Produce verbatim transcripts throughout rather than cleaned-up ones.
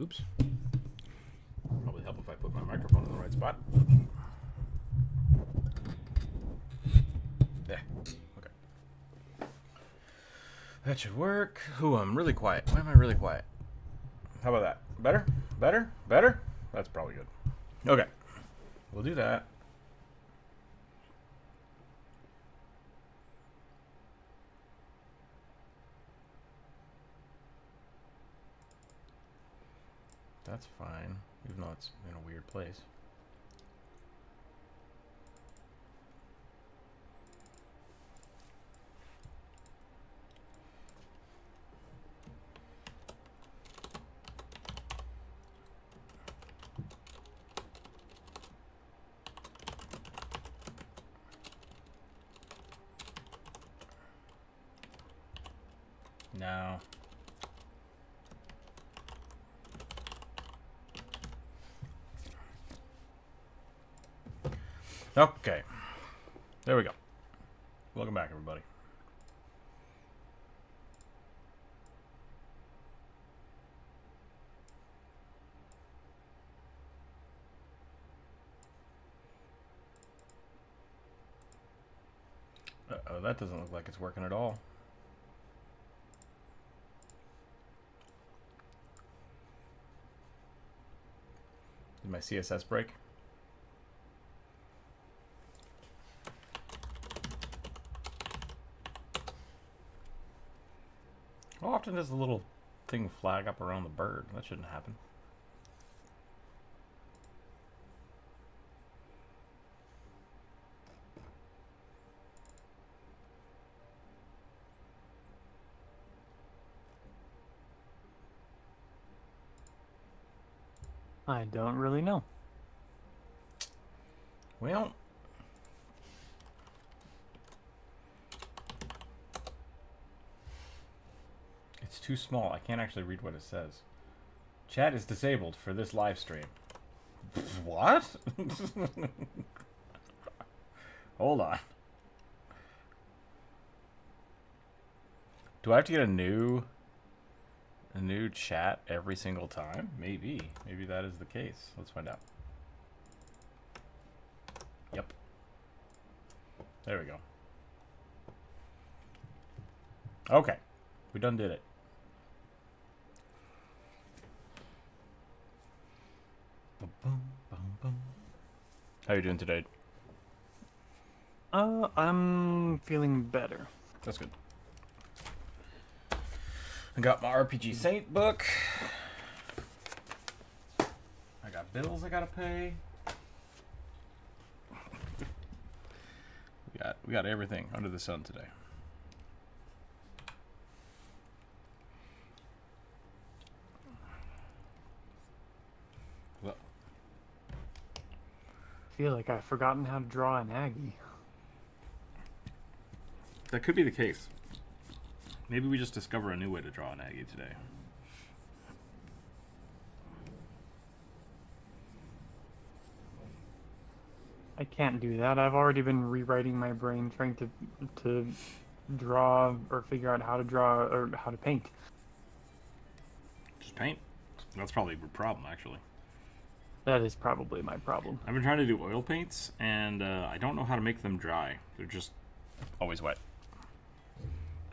Oops. Probably help if I put my microphone in the right spot. Yeah. Okay. That should work. Ooh, I'm really quiet. Why am I really quiet? How about that? Better? Better? Better? That's probably good. Okay. We'll do that. That's fine, even though it's in a weird place. No. Okay, there we go. Welcome back, everybody. Uh-oh, that doesn't look like it's working at all. Did my C S S break? Often does a little thing flag up around the bird. That shouldn't happen. I don't really know. Well, too small. I can't actually read what it says. Chat is disabled for this live stream. What? Hold on. Do I have to get a new a new chat every single time? Maybe. Maybe that is the case. Let's find out. Yep. There we go. Okay. We done did it. How are you doing today? Uh, I'm feeling better. That's good. I got my R P G Saint book. I got bills I gotta pay. We got we got everything under the sun today. I feel like I've forgotten how to draw an Aggie. That could be the case. Maybe we just discover a new way to draw an Aggie today. I can't do that. I've already been rewriting my brain trying to to draw or figure out how to draw or how to paint. Just paint? That's probably your problem, actually. That is probably my problem. I've been trying to do oil paints, and uh, I don't know how to make them dry. They're just always wet.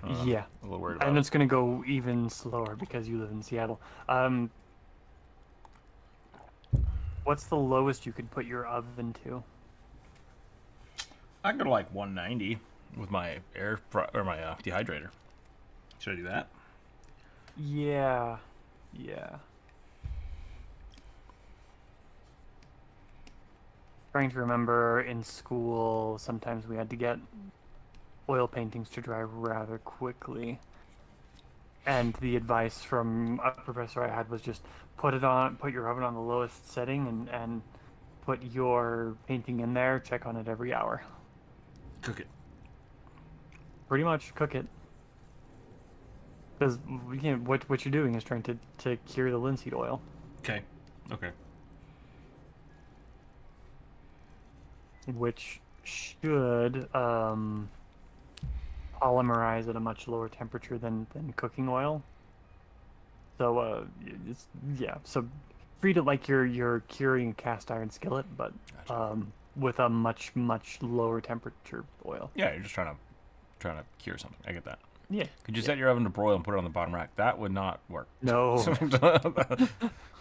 Uh, yeah. A little worried about and it. It's going to go even slower because you live in Seattle. Um, what's the lowest you could put your oven to? I can go to like one ninety with my air pro or my uh, dehydrator. Should I do that? Yeah. Yeah. Trying to remember, in school, sometimes we had to get oil paintings to dry rather quickly. And the advice from a professor I had was just put it on, put your oven on the lowest setting, and, and put your painting in there, check on it every hour. Cook it. Pretty much, cook it. Because you know, what, what you're doing is trying to, to cure the linseed oil. Okay, okay. Which should um, polymerize at a much lower temperature than, than cooking oil. So uh, it's, yeah, so treat it like you're you're curing cast iron skillet, but gotcha. um, with a much much lower temperature oil. Yeah, you're just trying to trying to cure something. I get that. Yeah. Could you yeah. set your oven to broil and put it on the bottom rack? That would not work. No.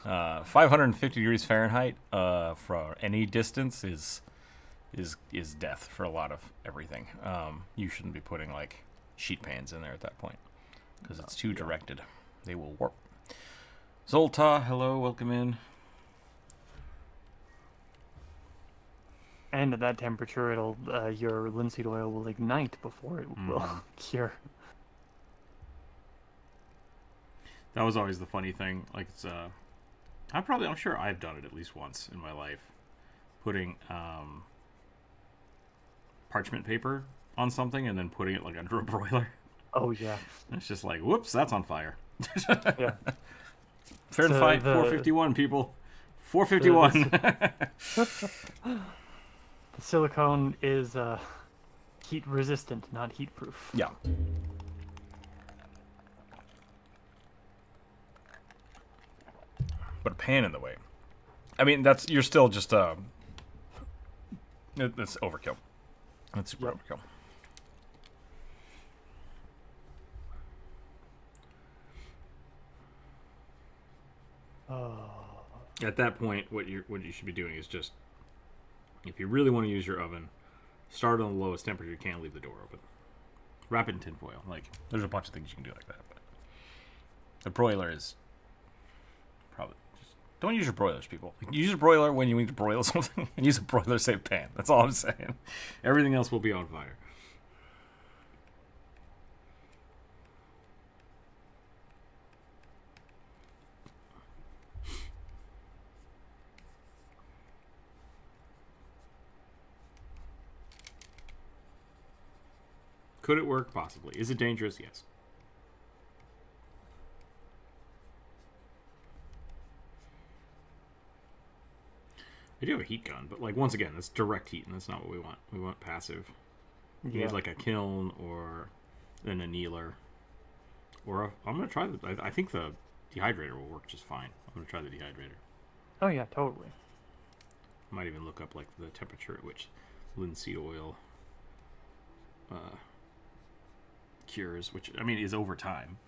uh, five hundred fifty degrees Fahrenheit uh, for any distance is is is death for a lot of everything. Um, you shouldn't be putting like sheet pans in there at that point because no, it's too yeah. directed. They will warp. Zolta, hello, welcome in. And at that temperature, it'll uh, your linseed oil will ignite before it will mm. cure. That was always the funny thing. Like it's, uh, I probably, I'm sure I've done it at least once in my life, putting um, parchment paper on something and then putting it like under a broiler. Oh yeah. And it's just like, whoops, that's on fire. yeah. Fahrenheit so four fifty-one, people. four fifty-one. The silicone is uh, heat resistant, not heat proof. Yeah. But a pan in the way. I mean, that's you're still just uh, that's overkill. That's super yep. overkill. Oh. At that point, what you what you should be doing is just. If you really want to use your oven, start on the lowest temperature. You can't leave the door open. Wrap it in tinfoil. Like, there's a bunch of things you can do like that. But the broiler is probably just don't use your broilers, people. Use a broiler when you need to broil something, and use a broiler safe pan. That's all I'm saying. Everything else will be on fire. Could it work? Possibly. Is it dangerous? Yes. I do have a heat gun, but like once again, that's direct heat, and that's not what we want. We want passive. You yeah. need like a kiln or an annealer, or a, I'm gonna try the. I, I think the dehydrator will work just fine. I'm gonna try the dehydrator. Oh yeah, totally. Might even look up like the temperature at which linseed oil. Uh, cures, which I mean is over time,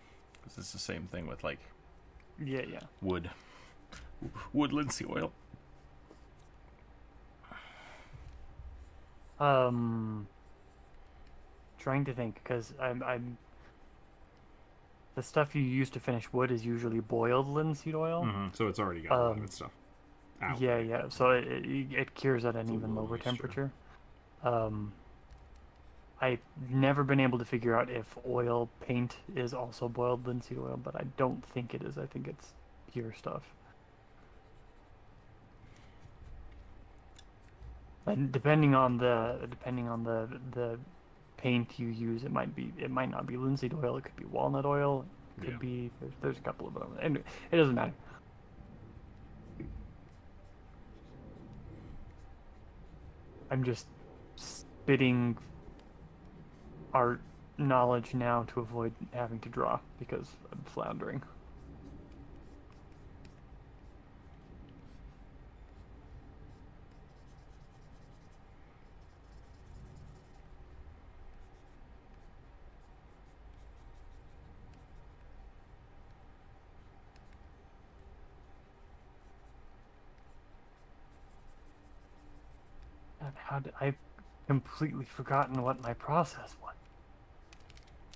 because it's the same thing with like yeah yeah wood wood linseed oil. Um, trying to think because I'm I'm the stuff you use to finish wood is usually boiled linseed oil, mm-hmm. so it's already got um, a lot of its stuff. Out. Yeah yeah, so it it, it cures at an it's even lower temperature. Um. I've never been able to figure out if oil paint is also boiled linseed oil, but I don't think it is. I think it's pure stuff. And depending on the depending on the the paint you use, it might be it might not be linseed oil. It could be walnut oil. It could yeah. be there's, there's a couple of them. Anyway, it doesn't matter. I'm just spitting. Our knowledge now to avoid having to draw because I'm floundering. God, how did, I've completely forgotten what my process was.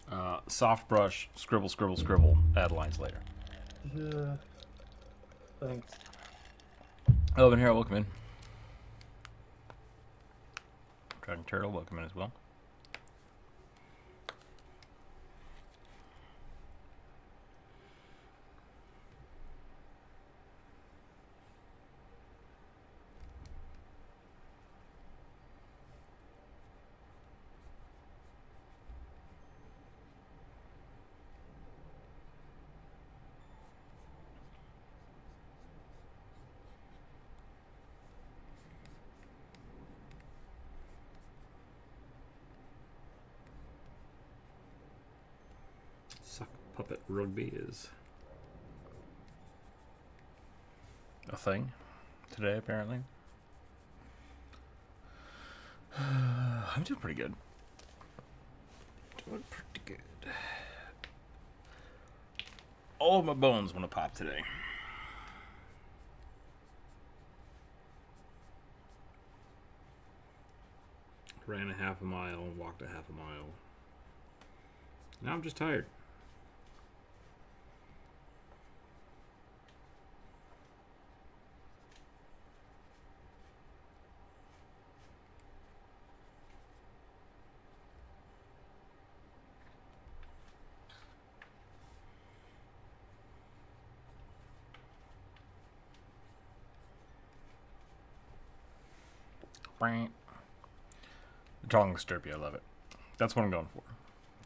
Uh, soft brush, scribble, scribble, scribble, add lines later. Uh, thanks. Hello, Ben Harrell, welcome in. Dragon Turtle, welcome in as well. Rugby is a thing today, apparently. I'm doing pretty good. Doing pretty good. All of my bones want to pop today. Ran a half a mile, walked a half a mile. Now I'm just tired. The tongs derpy, I love it. That's what I'm going for.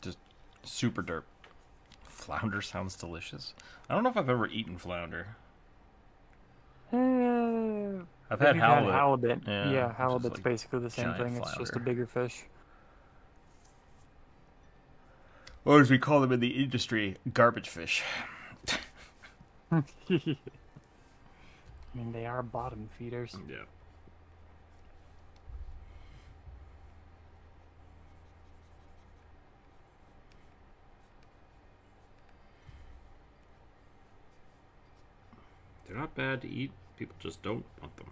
Just super derp. Flounder sounds delicious. I don't know if I've ever eaten flounder. Uh, I've had halibut. Had halibut. Yeah, yeah, halibut's like basically the same thing. Flounder. It's just a bigger fish. Or as we call them in the industry, garbage fish. I mean, they are bottom feeders. Yeah. They're not bad to eat, people just don't want them.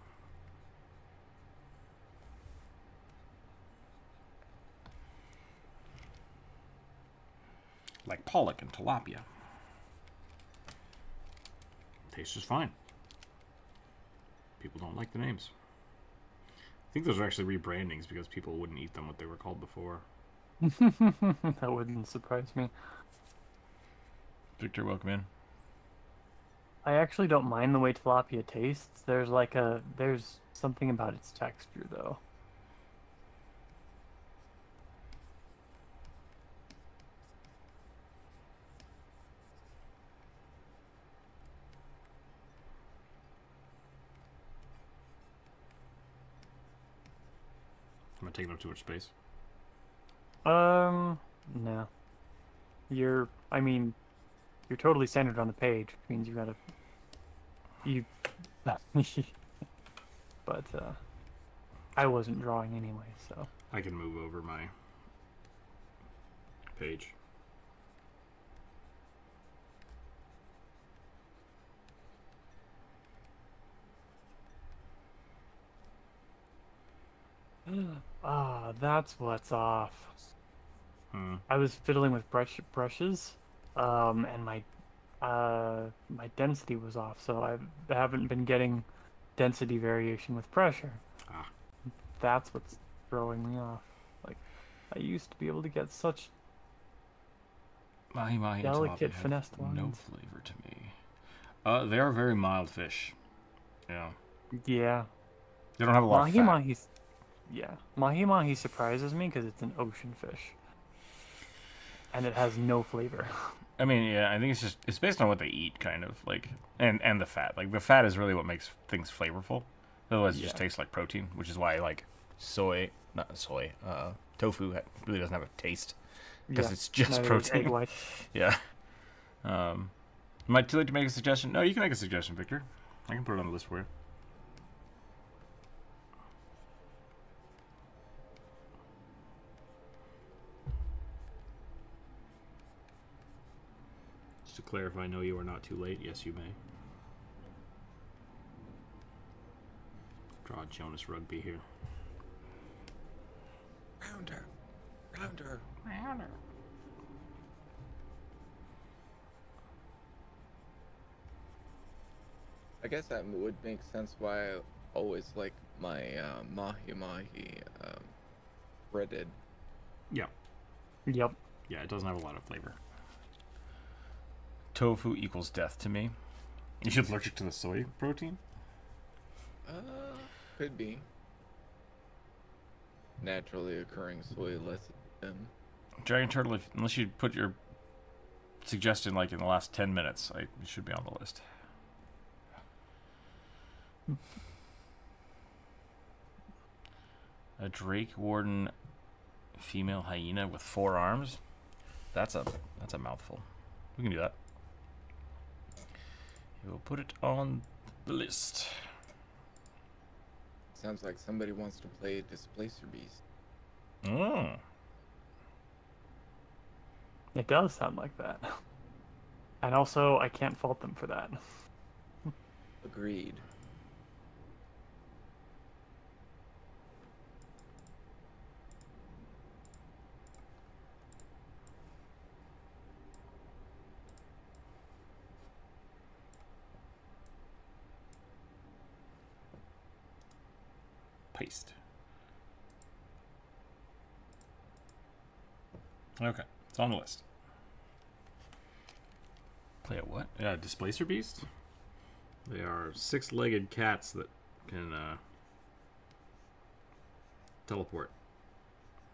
Like pollock and tilapia. Tastes just fine. People don't like the names. I think those are actually rebrandings because people wouldn't eat them what they were called before. That wouldn't surprise me. Victor, welcome in. I actually don't mind the way tilapia tastes. There's like a there's something about its texture though. Am I taking up too much space? Um, no. You're I mean You're totally centered on the page, which means you gotta. You. But, uh. I wasn't drawing anyway, so. I can move over my page. Ah, that's what's off. Hmm. I was fiddling with brush brushes. Um, and my uh, my density was off, so I haven't been getting density variation with pressure. Ah. That's what's throwing me off. Like, I used to be able to get such my, my delicate, finessed lines. No flavor to me. Uh, they are very mild fish. Yeah. Yeah. They don't have a lot mahi of fat. Mahi's, yeah, mahi mahi surprises me because it's an ocean fish, and it has no flavor. I mean, yeah, I think it's just, it's based on what they eat, kind of, like, and, and the fat. Like, the fat is really what makes things flavorful. Otherwise, it yeah. just tastes like protein, which is why, like, soy, not soy, uh, tofu really doesn't have a taste, because yeah. it's just no, protein. It's egg-like. Yeah. Um, am I too late to make a suggestion? No, you can make a suggestion, Victor. I can put it on the list for you. To clarify, no, you are not too late. Yes, you may. Draw Jonas Rugby here. Rounder. Rounder. Rounder. I guess that would make sense why I always like my uh, mahi mahi um, breaded. Yeah. Yep. Yeah, it doesn't have a lot of flavor. Tofu equals death to me. You should allergic to the soy protein? Uh, could be. Naturally occurring soy less than. Dragon turtle, if, unless you put your suggestion like in the last ten minutes, I, it should be on the list. A Drake Warden female hyena with four arms? That's a that's a mouthful. We can do that. We'll put it on the list. Sounds like somebody wants to play Displacer Beast. Mm. It does sound like that. And also, I can't fault them for that. Agreed. Paste. Okay, it's on the list. Play a what? Yeah, Displacer Beast. They are six-legged cats that can uh, teleport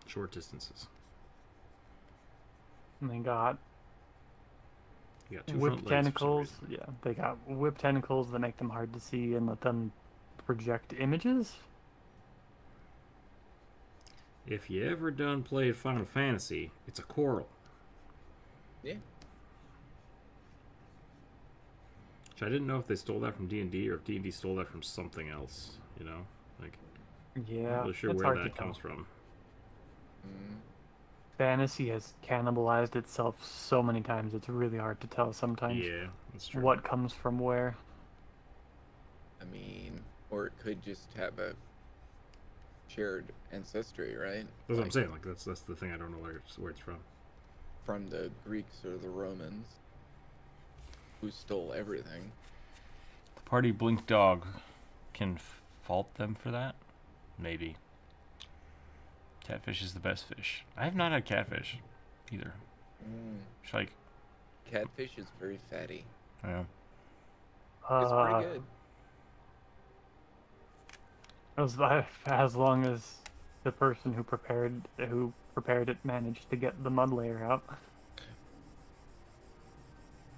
short distances. And they got, you got two whip tentacles. Yeah, they got whip tentacles that make them hard to see and let them project images. If you ever done played Final Fantasy, it's a coral. Yeah. Which I didn't know if they stole that from D and D or if D and D stole that from something else. You know, like. Yeah. I'm not really sure where that comes from. Mm. Fantasy has cannibalized itself so many times; it's really hard to tell sometimes. Yeah, that's true. What comes from where? I mean, or it could just have a shared ancestry, right? That's like, what I'm saying. Like that's that's the thing. I don't know where it's, where it's from. From the Greeks or the Romans, who stole everything. The party blink dog can fault them for that. Maybe. Catfish is the best fish. I have not had catfish, either. Mm. It's like catfish is very fatty. Yeah. Uh, it's pretty good. As, as long as the person who prepared who prepared it managed to get the mud layer out.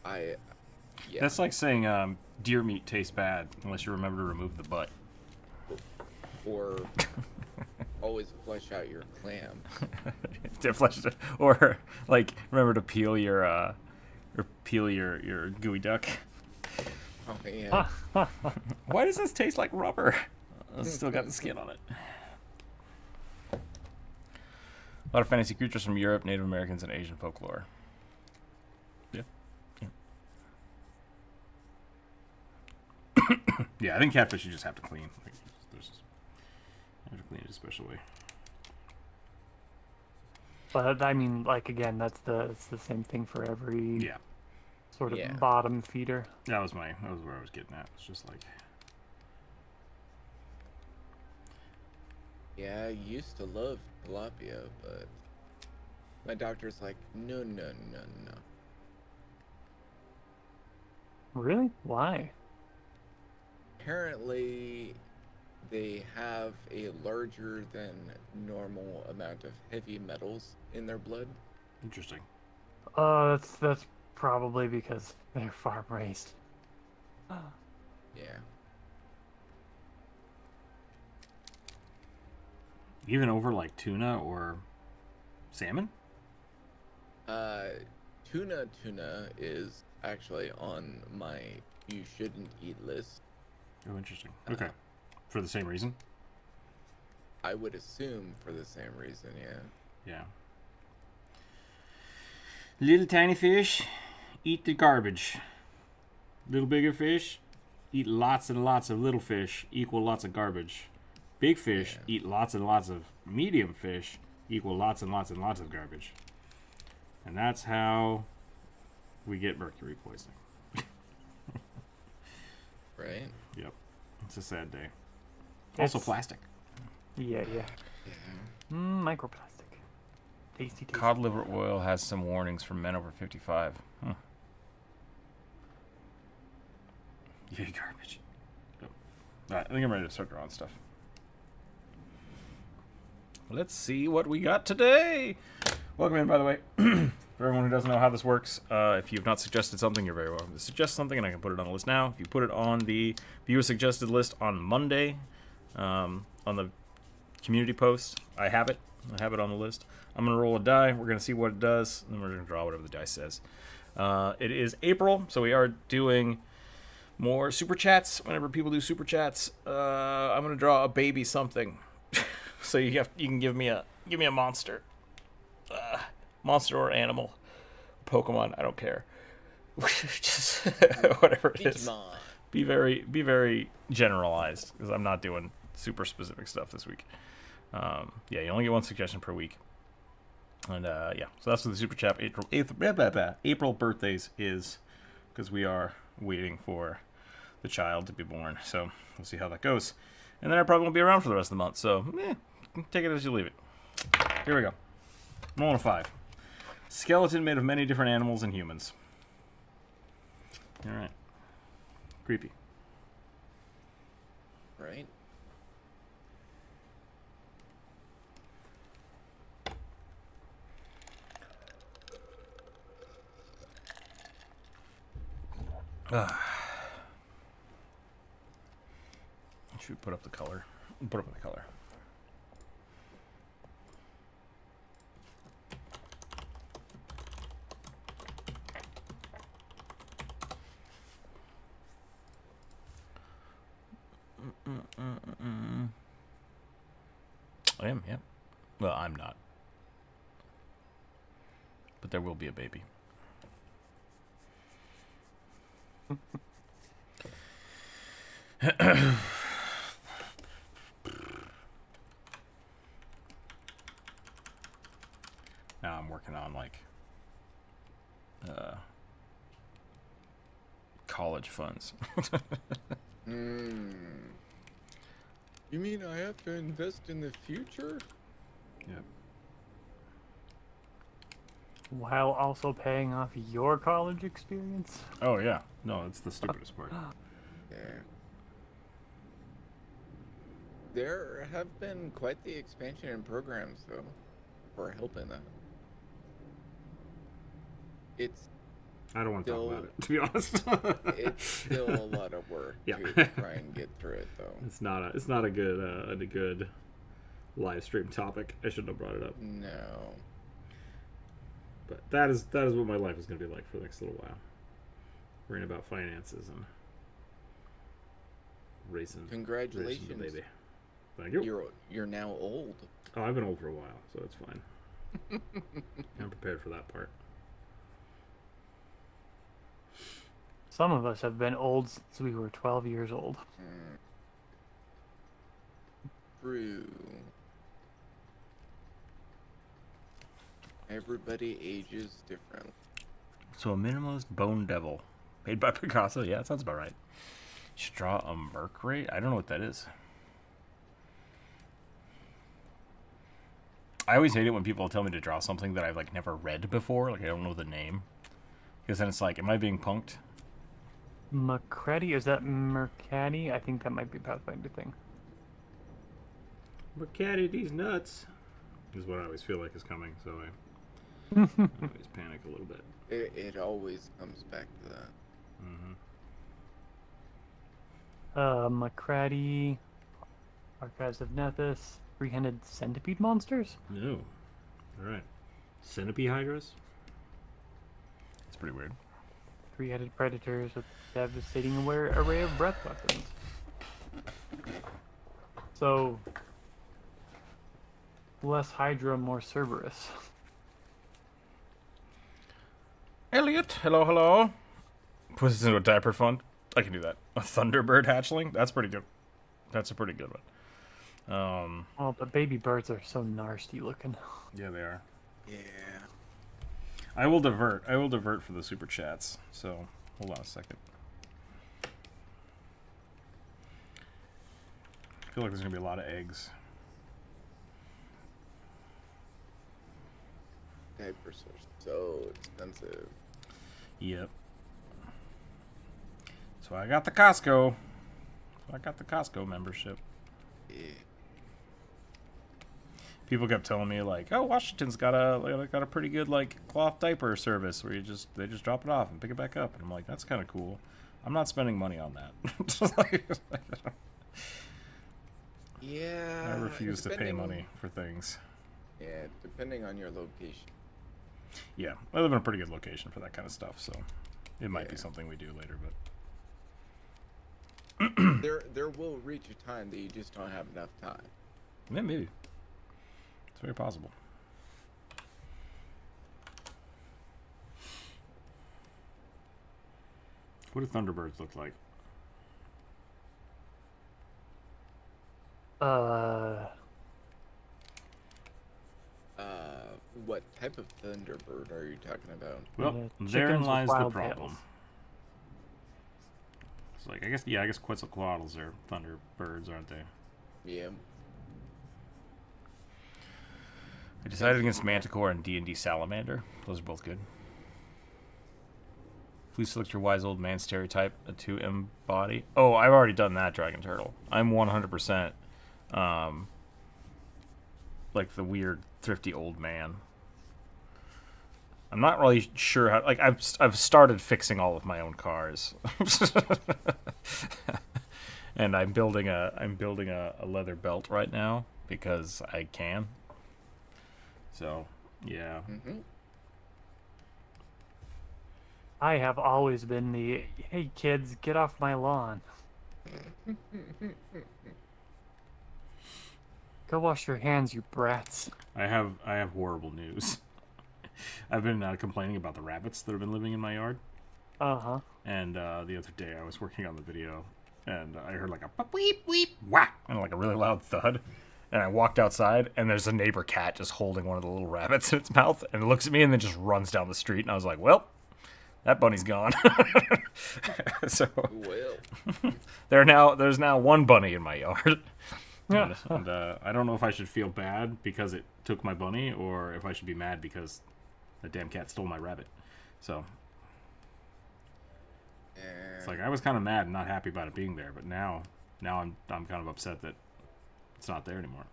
I, yeah. That's like saying um, deer meat tastes bad unless you remember to remove the butt. Or always flesh out your clam. flesh out, or like remember to peel your uh, or peel your your gooey duck. Oh yeah. Why does this taste like rubber? It's still got the skin on it. A lot of fantasy creatures from Europe, Native Americans, and Asian folklore. Yeah. Yeah, yeah I think catfish you just have to clean. Like, there's, you have to clean it a special way. But, I mean, like, again, that's the, it's the same thing for every yeah. sort of yeah. bottom feeder. That was, my, that was where I was getting at. It's just like... Yeah, I used to love tilapia, but my doctor's like, no, no, no, no. Really? Why? Apparently, they have a larger than normal amount of heavy metals in their blood. Interesting. Uh, that's, that's probably because they're farm raised. Yeah. Even over like tuna or salmon? Uh, tuna tuna is actually on my you shouldn't eat list. Oh, interesting. Okay. Uh, for the same reason? I would assume for the same reason, yeah. Yeah. Little tiny fish, eat the garbage. Little bigger fish, eat lots and lots of little fish, equal lots of garbage. Big fish yeah. eat lots and lots of medium fish equal lots and lots and lots of garbage. And that's how we get mercury poisoning. Right? Yep. It's a sad day. That's... Also plastic. Yeah, yeah. yeah. Mm, microplastic. Tasty, tasty. Cod liver oil has some warnings for men over fifty-five. Huh. Yay, garbage. Yep. All right, I think I'm ready to start drawing stuff. Let's see what we got today. Welcome in, by the way. For everyone who doesn't know how this works, uh, if you've not suggested something, you're very welcome to suggest something, and I can put it on the list now. If you put it on the viewer suggested list on Monday, um, on the community post, I have it. I have it on the list. I'm going to roll a die. We're going to see what it does, and then we're going to draw whatever the die says. Uh, it is April, so we are doing more super chats. Whenever people do super chats, uh, I'm gonna draw a baby something. So you have you can give me a give me a monster, uh, monster or animal, Pokemon. I don't care. Just whatever it is. Be very be very generalized, because I'm not doing super specific stuff this week. Um, yeah, you only get one suggestion per week. And uh, yeah, so that's what the super chat April eighth, blah, blah, blah, April birthdays is, because we are waiting for the child to be born. So we'll see how that goes. And then I probably won't be around for the rest of the month. So eh, take it as you leave it. Here we go. Mono five. Skeleton made of many different animals and humans. All right. Creepy. Right. Ah. Should we put up the color? Put up the color. Mm -mm -mm -mm. I am, yeah. Well, I'm not. But there will be a baby. Now I'm working on like uh, college funds. mm. You mean I have to invest in the future? Yep. While also paying off your college experience? Oh, yeah. No, that's the stupidest part. Yeah. There have been quite the expansion in programs, though, for helping that. It's... I don't want to still, talk about it, to be honest. It's still a lot of work yeah. to try and get through it, though. It's not a, it's not a good, uh, a good live stream topic. I shouldn't have brought it up. No. But that is that is what my life is going to be like for the next little while. Worrying about finances and racing. Congratulations, racing baby. Thank you. You're you're now old. Oh, I've been old for a while, so it's fine. I'm prepared for that part. Some of us have been old since we were twelve years old. True. Everybody ages differently. So a minimalist bone devil, made by Picasso. Yeah, that sounds about right. Should draw a Mercury. I don't know what that is. I always hate it when people tell me to draw something that I've like never read before. Like I don't know the name, because then it's like, am I being punked? Mercredi? Is that Mercati? I think that might be a Pathfinder thing. Mercati, these nuts. Is what I always feel like is coming. So I. I always panic a little bit. It, it always comes back to that. Mm-hmm. Uh, Macrati, Archives of Nethys, three-handed centipede monsters? No. Alright. Centipede hydras? That's pretty weird. Three-headed predators with devastating array of breath weapons. So... less Hydra, more Cerberus. Elliot, hello, hello. Put this into a diaper fund. I can do that. A Thunderbird hatchling? That's pretty good. That's a pretty good one. Um, well, the baby birds are so nasty looking. Yeah, they are. Yeah. I will divert. I will divert for the super chats. So, hold on a second. I feel like there's going to be a lot of eggs. Diapers are so expensive. Yep. So I got the Costco. So I got the Costco membership. Yeah. People kept telling me like, "Oh, Washington's got a got a pretty good like cloth diaper service where you just they just drop it off and pick it back up." And I'm like, "That's kind of cool. I'm not spending money on that." Yeah. I refuse to pay money for things. Yeah, depending on your location. Yeah, I live in a pretty good location for that kind of stuff, so it might yeah. be something we do later, but there there will reach a time that you just don't have enough time. Yeah, maybe. It's very possible. What do Thunderbirds look like? Uh. Uh, what type of Thunderbird are you talking about? Well, therein lies the problem. It's like, I guess, yeah, I guess Quetzalcoatls are Thunderbirds, aren't they? Yeah. I decided against Manticore and D and D Salamander. Those are both good. Please select your wise old man stereotype, a two M body. Oh, I've already done that, Dragon Turtle. I'm one hundred percent um, like the weird, thrifty old man. I'm not really sure how... Like, I've, I've started fixing all of my own cars. And I'm building a I'm building a, a leather belt right now because I can. So, yeah. Mm-hmm. I have always been the, hey kids, get off my lawn. Go wash your hands, you brats. I have I have horrible news. I've been uh, complaining about the rabbits that have been living in my yard. Uh-huh. And uh, the other day I was working on the video, and I heard like a weep, weep, whack, and like a really loud thud. And I walked outside, and there's a neighbor cat just holding one of the little rabbits in its mouth, and it looks at me and then just runs down the street, and I was like, well... That bunny's gone. So well. there now there's now one bunny in my yard. Yeah. And, and, uh, I don't know if I should feel bad because it took my bunny, or if I should be mad because the damn cat stole my rabbit. So uh, it's like I was kind of mad and not happy about it being there, but now now I'm I'm kind of upset that it's not there anymore.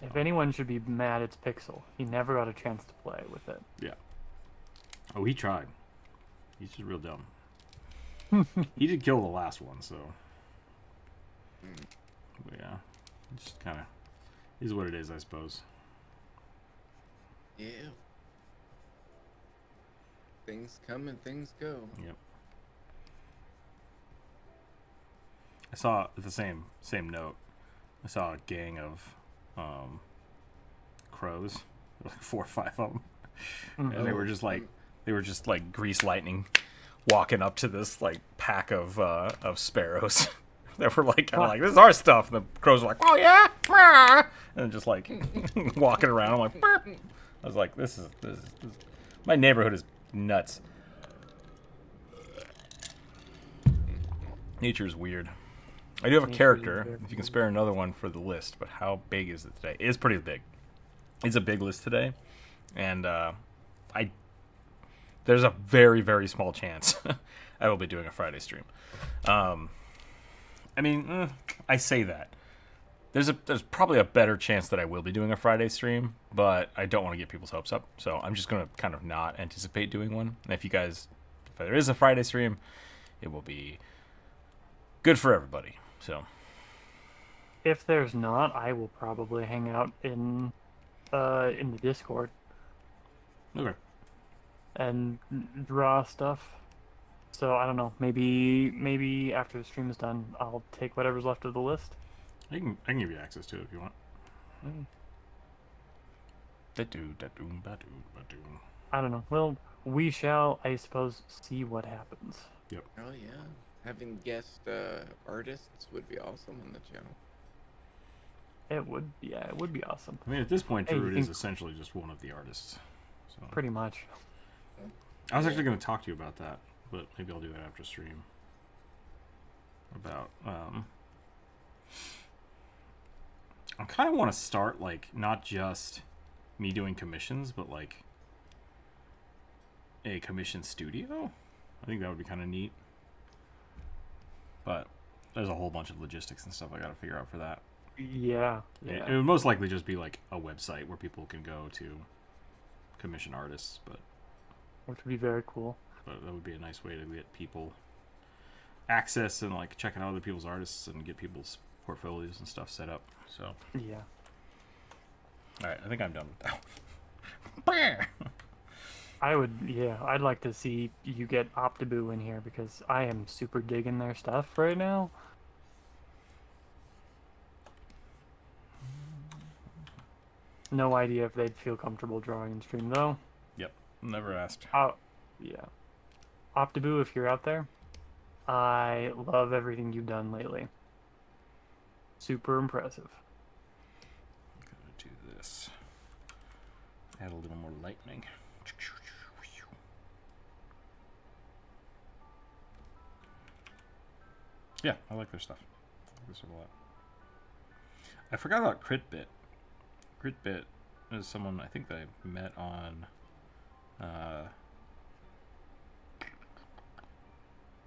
So. If anyone should be mad, it's Pixel. He never got a chance to play with it. Yeah. Oh, he tried. He's just real dumb. He did kill the last one, so... But yeah. Just kind of... is what it is, I suppose. Yeah. Things come and things go. Yep. I saw the same same note. I saw a gang of um, crows. There were like four or five of them. And oh. They were just like... They were just like grease lightning, walking up to this like pack of uh, of sparrows. They were like, kind of like, this is our stuff. And the crows were like, oh yeah, and just like walking around. I'm like, burp. I was like, this is this, is, this is... my neighborhood is nuts. Nature's weird. I do have a character. If you can spare another one for the list, but how big is it today? It's pretty big. It's a big list today, and uh, I. There's a very, very small chance I will be doing a Friday stream. Um, I mean, eh, I say that. There's a there's probably a better chance that I will be doing a Friday stream, but I don't want to get people's hopes up, so I'm just going to kind of not anticipate doing one. And if you guys, if there is a Friday stream, it will be good for everybody. So, if there's not, I will probably hang out in uh, in the Discord. Okay. And draw stuff. So I don't know. Maybe maybe after the stream is done, I'll take whatever's left of the list. I can I can give you access to it if you want. I don't know. Well, we shall, I suppose, see what happens. Yep. Oh yeah, having guest uh, artists would be awesome on the channel. It would, yeah, it would be awesome. I mean, at this point, Druid hey, is think... essentially just one of the artists. So. Pretty much. I was actually going to talk to you about that, but maybe I'll do that after stream. About, um... I kind of want to start, like, not just me doing commissions, but, like, a commission studio? I think that would be kind of neat. But there's a whole bunch of logistics and stuff I got to figure out for that. Yeah, yeah. It, it would most likely just be, like, a website where people can go to commission artists, but... Which would be very cool. But that would be a nice way to get people access and like checking out other people's artists and get people's portfolios and stuff set up. So yeah. All right, I think I'm done with that. I would, yeah, I'd like to see you get Optaboo in here because I am super digging their stuff right now. No idea if they'd feel comfortable drawing in stream, though. Yep, never asked. Oh, yeah. Optaboo, if you're out there, I love everything you've done lately. Super impressive. I'm going to do this. Add a little more lightning. Yeah, I like their stuff. I like this a lot. I forgot about Critbit. Critbit is someone I think that I met on uh,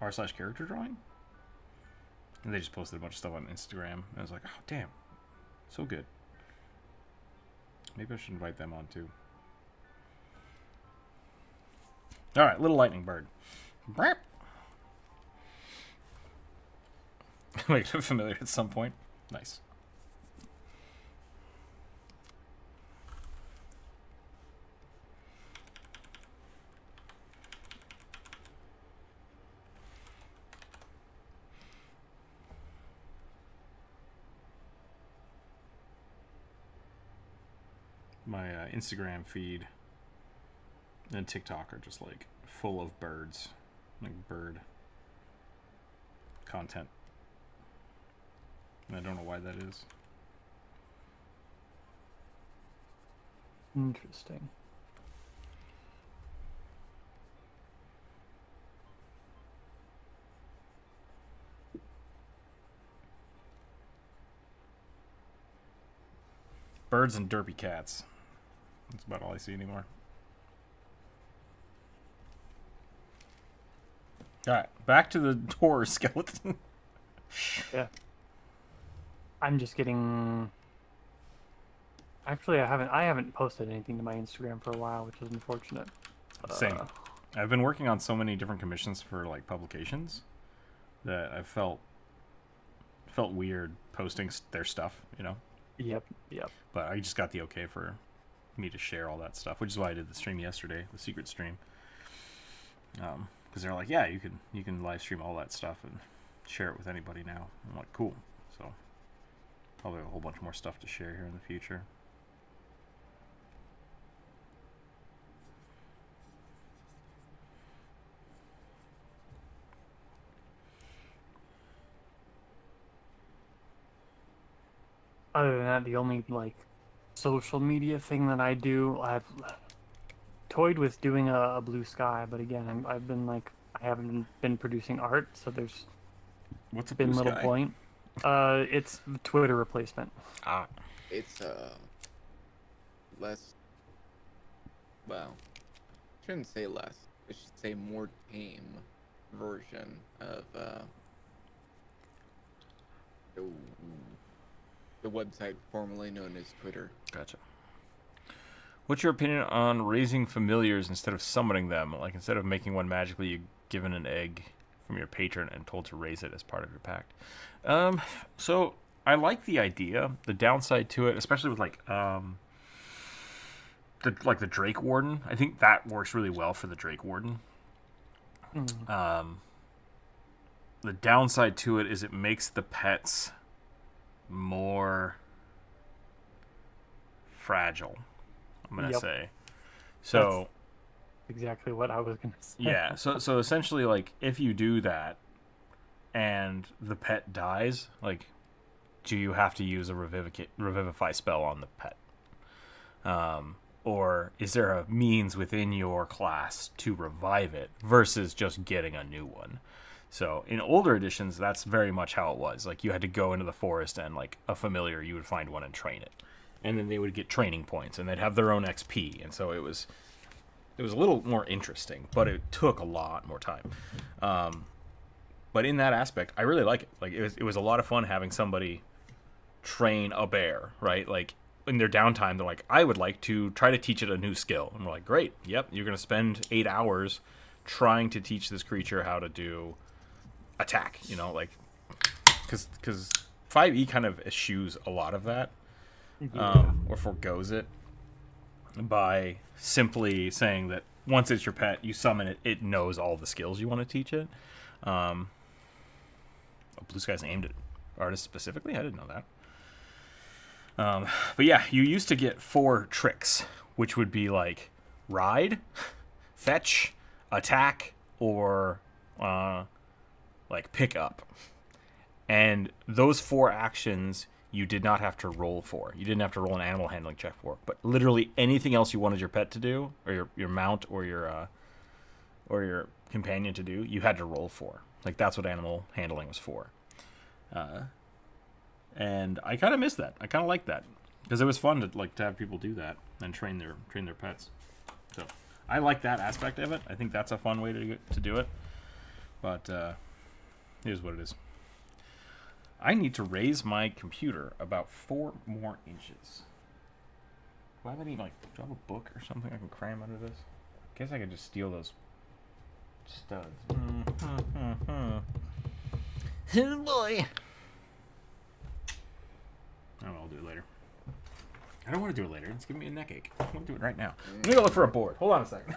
r slash character drawing. And they just posted a bunch of stuff on Instagram. And I was like, oh, damn. So good. Maybe I should invite them on, too. All right, little lightning bird. Brap. Make it familiar at some point. Nice. My uh, Instagram feed and TikTok are just like full of birds, like bird content. I don't know why that is. Interesting. Birds and derpy cats. That's about all I see anymore. All right, back to the horror skeleton. Yeah. I'm just getting. Actually, I haven't. I haven't posted anything to my Instagram for a while, which is unfortunate. Same. Uh, I've been working on so many different commissions for like publications that I felt felt weird posting their stuff. You know. Yep. Yep. But I just got the okay for me to share all that stuff, which is why I did the stream yesterday, the secret stream. Um, because they're like, yeah, you can you can live stream all that stuff and share it with anybody now. I'm like, cool. So. Probably a whole bunch more stuff to share here in the future. Other than that, the only like social media thing that I do, I've toyed with doing a, a blue sky, but again, I'm, I've been like, I haven't been producing art, so there's what's a been little sky? Point. Uh, it's Twitter replacement. Ah, it's uh, less. Well, I shouldn't say less. I should say more tame version of uh, the, the website formerly known as Twitter. Gotcha. What's your opinion on raising familiars instead of summoning them? Like instead of making one magically, you're given an egg from your patron and told to raise it as part of your pact. Um, so I like the idea. The downside to it, especially with like um, the like the Drake Warden, I think that works really well for the Drake Warden. Mm. Um, the downside to it is it makes the pets more fragile. I'm gonna yep. say so. That's exactly what I was gonna say. Yeah, so so essentially, like, if you do that and the pet dies, like, do you have to use a revivicate revivify spell on the pet, um or is there a means within your class to revive it versus just getting a new one? So in older editions, that's very much how it was. Like, you had to go into the forest and like a familiar, you would find one and train it, and then they would get training points and they'd have their own X P, and so it was It was a little more interesting, but it took a lot more time. Um, but in that aspect, I really like it. Like, it was, it was a lot of fun having somebody train a bear, right? Like, in their downtime, they're like, I would like to try to teach it a new skill. And we're like, great. Yep, you're going to spend eight hours trying to teach this creature how to do attack, you know? Like, because because five E kind of eschews a lot of that, um, or forgoes it, by simply saying that once it's your pet, you summon it, it knows all the skills you want to teach it. Um, oh, Blue Skies aimed at artists specifically? I didn't know that. Um, but yeah, you used to get four tricks, which would be like ride, fetch, attack, or uh, like pick up. And those four actions you did not have to roll for. You didn't have to roll an animal handling check for. But literally anything else you wanted your pet to do, or your, your mount, or your uh, or your companion to do, you had to roll for. Like, that's what animal handling was for. Uh, and I kind of miss that. I kind of like that because it was fun to like to have people do that and train their train their pets. So I like that aspect of it. I think that's a fun way to to do it. But uh, it is what it is. I need to raise my computer about four more inches. Do I have any, like, do I have a book or something I can cram under this? I guess I could just steal those studs. Mm-hmm. Oh, boy. I don't know, I'll do it later. I don't want to do it later. It's giving me a neck ache. I want to do it right now. I'm going to look for a board. Hold on a second.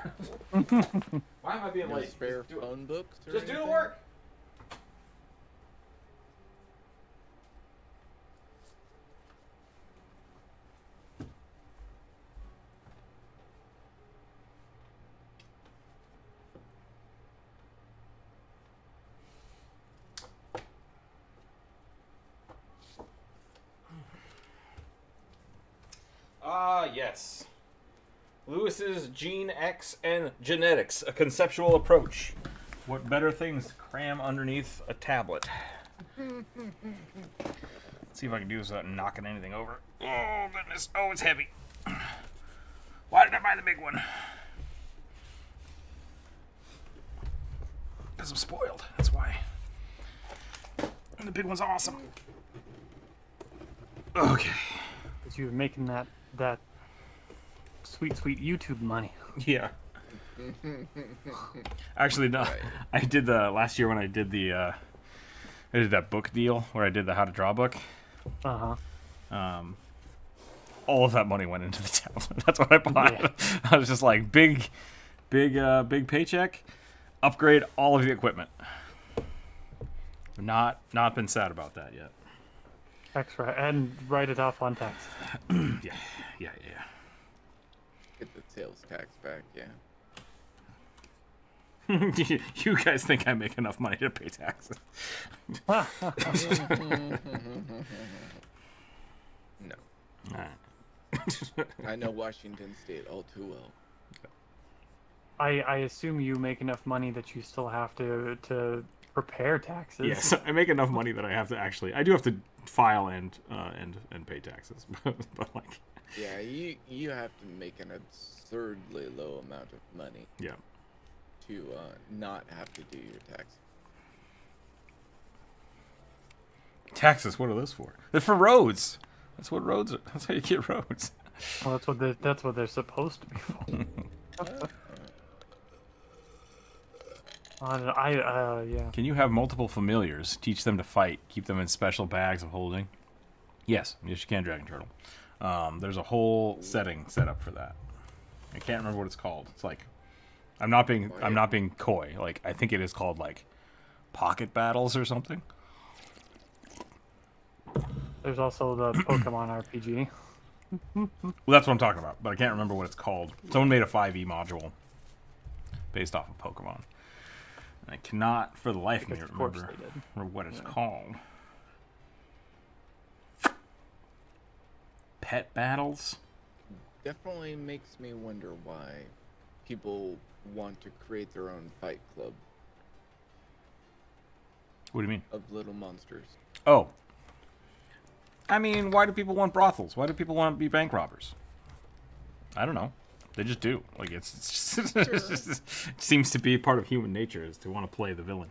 Why am I being late? Spare phone books or anything? Just do the work. Yes. Lewis's Gene X and Genetics, a conceptual approach. What better things to cram underneath a tablet? Let's see if I can do this without knocking anything over. Oh, goodness. Oh, it's heavy. Why did I buy the big one? Because I'm spoiled. That's why. And the big one's awesome. Okay. Because you were making that... that sweet, sweet YouTube money. Yeah. Actually, no. I did the last year when I did the, uh, I did that book deal where I did the How to Draw book. Uh huh. Um, all of that money went into the tablet. That's what I bought. Yeah. I was just like big, big, uh, big paycheck. Upgrade all of the equipment. Not, not been sad about that yet. That's right, and write it off on tax. yeah, yeah, yeah. Get the sales tax back, yeah. You guys think I make enough money to pay taxes? No. All right. I know Washington State all too well. I I assume you make enough money that you still have to to. Prepare taxes. Yes, I make enough money that I have to actually. I do have to file and uh, and and pay taxes, but, but like. Yeah, you you have to make an absurdly low amount of money. Yeah. To uh, not have to do your taxes. Taxes? What are those for? They're for roads. That's what roads are. That's how you get roads. Well, that's what they're, that's what they're supposed to be for. Uh, I, uh, yeah. Can you have multiple familiars? Teach them to fight. Keep them in special bags of holding. Yes, yes, you can, Dragon Turtle. Um, there's a whole setting set up for that. I can't remember what it's called. It's like, I'm not being, I'm not being coy. Like, I think it is called like pocket battles or something. There's also the Pokemon R P G. Well, that's what I'm talking about, but I can't remember what it's called. Someone made a five E module based off of Pokemon. I cannot, for the life of me, remember or what it's yeah. called. Pet battles? Definitely makes me wonder why people want to create their own fight club. What do you mean? Of little monsters. Oh. I mean, why do people want brothels? Why do people want to be bank robbers? I don't know. They just do. Like, it's, it's just, sure. It just seems to be part of human nature is to want to play the villain.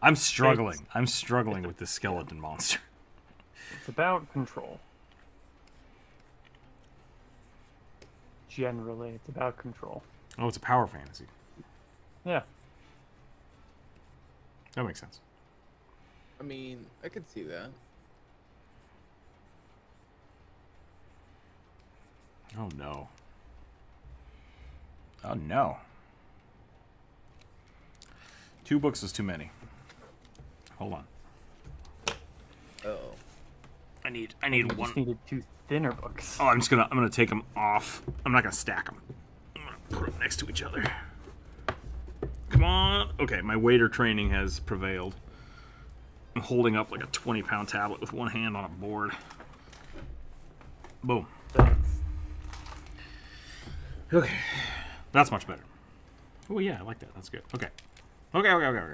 I'm struggling. It's, I'm struggling with this skeleton monster. It's about control. Generally, it's about control. Oh, it's a power fantasy. Yeah. That makes sense. I mean, I could see that. Oh no. Oh, no. Two books is too many. Hold on. Uh-oh. I need I need I just one. Needed two thinner books. Oh, I'm just gonna I'm gonna take them off. I'm not gonna stack them. I'm gonna put them next to each other. Come on. Okay, my waiter training has prevailed. I'm holding up like a twenty pound tablet with one hand on a board. Boom. Okay, that's much better. Oh yeah, I like that. That's good. Okay. Okay. Okay. Okay. Okay.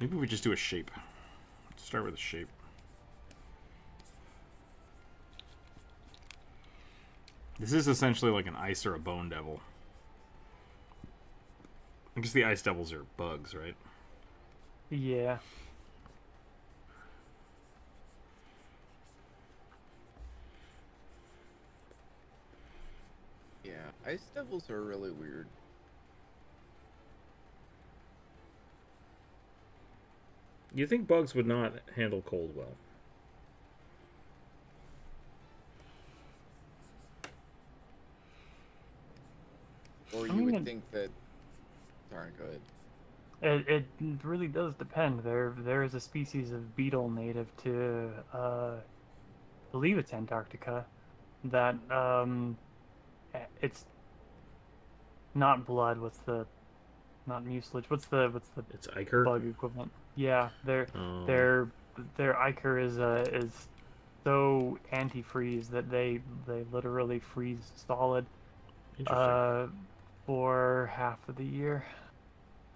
Maybe we just do a shape. Let's start with a shape. This is essentially like an ice or a bone devil. I guess the ice devils are bugs, right? Yeah. Yeah, ice devils are really weird. You think bugs would not handle cold well? Or you I mean, would think that... Darn, go ahead. It, it really does depend. There, there is a species of beetle native to, uh, I believe it's Antarctica, that, um, it's not blood. What's the... Not mucilage. What's the what's the it's ichor bug equivalent? Yeah, their oh. their their ichor is uh, is so anti-freeze that they they literally freeze solid uh, for half of the year,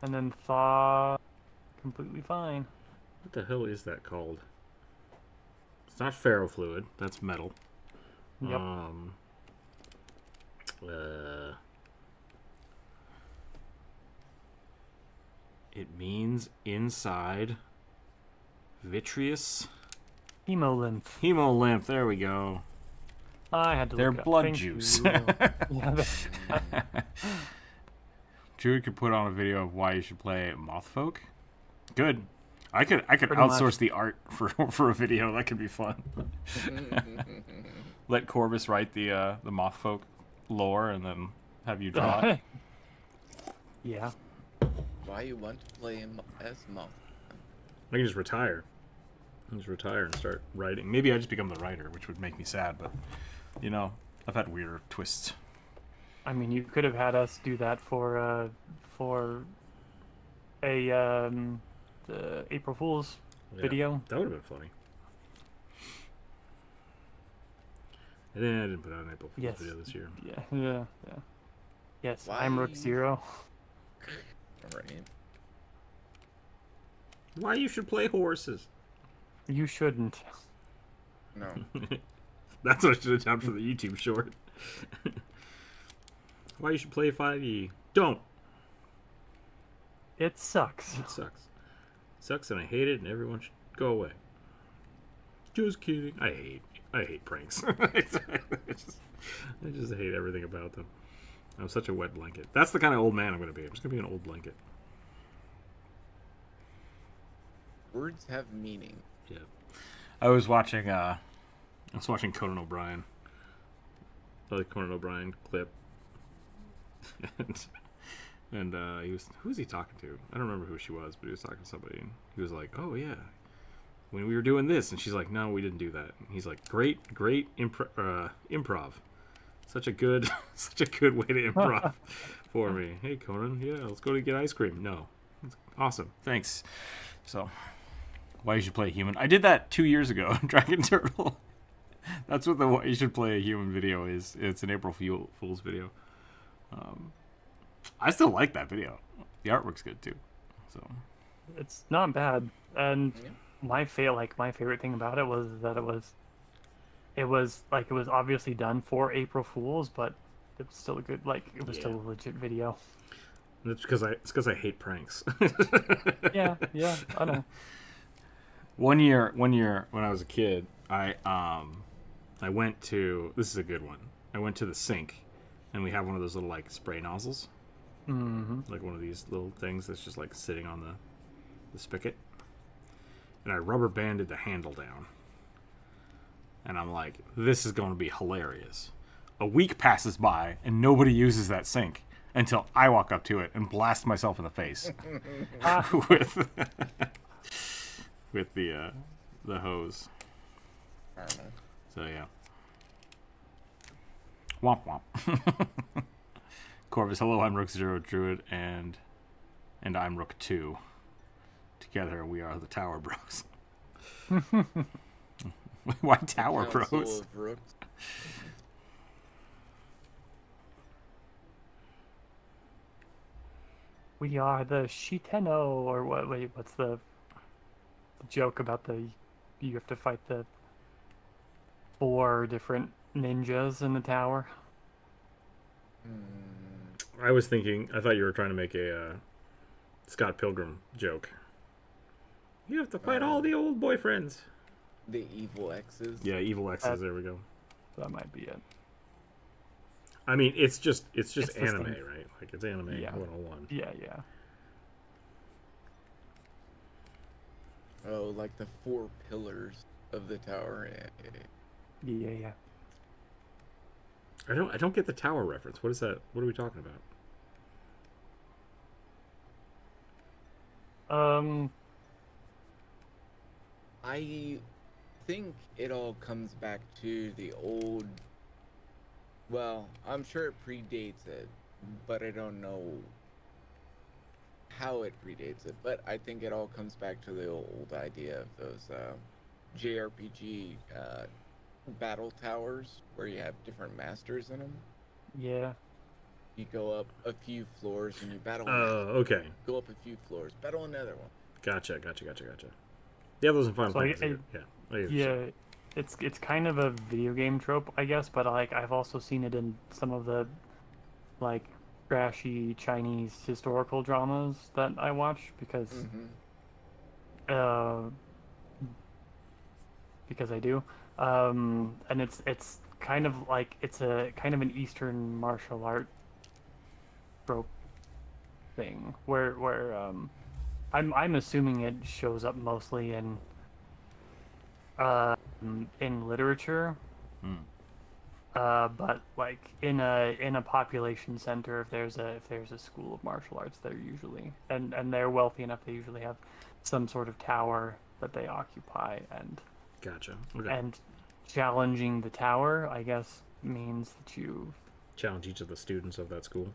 and then thaw completely fine. What the hell is that called? It's not ferrofluid. That's metal. Yep. Um. Uh. It means inside vitreous hemolymph. Hemolymph. There we go. I had to. Their look blood up. Juice. Jude could put on a video of why you should play Mothfolk. Good. I could. I could Pretty outsource much. the art for for a video. That could be fun. Let Corvus write the uh, the Mothfolk lore and then have you draw it. Yeah. Why you want to play him as Moth? I can just retire. I can just retire and start writing. Maybe I just become the writer, which would make me sad, but, you know, I've had weirder twists. I mean, you could have had us do that for, uh, for a, um, the April Fool's yeah, video. That would have been funny. And then I didn't put out an April Fool's yes. video this year. Yeah, yeah, yeah. Yes, Why? I'm Rook Zero. Right. Why you should play horses? You shouldn't. No. That's what I should have done for the YouTube short. Why you should play five E? Don't. It sucks. It sucks. It sucks, and I hate it, and everyone should go away. Just kidding. I hate. I hate pranks. I, just, I just hate everything about them. I'm such a wet blanket. That's the kind of old man I'm going to be. I'm just going to be an old blanket. Words have meaning. Yeah. I was watching uh, I was watching Conan O'Brien. Another Conan O'Brien clip. and and uh, he was, who was he talking to? I don't remember who she was, but he was talking to somebody. And he was like, oh, yeah, when we were doing this. And she's like, no, we didn't do that. And he's like, great, great impro uh, improv. Such a good, such a good way to improv for me. Hey, Conan, yeah, let's go to get ice cream. No, awesome, thanks. So, why you should play a human? I did that two years ago. Dragon Turtle. That's what the why you should play a human video is. It's an April Fool's video. Um, I still like that video. The artwork's good too. So, it's not bad. And yeah. my fail, like my favorite thing about it was that it was. It was like it was obviously done for April Fools, but it was still a good, like it was yeah. still a legit video. That's because I it's because I hate pranks. yeah, yeah, I know. One year, one year when I was a kid, I um, I went to this is a good one. I went to the sink, and we have one of those little like spray nozzles, mm-hmm. like one of these little things that's just like sitting on the the spigot. and I rubber banded the handle down. And I'm like, this is going to be hilarious. A week passes by, and nobody uses that sink until I walk up to it and blast myself in the face with with the uh, the hose. I don't know. So yeah, womp womp. Corvus, hello. I'm Rook Zero Druid, and and I'm Rook Two. Together, we are the Tower Bros. Why Tower Bros? We are the Shiteno, or what? Wait, what's the joke about the? You have to fight the four different ninjas in the tower. I was thinking. I thought you were trying to make a uh, Scott Pilgrim joke. You have to fight uh, all the old boyfriends. The evil exes. Yeah, evil exes. Uh, there we go. That might be it. I mean, it's just it's just it's anime, right? Like it's anime yeah. one oh one. Yeah, yeah. Oh, like the four pillars of the tower. Yeah, yeah. I don't I don't get the tower reference. What is that? What are we talking about? Um I think it all comes back to the old Well, I'm sure it predates it, but I don't know how it predates it. But I think it all comes back to the old idea of those uh, J R P G uh, battle towers where you have different masters in them. Yeah. You go up a few floors and you battle. Oh, uh, okay. Go up a few floors, battle another one. Gotcha, gotcha, gotcha, gotcha. Yeah, those are fun. So I, I, yeah. I yeah. It's it's kind of a video game trope, I guess, but like I've also seen it in some of the like trashy Chinese historical dramas that I watch because mm-hmm. uh, because I do, um, and it's it's kind of like it's a kind of an Eastern martial art trope thing where where um, I'm I'm assuming it shows up mostly in. Uh, in literature, mm. uh, but like in a in a population center, if there's a if there's a school of martial arts, they're usually and and they're wealthy enough. They usually have some sort of tower that they occupy, and gotcha. Okay. And challenging the tower, I guess, means that you challenge each of the students of that school.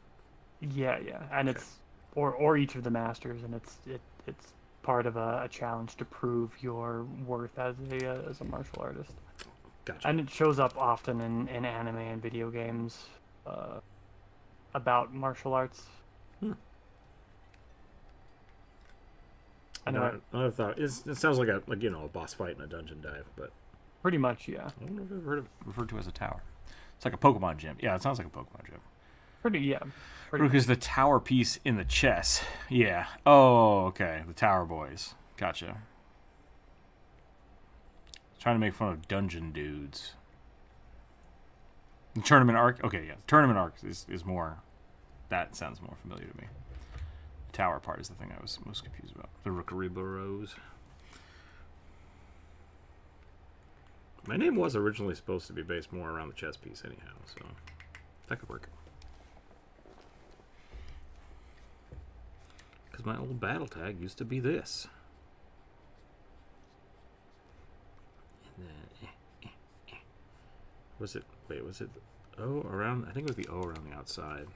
Yeah, yeah, and okay. it's or or each of the masters, and it's it it's. part of a, a challenge to prove your worth as a uh, as a martial artist. Gotcha. And it shows up often in, in anime and video games uh, about martial arts. Hmm. I know. Another, another thought is it sounds like a like you know a boss fight in a dungeon dive, but pretty much yeah. I don't know if I've heard of referred to as a tower. It's like a Pokemon gym. Yeah, it sounds like a Pokemon gym. Pretty, yeah. Pretty Rook is the tower piece in the chess. Yeah. Oh, okay. The Tower Boys. Gotcha. Trying to make fun of dungeon dudes. The tournament arc? Okay, yeah. Tournament arc is, is more... That sounds more familiar to me. The tower part is the thing I was most confused about. The Rookery Bros. My name was originally supposed to be based more around the chess piece anyhow, so that could work. My old battle tag used to be this. And then, eh, eh, eh. Was it, wait, was it the O around, I think it was the O around the outside.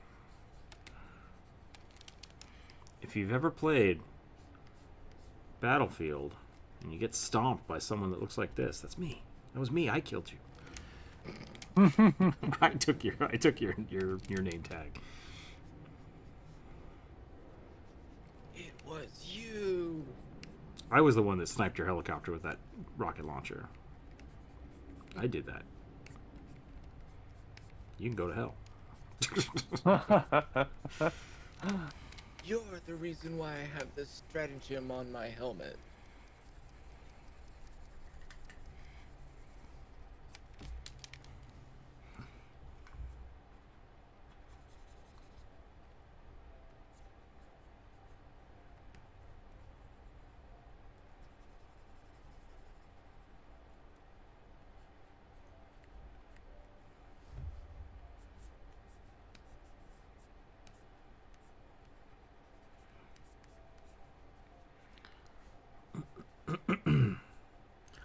If you've ever played Battlefield and you get stomped by someone that looks like this, that's me. That was me. I killed you. I took your, I took your, your, your name tag. Was you? I was the one that sniped your helicopter with that rocket launcher. I did that. You can go to hell. You're the reason why I have this stratagem on my helmet.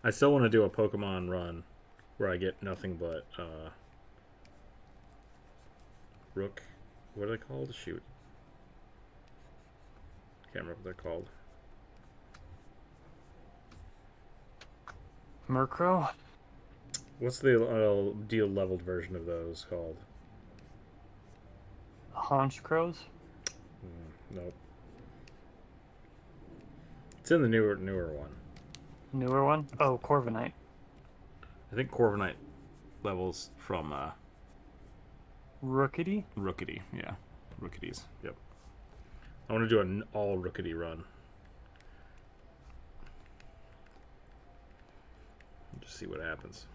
I still want to do a Pokemon run where I get nothing but uh, Rook. What are they called? Shoot. Can't remember what they're called. Murkrow? What's the uh, deal leveled version of those called? Honchkrows? Mm, nope. It's in the newer newer one. Newer one? Oh, Corviknight. I think Corviknight levels from uh Rookidee? Rookidee, yeah. Rookidees, yep. I want to do an all Rookidee run. Just see what happens.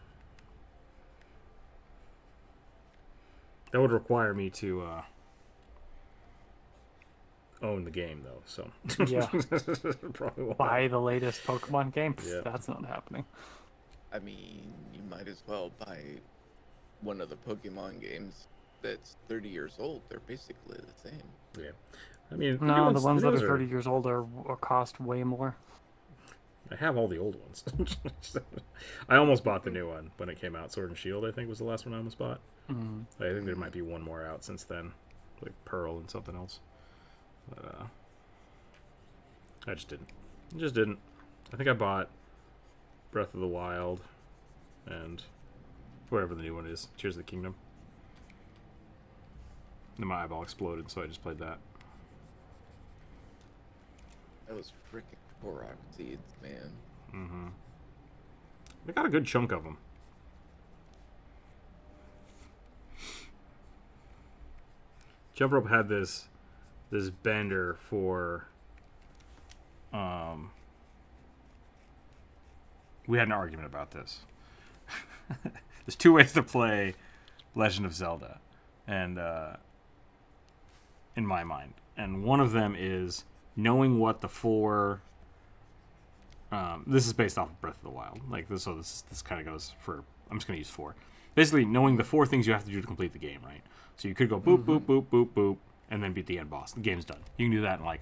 That would require me to uh, own the game, though. So yeah, buy the latest Pokemon game. Yeah. That's not happening. I mean, you might as well buy one of the Pokemon games that's thirty years old. They're basically the same. Yeah, I mean, no, the ones that are thirty years old are, are cost way more. I have all the old ones. I almost bought the new one when it came out. Sword and Shield, I think, was the last one I almost bought. Mm-hmm. I think there might be one more out since then, like Pearl and something else. But, uh, I just didn't. I just didn't. I think I bought Breath of the Wild and whatever the new one is, Tears of the Kingdom. And my eyeball exploded, so I just played that. That was freaking... Korok seeds, man. Mm-hmm. We got a good chunk of them. Jump Rope had this this bender for. Um. We had an argument about this. There's two ways to play Legend of Zelda, and uh, in my mind, and one of them is knowing what the four. Um, this is based off of Breath of the Wild. Like this, so this this kind of goes for. I'm just going to use four. Basically, knowing the four things you have to do to complete the game, right? So you could go boop, mm-hmm. boop, boop, boop, boop, and then beat the end boss. The game's done. You can do that in like,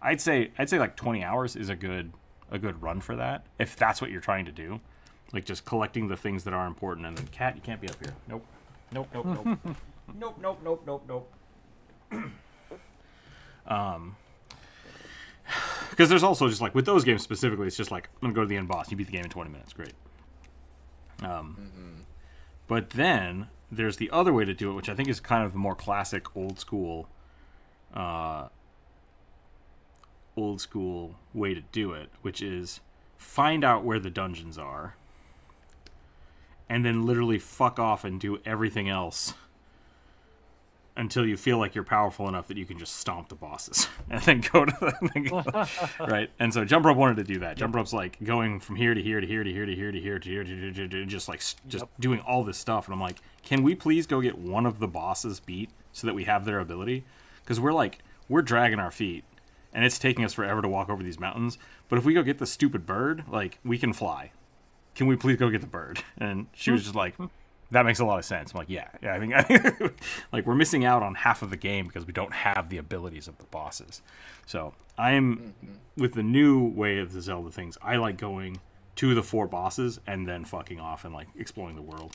I'd say I'd say like twenty hours is a good a good run for that if that's what you're trying to do, like just collecting the things that are important. And then Cat, you can't be up here. Nope, nope, nope, nope, nope, nope, nope, nope, nope. um. Because there's also just like with those games specifically, it's just like I'm gonna go to the end boss. You beat the game in twenty minutes, great. Um, mm-hmm. But then there's the other way to do it, which I think is kind of the more classic, old school, uh, old school way to do it, which is find out where the dungeons are, and then literally fuck off and do everything else until you feel like you're powerful enough that you can just stomp the bosses and then go to the and go, right. And so Jump Rope wanted to do that. Jump Rope's like going from here to here to here to here to here to here to here to here, to here, to here just like just yep. doing all this stuff. And I'm like, can we please go get one of the bosses beat so that we have their ability? Because we're like we're dragging our feet and it's taking us forever to walk over these mountains. But if we go get the stupid bird, like we can fly. Can we please go get the bird? And she was just like. That makes a lot of sense. I'm like, yeah, yeah. I think, I think like we're missing out on half of the game because we don't have the abilities of the bosses. So I'm with the new way of the Zelda things. I like going to the four bosses and then fucking off and like exploring the world,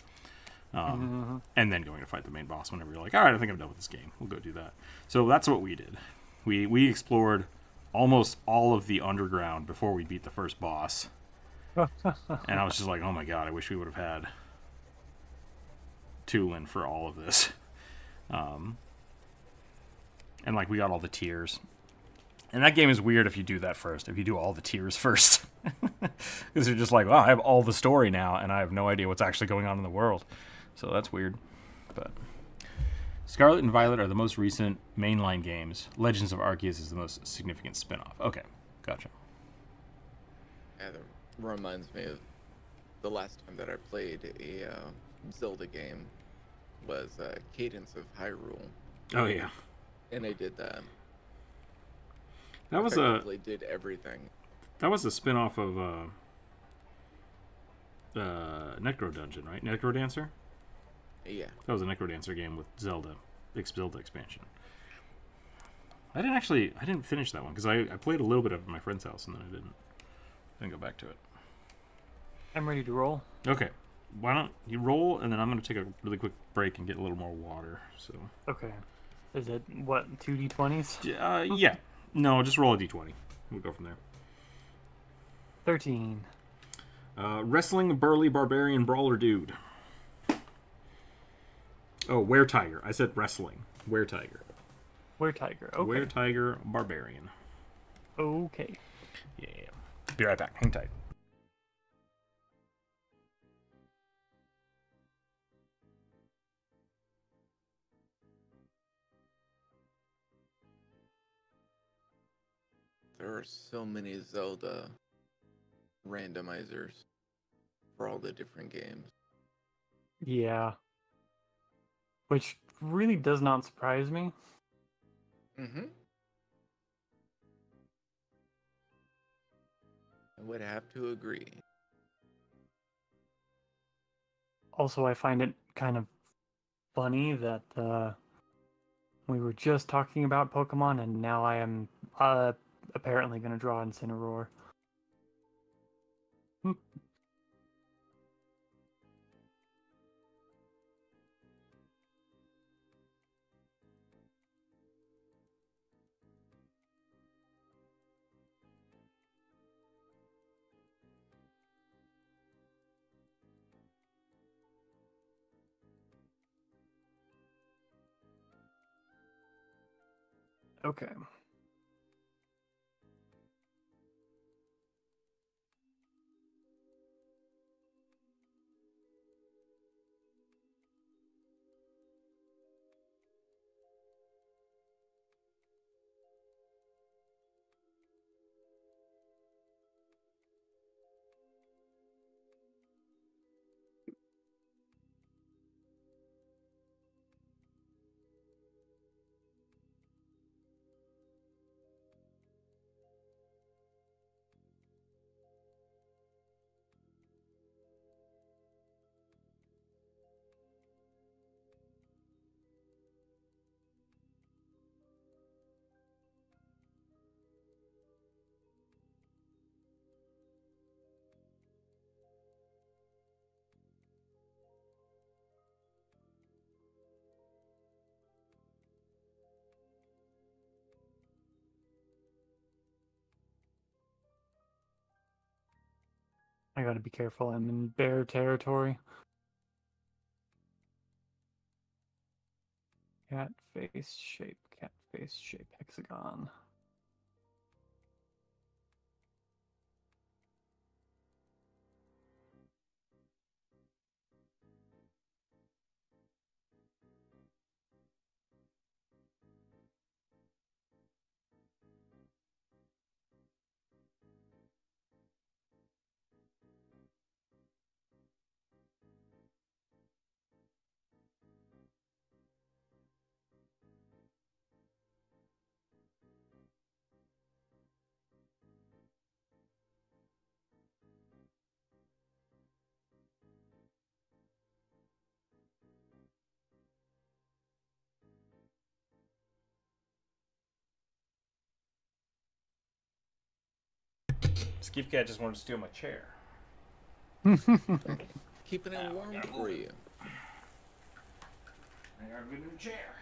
um, mm-hmm. and then going to fight the main boss whenever you're like, all right, I think I'm done with this game. We'll go do that. So that's what we did. We we explored almost all of the underground before we beat the first boss, and I was just like, oh my god, I wish we would have had. Tulin for all of this, um, and like we got all the tiers, and that game is weird if you do that first. If you do all the tiers first, because you're just like, wow, I have all the story now, and I have no idea what's actually going on in the world. So that's weird. But Scarlet and Violet are the most recent mainline games. Legends of Arceus is the most significant spinoff. Okay, gotcha. Yeah, that reminds me of the last time that I played a. Uh... Zelda game was uh, Cadence of Hyrule. Oh yeah, and I did that. That was a did everything. That was a spinoff of uh, uh, Necro Dungeon, right? Necro Dancer. Yeah, that was a Necro Dancer game with Zelda, Zelda expansion. I didn't actually, I didn't finish that one because I, I played a little bit of it at my friend's house and then I didn't, didn't go back to it. I'm ready to roll. Okay. Why don't you roll, and then I'm going to take a really quick break and get a little more water. So. Okay. Is it, what, two d twenties? Uh, yeah. No, just roll a d twenty. We'll go from there. thirteen. Uh, wrestling burly barbarian brawler dude. Oh, were-tiger. I said wrestling. Were-tiger. Were-tiger, okay. Were-tiger barbarian. Okay. Yeah. Be right back. Hang tight. There are so many Zelda randomizers for all the different games. Yeah. Which really does not surprise me. Mm-hmm. I would have to agree. Also, I find it kind of funny that uh, we were just talking about Pokemon, and now I am... Uh, apparently going to draw Incineroar. Hmm. Okay. I gotta be careful, I'm in bear territory. Cat face shape, cat face shape, hexagon. Skeep Cat just wanted to steal my chair. Keeping it warm for you. I got a good new chair.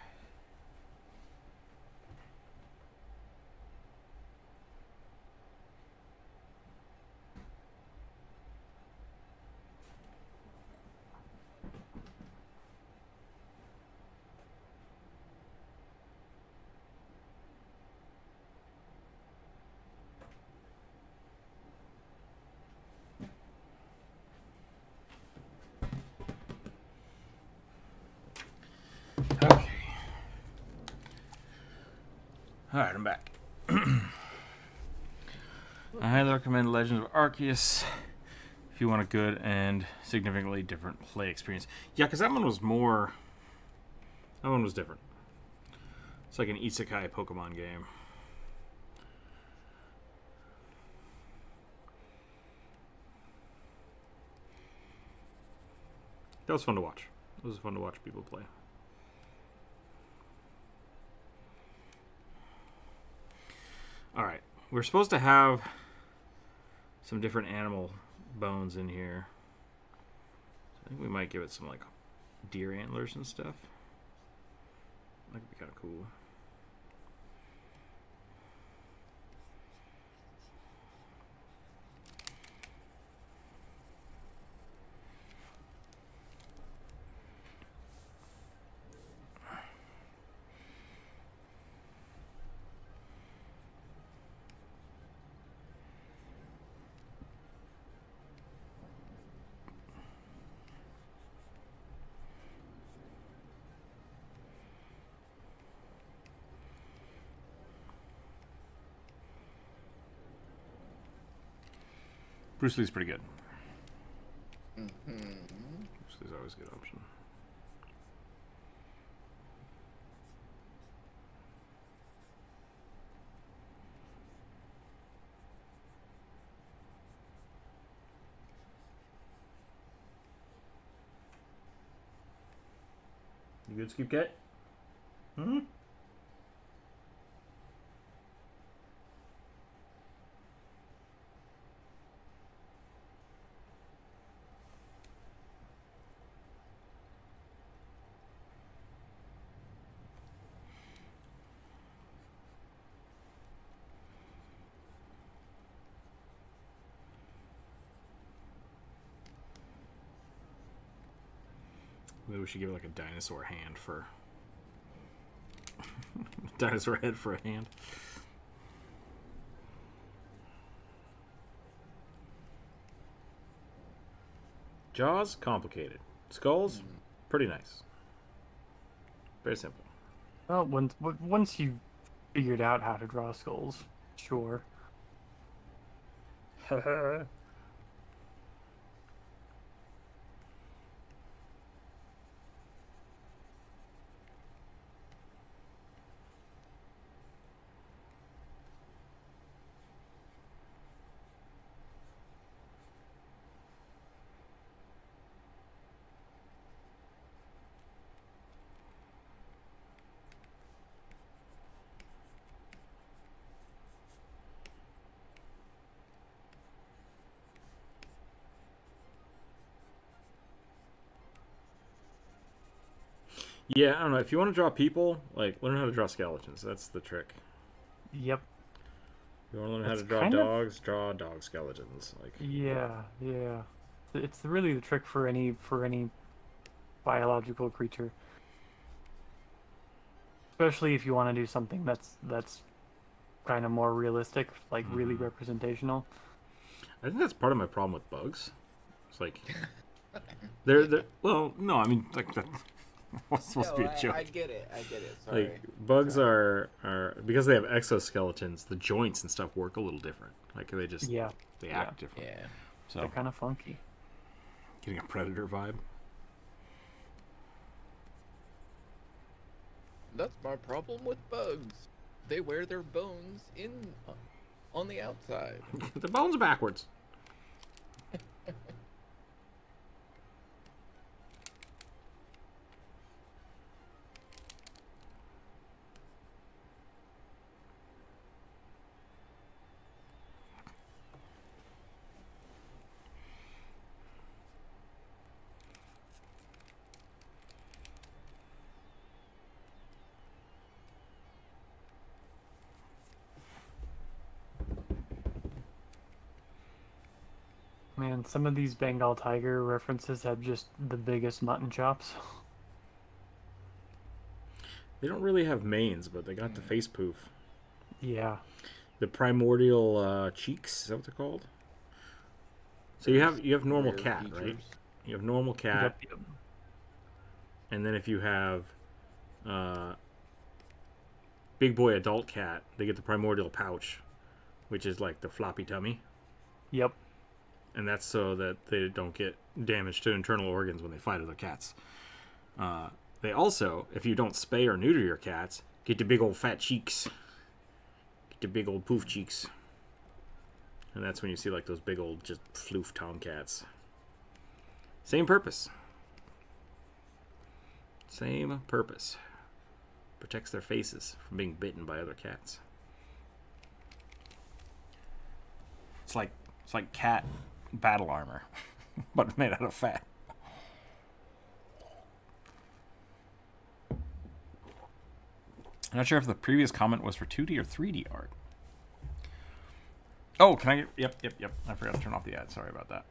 Alright, I'm back. I highly recommend Legends of Arceus if you want a good and significantly different play experience. Yeah, because that one was more... That one was different. It's like an isekai Pokemon game. That was fun to watch. It was fun to watch people play. All right, we're supposed to have some different animal bones in here. So I think we might give it some like deer antlers and stuff. That could be kind of cool. Bruce Lee's pretty good. Mm-hmm. Bruce Lee's always a good option. You good, Scoop Cat? Hmm? Maybe we should give it like a dinosaur hand for dinosaur head for a hand. Jaws, complicated. Skulls, pretty nice. Very simple. Well, once once you figured out how to draw skulls, sure. Yeah, I don't know. If you want to draw people, like, learn how to draw skeletons. That's the trick. Yep. You want to learn That's how to draw dogs, of... draw dog skeletons. Like. Yeah, yeah. It's really the trick for any for any biological creature. Especially if you want to do something that's that's kind of more realistic, like mm. really representational. I think that's part of my problem with bugs. It's like they're they're well, no, I mean like that's It's supposed no, to be a joke. I, I get it. I get it. Sorry. Like bugs Sorry. are are because they have exoskeletons, the joints and stuff work a little different. Like they just yeah they yeah. act different. Yeah, so they're kind of funky. Getting a predator vibe. That's my problem with bugs. They wear their bones in on the outside. The bones are backwards. Man, some of these Bengal tiger references have just the biggest mutton chops. They don't really have manes, but they got mm. the face poof. Yeah. The primordial uh, cheeks, is that what they're called? So you have you have normal cat, features. right? You have normal cat. Yep, yep. And then if you have uh, big boy adult cat, they get the primordial pouch, which is like the floppy tummy. Yep. And that's so that they don't get damage to internal organs when they fight other cats. Uh, they also, if you don't spay or neuter your cats, get the big old fat cheeks. Get the big old poof cheeks. And that's when you see like those big old just floof tomcats. Same purpose. Same purpose. Protects their faces from being bitten by other cats. It's like, it's like cat... battle armor, but made out of fat. I'm not sure if the previous comment was for two D or three D art. Oh, can I get... Yep, yep, yep. I forgot to turn off the ad. Sorry about that.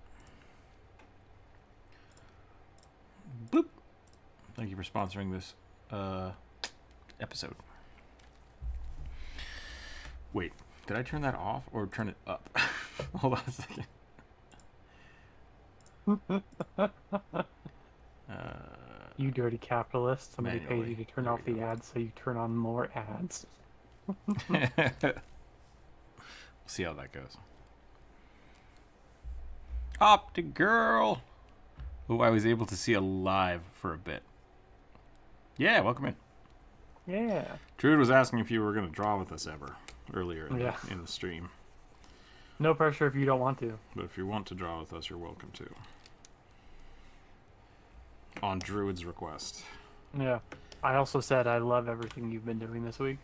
Boop. Thank you for sponsoring this uh, episode. Wait, did I turn that off or turn it up? Hold on a second. uh, you dirty capitalist. Somebody manually pays you to turn there off the ads, so you turn on more ads. See how that goes. Optigirl! Oh, I was able to see a live for a bit. Yeah, welcome in. Yeah. Trude was asking if you were going to draw with us ever earlier in, yeah. the, in the stream. No pressure if you don't want to. But if you want to draw with us, you're welcome to. On Druid's request. Yeah. I also said I love everything you've been doing this week.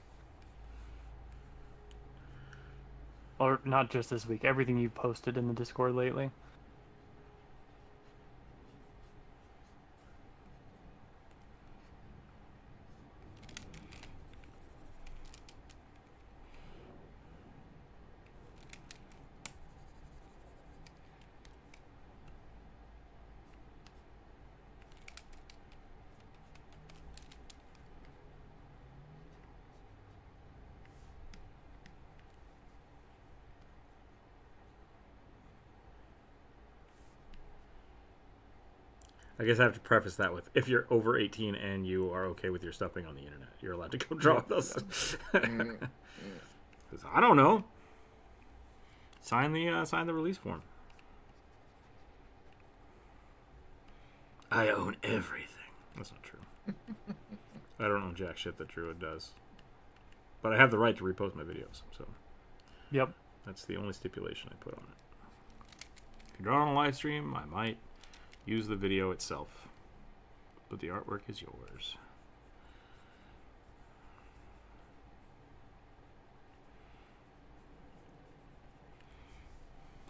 Or not just this week, everything you've posted in the Discord lately. I guess I have to preface that with, if you're over eighteen and you are okay with your stuffing on the internet, you're allowed to go draw with us. I don't know. Sign the uh, sign the release form. I own everything. That's not true. I don't own jack shit that Druid does, but I have the right to repost my videos. So, yep, that's the only stipulation I put on it. If you draw on a live stream, I might use the video itself, but the artwork is yours.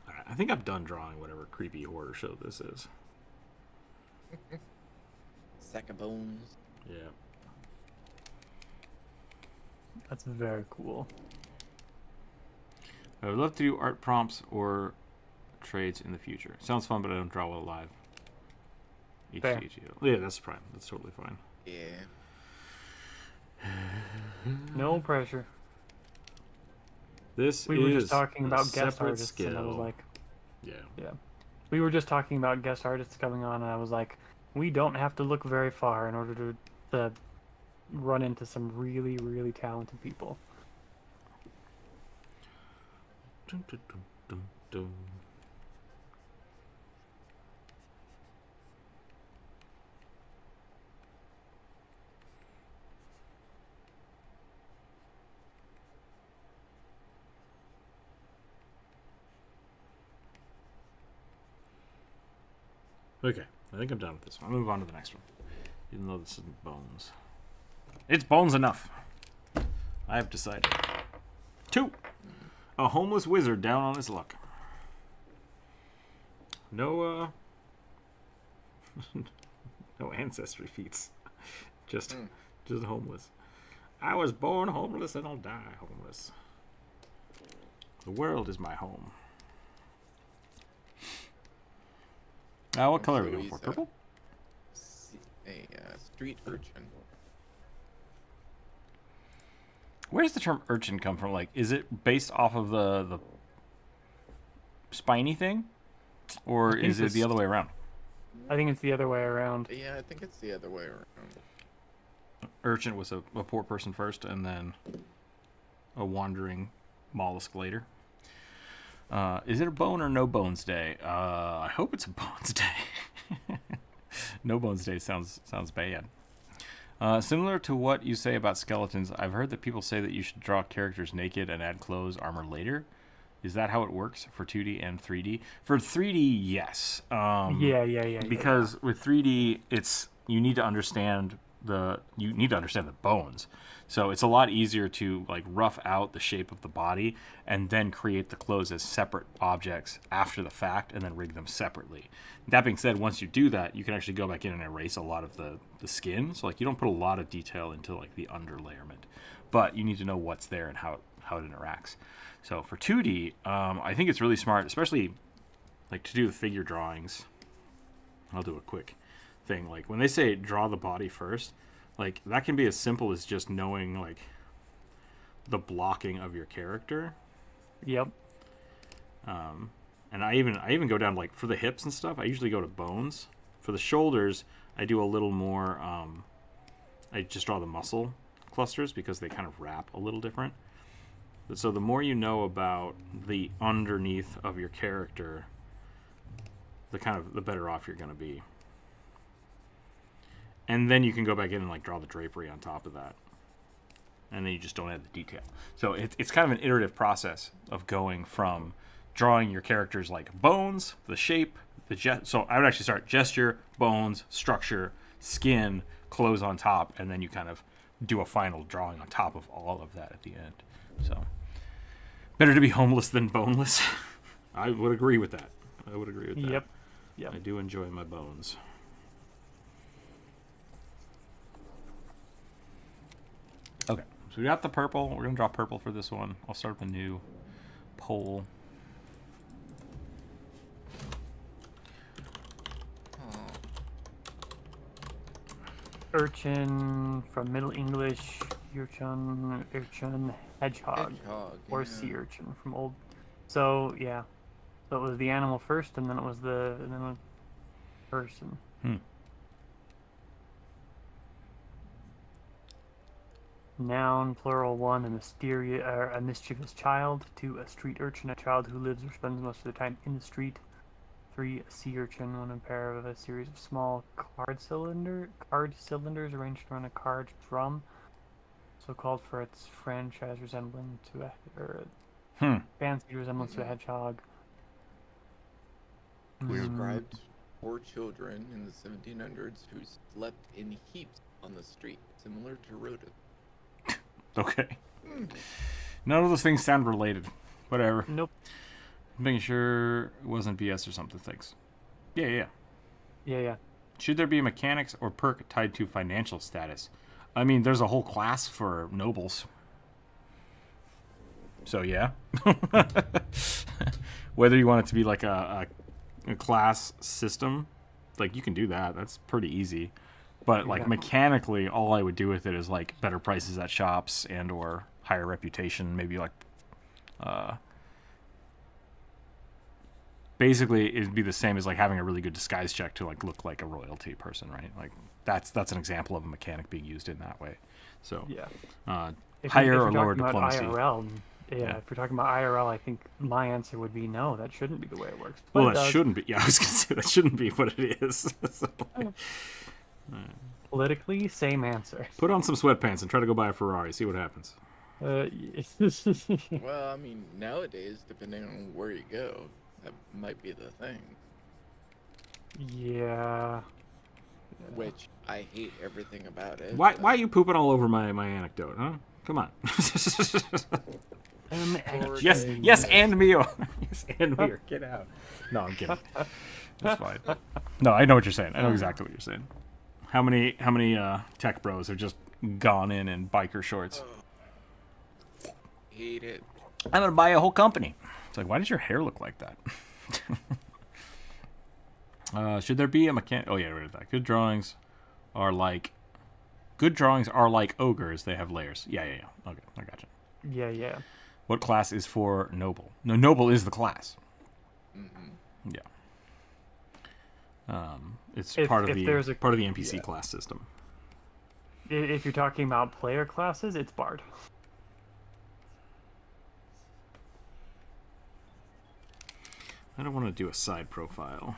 All right, I think I'm done drawing whatever creepy horror show this is. Sack of bones. Yeah. That's very cool. I would love to do art prompts or trades in the future. Sounds fun, but I don't draw well live. Each, each, yeah, that's fine. That's totally fine. Yeah. No pressure. This we is were just talking about guest artists, skill. And I was like, yeah, yeah. We were just talking about guest artists coming on, and I was like, we don't have to look very far in order to, to run into some really, really talented people. Dun, dun, dun, dun, dun. Okay, I think I'm done with this one. I'll move on to the next one. Even though this isn't bones. It's bones enough. I have decided. Two! A homeless wizard down on his luck. No, uh... no ancestry feats. Just, mm. just homeless. I was born homeless and I'll die homeless. The world is my home. Uh, what color so are we going for? Purple? A, a uh, street urchin. Where does the term urchin come from? Like, is it based off of the, the spiny thing? Or is it the other way around? I think it's the other way around. Yeah, I think it's the other way around. Urchin was a, a poor person first, and then a wandering mollusk later. Uh, is it a bone or no bones day? Uh, I hope it's a bones day. No bones day sounds sounds bad. Uh, similar to what you say about skeletons, I've heard that people say that you should draw characters naked and add clothes, armor later. Is that how it works for two D and three D? For three D, yes. Um, yeah, yeah, yeah. Because yeah. with three D, it's you need to understand the you need to understand the bones. So it's a lot easier to like rough out the shape of the body and then create the clothes as separate objects after the fact and then rig them separately. That being said, once you do that, you can actually go back in and erase a lot of the, the skin. So like you don't put a lot of detail into like the underlayment, but you need to know what's there and how it, how it interacts. So for two D, um, I think it's really smart, especially like to do the figure drawings. I'll do a quick thing. Like when they say draw the body first, like that can be as simple as just knowing like the blocking of your character. Yep. Um, and I even I even go down like for the hips and stuff. I usually go to bones. For the shoulders, I do a little more. Um, I just draw the muscle clusters because they kind of wrap a little different. So the more you know about the underneath of your character, the kind of the better off you're going to be. And then you can go back in and like draw the drapery on top of that. And then you just don't add the detail. So it, it's kind of an iterative process of going from drawing your characters like bones, the shape, the gest. So I would actually start gesture, bones, structure, skin, clothes on top, and then you kind of do a final drawing on top of all of that at the end. So better to be homeless than boneless. I would agree with that. I would agree with that. Yep. Yep. I do enjoy my bones. Okay, so we got the purple. We're going to draw purple for this one. I'll start with a new pole. Urchin from Middle English. Urchin, urchin, hedgehog, hedgehog or yeah. Sea urchin from old. So yeah, so it was the animal first, and then it was the and then the person. Hmm. Noun, plural, one, a mysterious, uh, a mischievous child. Two, a street urchin, a child who lives or spends most of the time in the street. Three, a sea urchin, one, a pair of a series of small card cylinder card cylinders arranged around a card drum. So called for its franchise resembling to a or hmm. fancied resemblance to a hedgehog. Described poor children in the seventeen hundreds who slept in heaps on the street, similar to rodents. Okay. None of those things sound related. Whatever. Nope. Making sure it wasn't B S or something. Thanks. Yeah, yeah. Yeah, yeah. Should there be mechanics or perk tied to financial status? I mean, there's a whole class for nobles. So, yeah. Whether you want it to be like a, a, a class system, like you can do that. That's pretty easy. But, like, yeah. mechanically, all I would do with it is, like, better prices at shops and or higher reputation. Maybe, like, uh, basically, it would be the same as, like, having a really good disguise check to, like, look like a royalty person, right? Like, that's that's an example of a mechanic being used in that way. So, yeah. uh, if higher you, or lower diplomacy. I R L, yeah, yeah, if you're talking about I R L, I think my answer would be no, that shouldn't be the way it works. But well, it that does. shouldn't be. Yeah, I was going to say that shouldn't be what it is. So, like, right. Politically, same answer. Put on some sweatpants and try to go buy a Ferrari. See what happens. Uh, well, I mean, nowadays, depending on where you go, that might be the thing. Yeah. Which I hate everything about it. Why? But... Why are you pooping all over my my anecdote? Huh? Come on. yes, yes, and Mio. yes, and Mio. Get out. No, I'm kidding. That's fine. No, I know what you're saying. I know exactly what you're saying. How many how many uh, tech bros have just gone in in biker shorts? Oh, hate it. I'm gonna buy a whole company. It's like, why does your hair look like that? uh, should there be a mechanic? Oh yeah, I read that. Good drawings are like good drawings are like ogres. They have layers. Yeah, yeah, yeah. Okay, I gotcha. Yeah, yeah. What class is for noble? No, noble is the class. Mm-hmm. Yeah. Um, it's if, part of the a, part of the N P C yeah. class system. If you're talking about player classes, it's Bard. I don't want to do a side profile.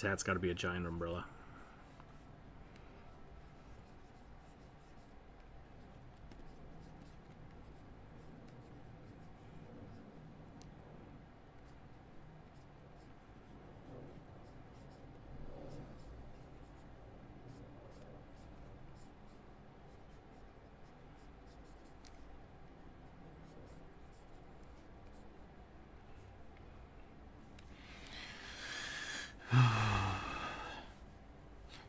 His hat's got to be a giant umbrella.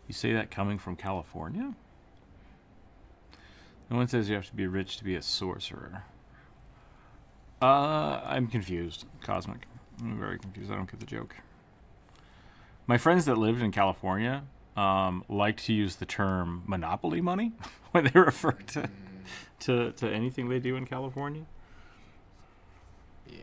You say that coming from California? No one says you have to be rich to be a sorcerer. Uh, I'm confused, Cosmic. I'm very confused. I don't get the joke. My friends that lived in California um, liked to use the term monopoly money when they refer to, to, to anything they do in California. Yeah.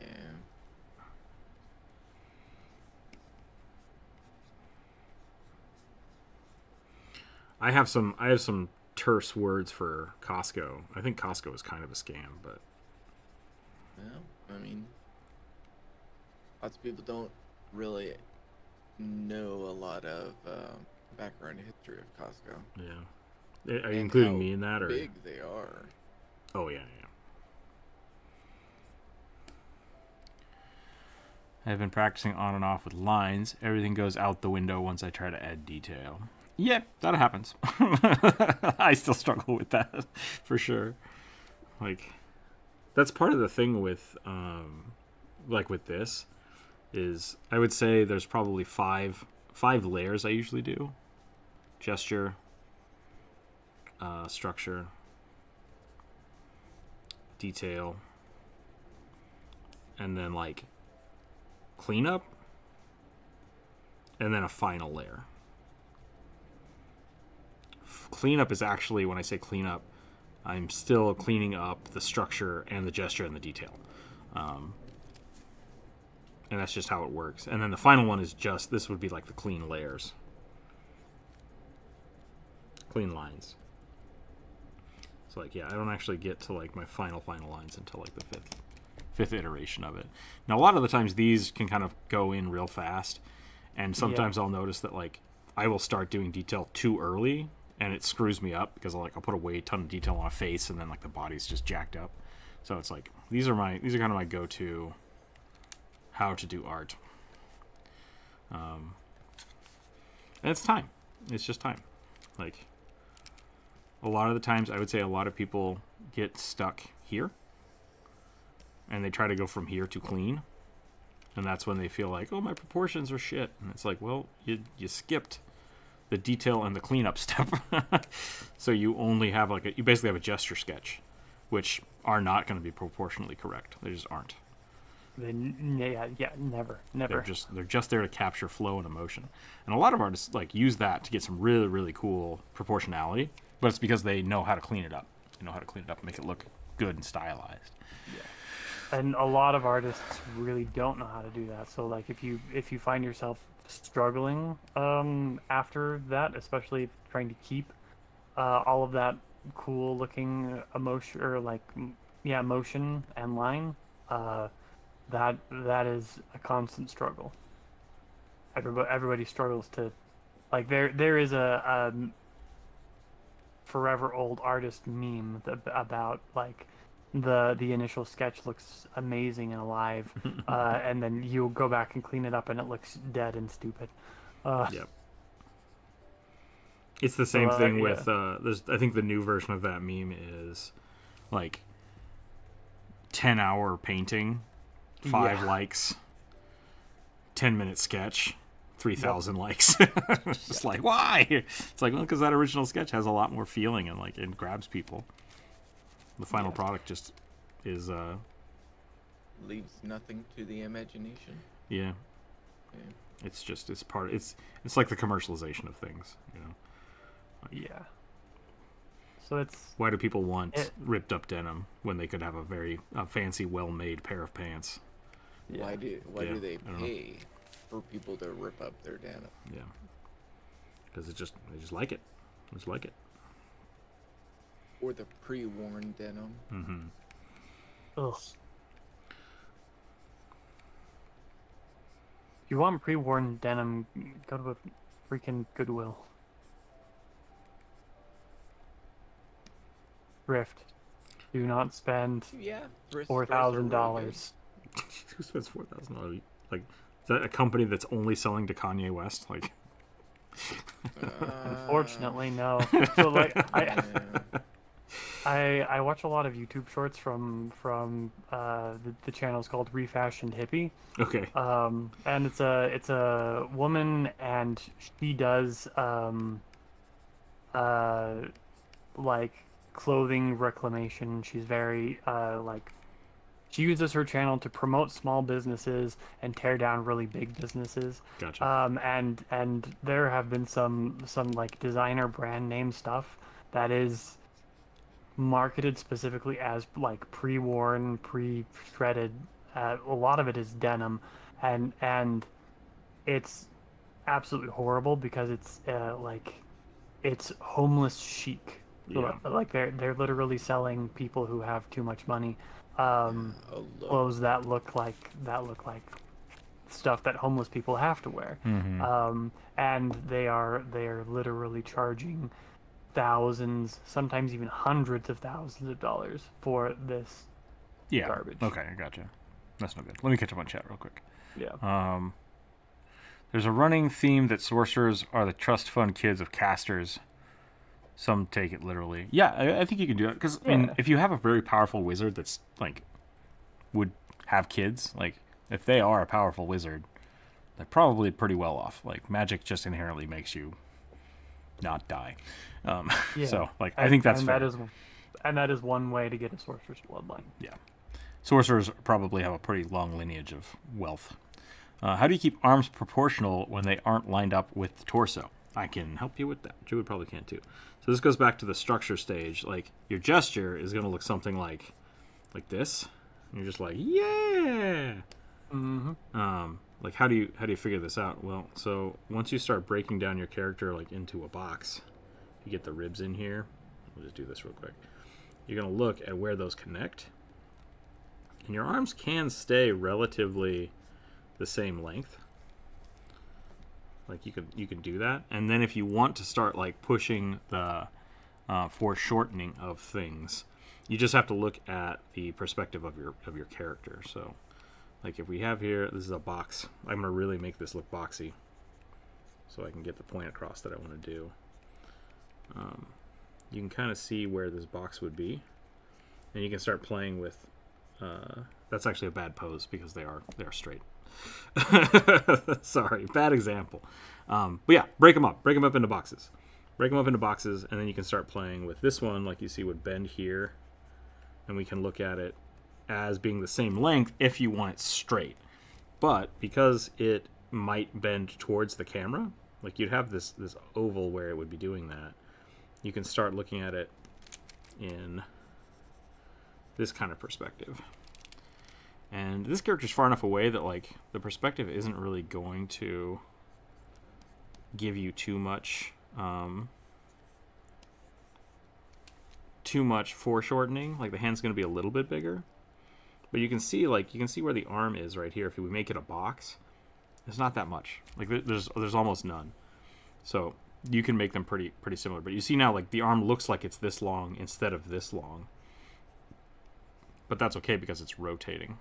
I have some I have some terse words for Costco. I think Costco is kind of a scam, but well, I mean, lots of people don't really know a lot of uh, background history of Costco. Yeah, are you and including how me in that? Or big they are. Oh yeah, yeah. I've been practicing on and off with lines. Everything goes out the window once I try to add detail. Yeah, that happens. I still struggle with that, for sure. Like, that's part of the thing with, um, like with this, is I would say there's probably five five layers I usually do: gesture, uh, structure, detail, and then like cleanup, and then a final layer. Cleanup is actually, when I say cleanup, I'm still cleaning up the structure and the gesture and the detail. Um, and that's just how it works. And then the final one is just, this would be like the clean layers. Clean lines. So like, yeah, I don't actually get to like my final, final lines until like the fifth, fifth iteration of it. Now, a lot of the times these can kind of go in real fast. And sometimes yeah. I'll notice that like, I will start doing detail too early. And it screws me up because I'll, like, I'll put a way ton of detail on a face and then like the body's just jacked up. So it's like, these are my, these are kind of my go-to how to do art. Um, and it's time. It's just time. Like a lot of the times I would say a lot of people get stuck here and they try to go from here to clean. And that's when they feel like, oh, my proportions are shit. And it's like, well, you, you skipped the detail and the cleanup step. So you only have like a, you basically have a gesture sketch, which are not going to be proportionally correct. They just aren't. Then yeah, yeah, never, never. They're just they're just there to capture flow and emotion. And a lot of artists like use that to get some really really cool proportionality, but it's because they know how to clean it up. They know how to clean it up and make it look good and stylized. Yeah. And a lot of artists really don't know how to do that. So like if you if you find yourself struggling um, after that, especially trying to keep uh, all of that cool looking emotion or like yeah motion and line, uh, that that is a constant struggle. Everybody everybody struggles to like there there is a, a forever old artist meme about like. the the initial sketch looks amazing and alive, uh, and then you go back and clean it up and it looks dead and stupid. Uh, yep. It's the same uh, thing with, yeah. uh, there's, I think the new version of that meme is like ten hour painting, five yeah. likes, ten minute sketch, three thousand yep. likes. It's just yep. like, why? It's like, well, because that original sketch has a lot more feeling and like, and grabs people. The final yeah. product just is uh leaves nothing to the imagination. Yeah. yeah. It's just it's part of, it's it's like the commercialization of things, you know. Like, yeah. So it's why do people want it, ripped up denim when they could have a very a fancy well-made pair of pants? Yeah. Why do why yeah, do they pay for people to rip up their denim? Yeah. Cuz it just they just like it. They just like it. Or the pre-worn denim. Mm-hmm. Ugh. If you want pre-worn denim, go to a freaking Goodwill. Thrift. Do not spend yeah, four thousand dollars. Who spends four thousand dollars? Like, is that a company that's only selling to Kanye West? Like, uh... unfortunately, no. So like, I, yeah. I I watch a lot of YouTube shorts from from uh, the, the channel is called Refashioned Hippie. Okay. Um, and it's a it's a woman, and she does um, uh, like. clothing reclamation. She's very uh like she uses her channel to promote small businesses and tear down really big businesses. Gotcha. um and and there have been some some like designer brand name stuff that is marketed specifically as like pre-worn, pre-shredded, uh, a lot of it is denim, and and it's absolutely horrible because it's uh like it's homeless chic. Yeah. Like they're they're literally selling people who have too much money um, oh, clothes that look like that look like stuff that homeless people have to wear, mm-hmm. um, and they are they are literally charging thousands, sometimes even hundreds of thousands of dollars for this yeah. garbage. Okay, I gotcha. That's no good. Let me catch up on chat real quick. Yeah. Um, there's a running theme that sorcerers are the trust fund kids of casters. Some take it literally. Yeah, I, I think you can do it. Because yeah. I mean, if you have a very powerful wizard that's, like, would have kids, like, if they are a powerful wizard, they're probably pretty well off. Like, magic just inherently makes you not die. Um, yeah. So, like, I, I think that's and fair. That is, and that is one way to get a sorcerer's bloodline. Yeah. Sorcerers probably have a pretty long lineage of wealth. Uh, how do you keep arms proportional when they aren't lined up with the torso? I can help you with that. Druid probably can too. So this goes back to the structure stage. Like, your gesture is going to look something like like this. And you're just like, yeah. Mm-hmm. Um, like, how do you how do you figure this out? Well, so once you start breaking down your character like into a box, you get the ribs in here. We'll just do this real quick. You're going to look at where those connect. And your arms can stay relatively the same length. Like, you could you could do that, and then if you want to start like pushing the uh, foreshortening of things, you just have to look at the perspective of your of your character. So, like, if we have here, this is a box. I'm gonna really make this look boxy, so I can get the point across that I want to do. Um, you can kind of see where this box would be, and you can start playing with. Uh, that's actually a bad pose because they are they are straight. Sorry, bad example. Um, but yeah, break them up. Break them up into boxes. Break them up into boxes, and then you can start playing with this one, like you see would bend here. And we can look at it as being the same length if you want it straight. But because it might bend towards the camera, like you'd have this, this oval where it would be doing that, you can start looking at it in this kind of perspective. And this character's far enough away that, like, the perspective isn't really going to give you too much, um, too much foreshortening. Like, the hand's going to be a little bit bigger. But you can see, like, you can see where the arm is right here. If we make it a box, it's not that much. Like, there's there's almost none. So you can make them pretty pretty similar. But you see now, like, the arm looks like it's this long instead of this long. But that's okay because it's rotating.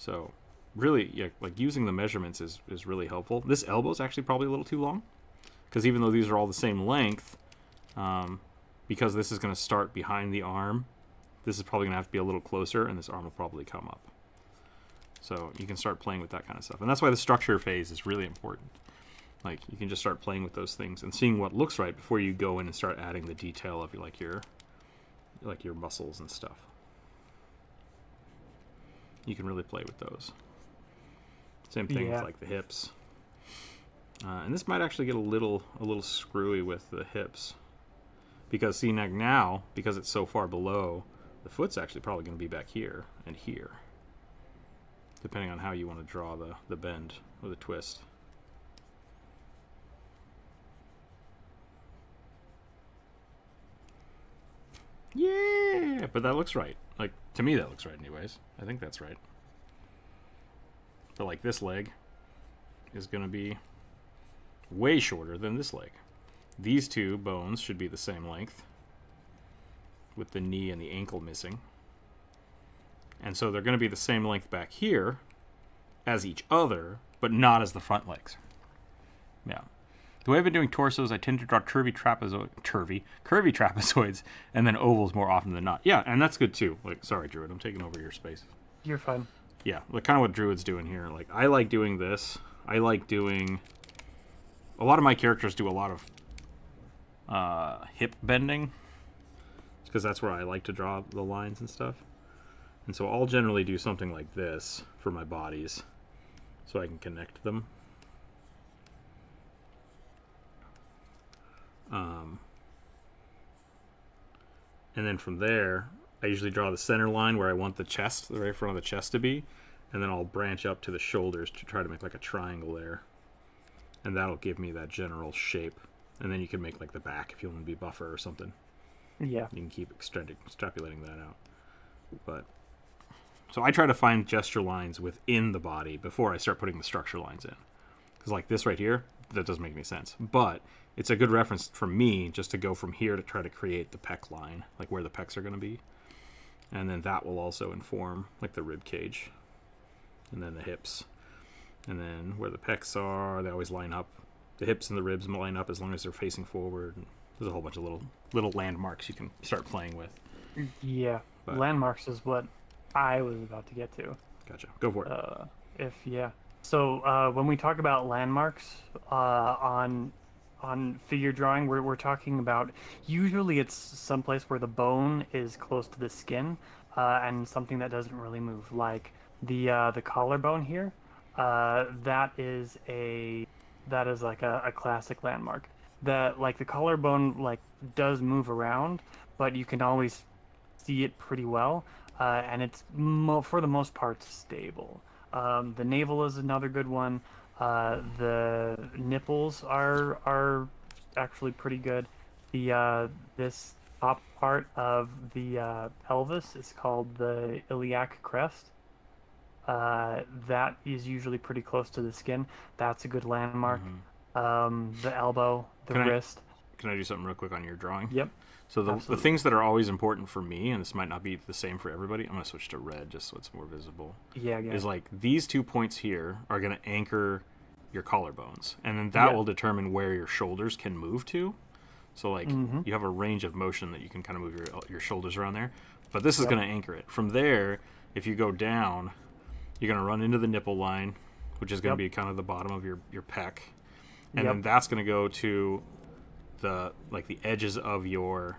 So really, yeah, like using the measurements is, is really helpful. This elbow is actually probably a little too long because even though these are all the same length, um, because this is going to start behind the arm, this is probably going to have to be a little closer and this arm will probably come up. So you can start playing with that kind of stuff. And that's why the structure phase is really important. Like, you can just start playing with those things and seeing what looks right before you go in and start adding the detail of like your, like your muscles and stuff. You can really play with those. Same thing yeah. with like the hips. Uh, and this might actually get a little a little screwy with the hips. Because see now, because it's so far below, the foot's actually probably going to be back here and here. Depending on how you want to draw the, the bend or the twist. Yeah, but that looks right. Like, to me that looks right anyways. I think that's right. But like this leg, is going to be way shorter than this leg. These two bones should be the same length, with the knee and the ankle missing. And so they're going to be the same length back here as each other, but not as the front legs. Yeah. The way I've been doing torsos, I tend to draw curvy trapezoid, curvy, curvy trapezoids, and then ovals more often than not. Yeah, and that's good too. Like, sorry, Druid, I'm taking over your space. You're fine. Yeah, like kind of what Druid's doing here. Like, I like doing this. I like doing. A lot of my characters do a lot of uh, hip bending, because that's where I like to draw the lines and stuff. And so I'll generally do something like this for my bodies, so I can connect them. Um, and then from there, I usually draw the center line where I want the chest, the right front of the chest to be, and then I'll branch up to the shoulders to try to make like a triangle there, and that'll give me that general shape. And then you can make like the back if you want to be buffer or something. Yeah, you can keep extrapolating that out. But so I try to find gesture lines within the body before I start putting the structure lines in, because like this right here, that doesn't make any sense, but it's a good reference for me just to go from here to try to create the pec line, like where the pecs are going to be. And then that will also inform like the rib cage, and then the hips, and then where the pecs are. They always line up. The hips and the ribs line up as long as they're facing forward. There's a whole bunch of little little landmarks you can start playing with. Yeah, but landmarks is what I was about to get to. Gotcha. Go for it. Uh, if yeah. So uh, when we talk about landmarks uh, on. on figure drawing, we're, we're talking about, usually it's someplace where the bone is close to the skin, uh, and something that doesn't really move, like the uh, the collarbone here. Uh, that is a that is like a, a classic landmark. That like the collarbone like does move around, but you can always see it pretty well, uh, and it's mo for the most part stable. Um, the navel is another good one. Uh, the nipples are are actually pretty good. The uh, this top part of the uh, pelvis is called the iliac crest. Uh, that is usually pretty close to the skin. That's a good landmark. Mm-hmm. um, the elbow, the can wrist. I, can I do something real quick on your drawing? Yep. So the, the things that are always important for me, and this might not be the same for everybody, I'm going to switch to red just so it's more visible. Yeah, yeah. Is like these two points here are going to anchor your collarbones, and then that yeah. will determine where your shoulders can move to. So like mm-hmm. you have a range of motion that you can kind of move your, your shoulders around there, but this is yep. going to anchor it. From there, if you go down, you're going to run into the nipple line, which is going to yep. be kind of the bottom of your, your pec, and yep. then that's going to go to the like the edges of your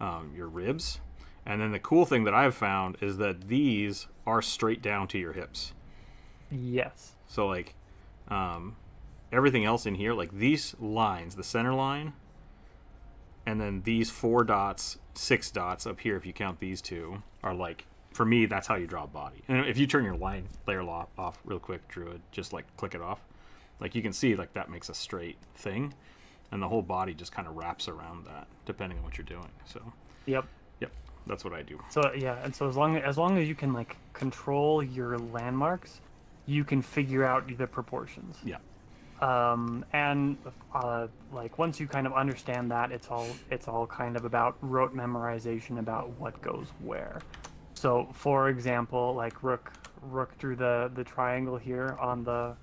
um, your ribs. And then the cool thing that I've found is that these are straight down to your hips. Yes. So like um, everything else in here, like these lines, the center line, and then these four dots, six dots up here if you count these two, are like, for me, that's how you draw a body. And if you turn your line layer off real quick, Druid, just like click it off, like you can see like that makes a straight thing. And the whole body just kind of wraps around that, depending on what you're doing. So, yep, yep, that's what I do. So yeah, and so as long as long as you can like control your landmarks, you can figure out the proportions. Yeah. Um, and uh, like once you kind of understand that, it's all it's all kind of about rote memorization about what goes where. So for example, like Rook Rook drew the the triangle here on the.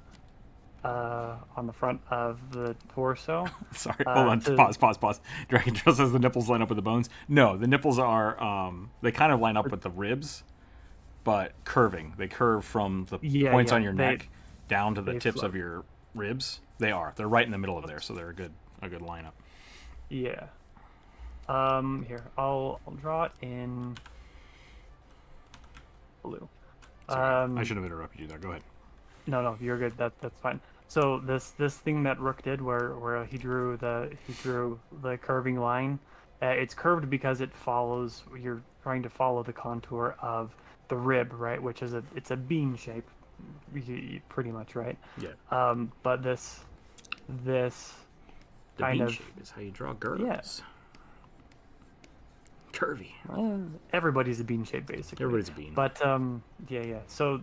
Uh, on the front of the torso. Sorry, hold uh, on. To... Pause, pause, pause. Dragon Trail says the nipples line up with the bones. No, the nipples are, um, they kind of line up with the ribs, but curving. They curve from the yeah, points yeah. on your they, neck down to the tips flip. of your ribs. They are. They're right in the middle of there, so they're a good a good lineup. Yeah. Um, here, I'll, I'll draw it in blue. Sorry, um, I should have interrupted you there. Go ahead. No, no, you're good. That that's fine. So this this thing that Rook did, where where he drew the he drew the curving line, uh, it's curved because it follows. You're trying to follow the contour of the rib, right? Which is a it's a bean shape, pretty much, right? Yeah. Um, but this this the kind bean of shape is how you draw girdles. Yes. Yeah. Curvy. Well, everybody's a bean shape, basically. Everybody's a bean. But um, yeah, yeah. So.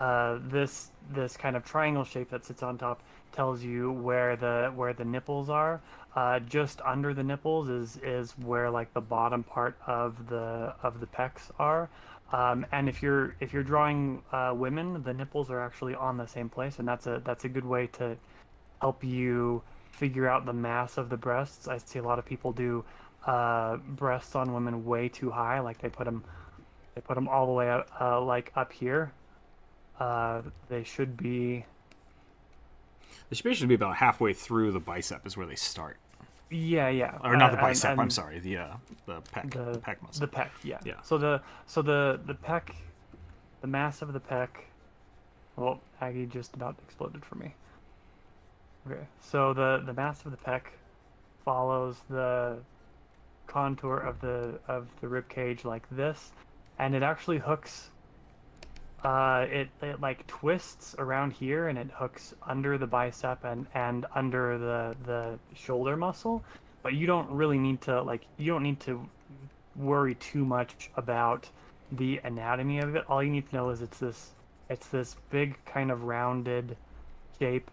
uh, this this kind of triangle shape that sits on top tells you where the where the nipples are. Uh, just under the nipples is is where like the bottom part of the of the pecs are. Um, and if you're if you're drawing uh, women, the nipples are actually on the same place, and that's a that's a good way to help you figure out the mass of the breasts. I see a lot of people do uh, breasts on women way too high, like they put them they put them all the way up, uh, like up here. Uh, they should be. They should basically be about halfway through the bicep is where they start. Yeah, yeah. Or not the bicep. I'm, I'm, I'm sorry. The uh, the pec. The, the pec muscle. The pec. Yeah. Yeah. So the so the the pec, the mass of the pec. Well, Aggie just about exploded for me. Okay. So the the mass of the pec follows the contour of the of the rib cage like this, and it actually hooks. Uh, it it like twists around here, and it hooks under the bicep and and under the the shoulder muscle, but you don't really need to like you don't need to worry too much about the anatomy of it. All you need to know is it's this it's this big kind of rounded shape,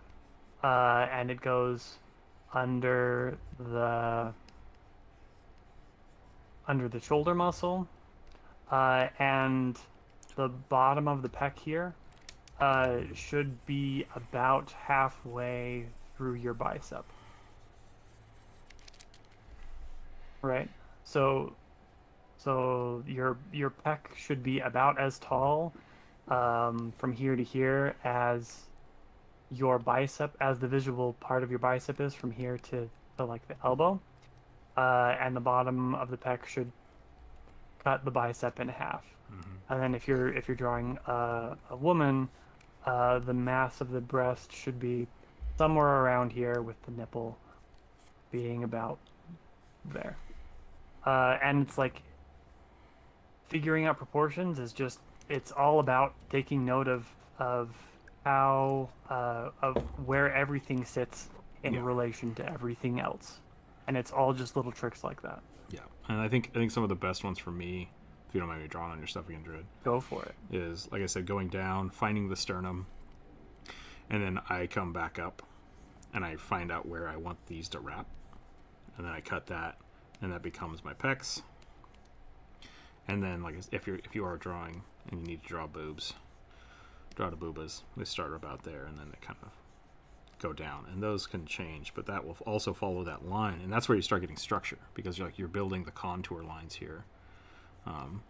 uh, and it goes under the under the shoulder muscle, uh, and the bottom of the pec here uh, should be about halfway through your bicep. Right? So so your your pec should be about as tall um, from here to here as your bicep, as the visible part of your bicep is from here to, to like the elbow. Uh, and the bottom of the pec should cut the bicep in half. Mm-hmm. And then if you're if you're drawing a, a woman, uh, the mass of the breast should be somewhere around here, with the nipple being about there. Uh, and it's like figuring out proportions is just it's all about taking note of of how uh, of where everything sits in yeah. relation to everything else, and it's all just little tricks like that. Yeah, and I think I think some of the best ones for me. You don't mind me drawing on your stuff again, Druid. Go for it. Is like I said, going down, finding the sternum, and then I come back up, and I find out where I want these to wrap, and then I cut that, and that becomes my pecs. And then, like if you're if you are drawing and you need to draw boobs, draw the boobas. They start about there, and then they kind of go down, and those can change, but that will also follow that line, and that's where you start getting structure because you're like you're building the contour lines here. Um,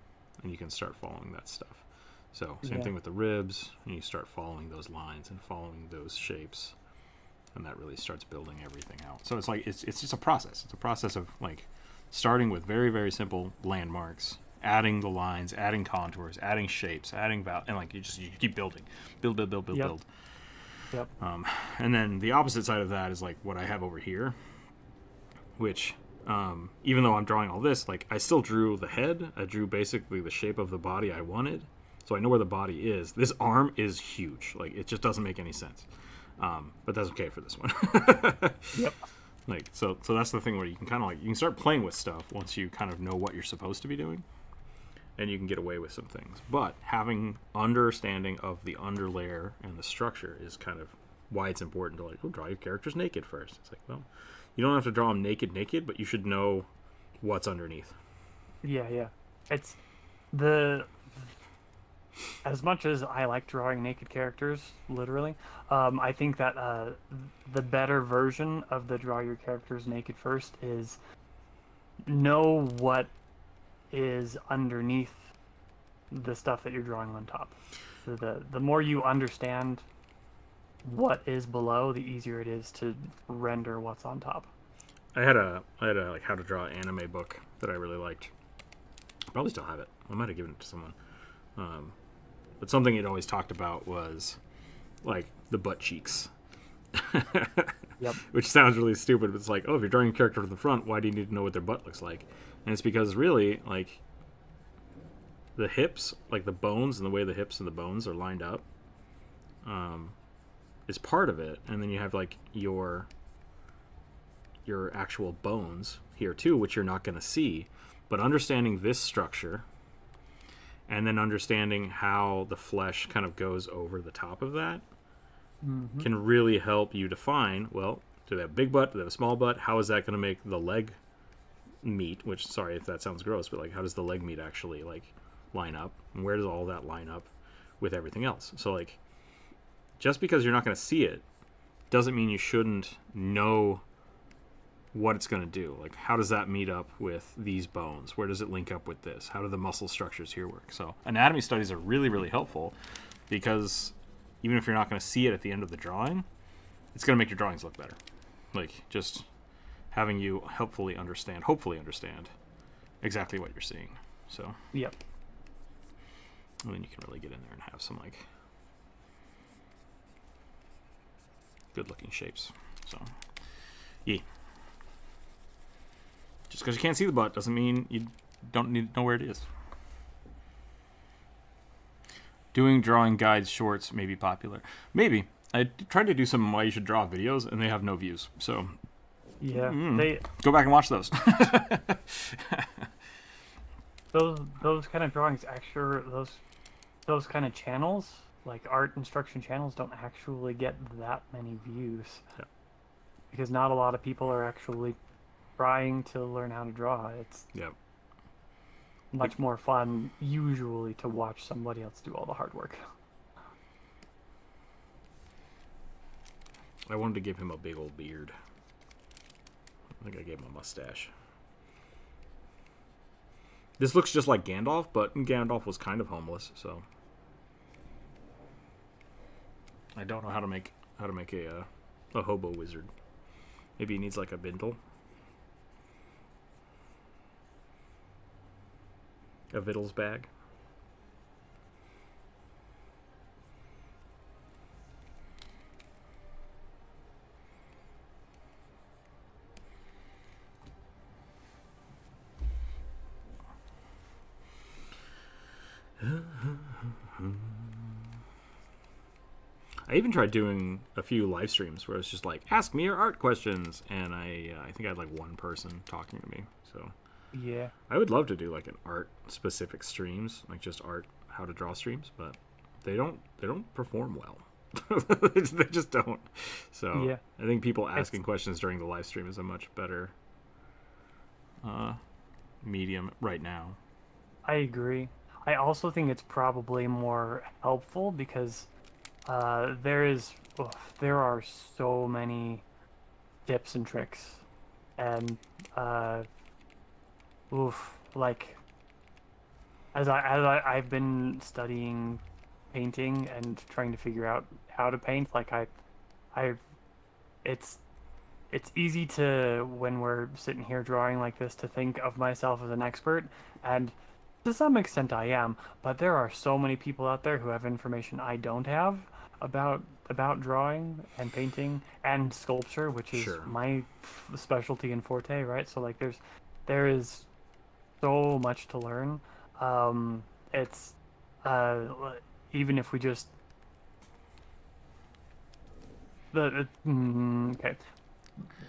and you can start following that stuff. So same yeah. thing with the ribs, and you start following those lines and following those shapes, and that really starts building everything out. So it's like it's it's just a process. It's a process of like starting with very very simple landmarks, adding the lines, adding contours, adding shapes, adding val, and like you just you keep building, build build build build yep. build. Yep. Um, and then the opposite side of that is like what I have over here, which. Um, even though I'm drawing all this, like I still drew the head. I drew basically the shape of the body I wanted, so I know where the body is. This arm is huge; like it just doesn't make any sense. Um, but that's okay for this one. Yep. Like so, so that's the thing where you can kind of like you can start playing with stuff once you kind of know what you're supposed to be doing, and you can get away with some things. But having understanding of the underlayer and the structure is kind of why it's important to like oh, draw your characters naked first. It's like well. You don't have to draw them naked, naked, but you should know what's underneath. Yeah, yeah. It's the... As much as I like drawing naked characters, literally, um, I think that uh, the better version of the draw your characters naked first is know what is underneath the stuff that you're drawing on top. So the, the more you understand... what is below, the easier it is to render what's on top. I had a I had a like how to draw anime book that I really liked. I probably still have it. I might have given it to someone. Um, but something it always talked about was like the butt cheeks. Yep. Which sounds really stupid, but it's like, oh, if you're drawing a character from the front, why do you need to know what their butt looks like? And it's because really, like the hips, like the bones and the way the hips and the bones are lined up. Um is part of it, and then you have like your your actual bones here too, which you're not going to see, but understanding this structure and then understanding how the flesh kind of goes over the top of that mm-hmm. can really help you define, well, do they have a big butt? Do they have a small butt? How is that going to make the leg meat, which, sorry if that sounds gross, but, like, how does the leg meat actually, like, line up? And where does all that line up with everything else? So, like, just because you're not going to see it doesn't mean you shouldn't know what it's going to do. Like, how does that meet up with these bones? Where does it link up with this? How do the muscle structures here work? So anatomy studies are really, really helpful, because even if you're not going to see it at the end of the drawing, it's going to make your drawings look better. Like, just having you helpfully understand, hopefully understand exactly what you're seeing. So, yep. And then you can really get in there and have some, like, good looking shapes. So, yeah. Just because you can't see the butt doesn't mean you don't need to know where it is. Doing drawing guides shorts may be popular. Maybe. I tried to do some why you should draw videos, and they have no views. So, yeah, mm, they go back and watch those. those those kind of drawings, actually, those those kind of channels, like art instruction channels, don't actually get that many views, yeah. because not a lot of people are actually trying to learn how to draw. It's yep. much like, more fun usually to watch somebody else do all the hard work. I wanted to give him a big old beard. I think I gave him a mustache. This looks just like Gandalf, but Gandalf was kind of homeless, so I don't know how to make how to make a uh, a hobo wizard. Maybe he needs like a bindle. A vittles bag. I even tried doing a few live streams where it's just like, ask me your art questions, and I uh, I think I had like one person talking to me. So yeah, I would love to do like an art specific streams, like just art how to draw streams, but they don't they don't perform well. They just don't. So yeah. I think people asking it's... questions during the live stream is a much better uh, medium right now. I agree. I also think it's probably more helpful because uh, there is ugh, there are so many tips and tricks, and uh, oof, like as I as I I've been studying painting and trying to figure out how to paint. Like I, I, it's it's easy to, when we're sitting here drawing like this, to think of myself as an expert, and to some extent I am, but there are so many people out there who have information I don't have about about drawing and painting and sculpture, which is sure. my specialty and forte, right? So like there's there is so much to learn. Um, it's uh, even if we just the uh, mm, okay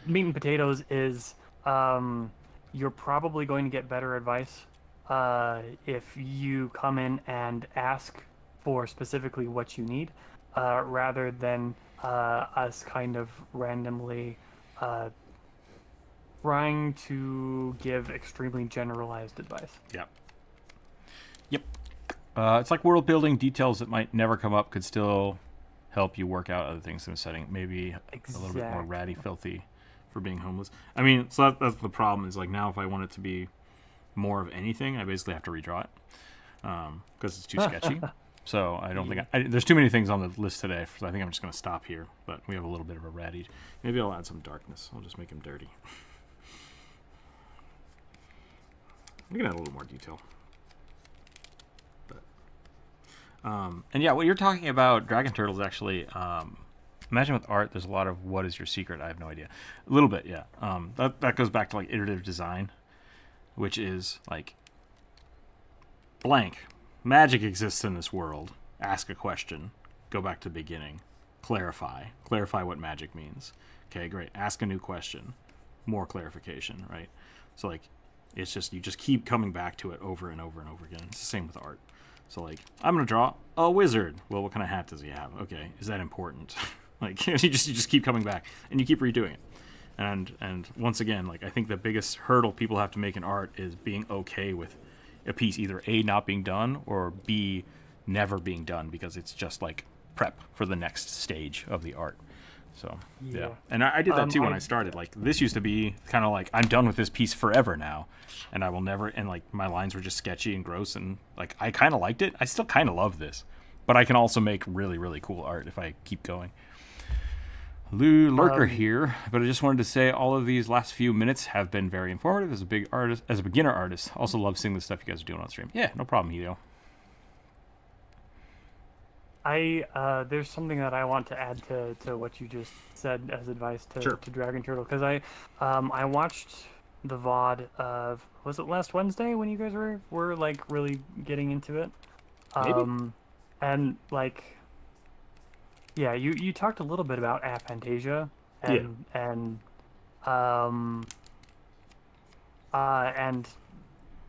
meat and potatoes is um, you're probably going to get better advice Uh, if you come in and ask for specifically what you need, uh, rather than uh, us kind of randomly uh, trying to give extremely generalized advice. Yep. Yep. Uh, it's like world building. Details that might never come up could still help you work out other things in a setting. Maybe exactly. a little bit more ratty, filthy for being homeless. I mean, so that, that's the problem is, like, now if I want it to be more of anything, I basically have to redraw it because um, it's too sketchy. So I don't think I, I, there's too many things on the list today, so I think I'm just going to stop here. But we have a little bit of a ratty. Maybe I'll add some darkness. I'll just make him dirty. I'm gonna add a little more detail. But, um, and yeah, what you're talking about, dragon turtles, actually. Um, Imagine with art, there's a lot of what is your secret? I have no idea. A little bit, yeah. Um, that that goes back to like iterative design, which is like, blank, magic exists in this world, ask a question, go back to the beginning, clarify, clarify what magic means. Okay, great, ask a new question, more clarification, right? So like, it's just, you just keep coming back to it over and over and over again. It's the same with art. So like, I'm gonna draw a wizard. Well, what kind of hat does he have? Okay, is that important? Like, you just you just keep coming back and you keep redoing it. And and once again, like, I think the biggest hurdle people have to make in art is being okay with a piece either A, not being done, or B, never being done, because it's just like prep for the next stage of the art. So yeah, yeah. And I, I did that um, too when I, I started. Like, this used to be kind of like, I'm done with this piece forever now, and I will never. And like, my lines were just sketchy and gross, and like, I kind of liked it. I still kind of love this, but I can also make really really cool art if I keep going. Lou Lurker um, here, but I just wanted to say all of these last few minutes have been very informative as a big artist, as a beginner artist. Also love seeing the stuff you guys are doing on stream. Yeah, no problem, Hideo. I uh, there's something that I want to add to, to what you just said as advice to, sure. to Dragon Turtle, because I um, I watched the V O D of, was it last Wednesday when you guys were were like really getting into it, um, maybe, and like. Yeah, you, you talked a little bit about aphantasia and yeah. and um uh and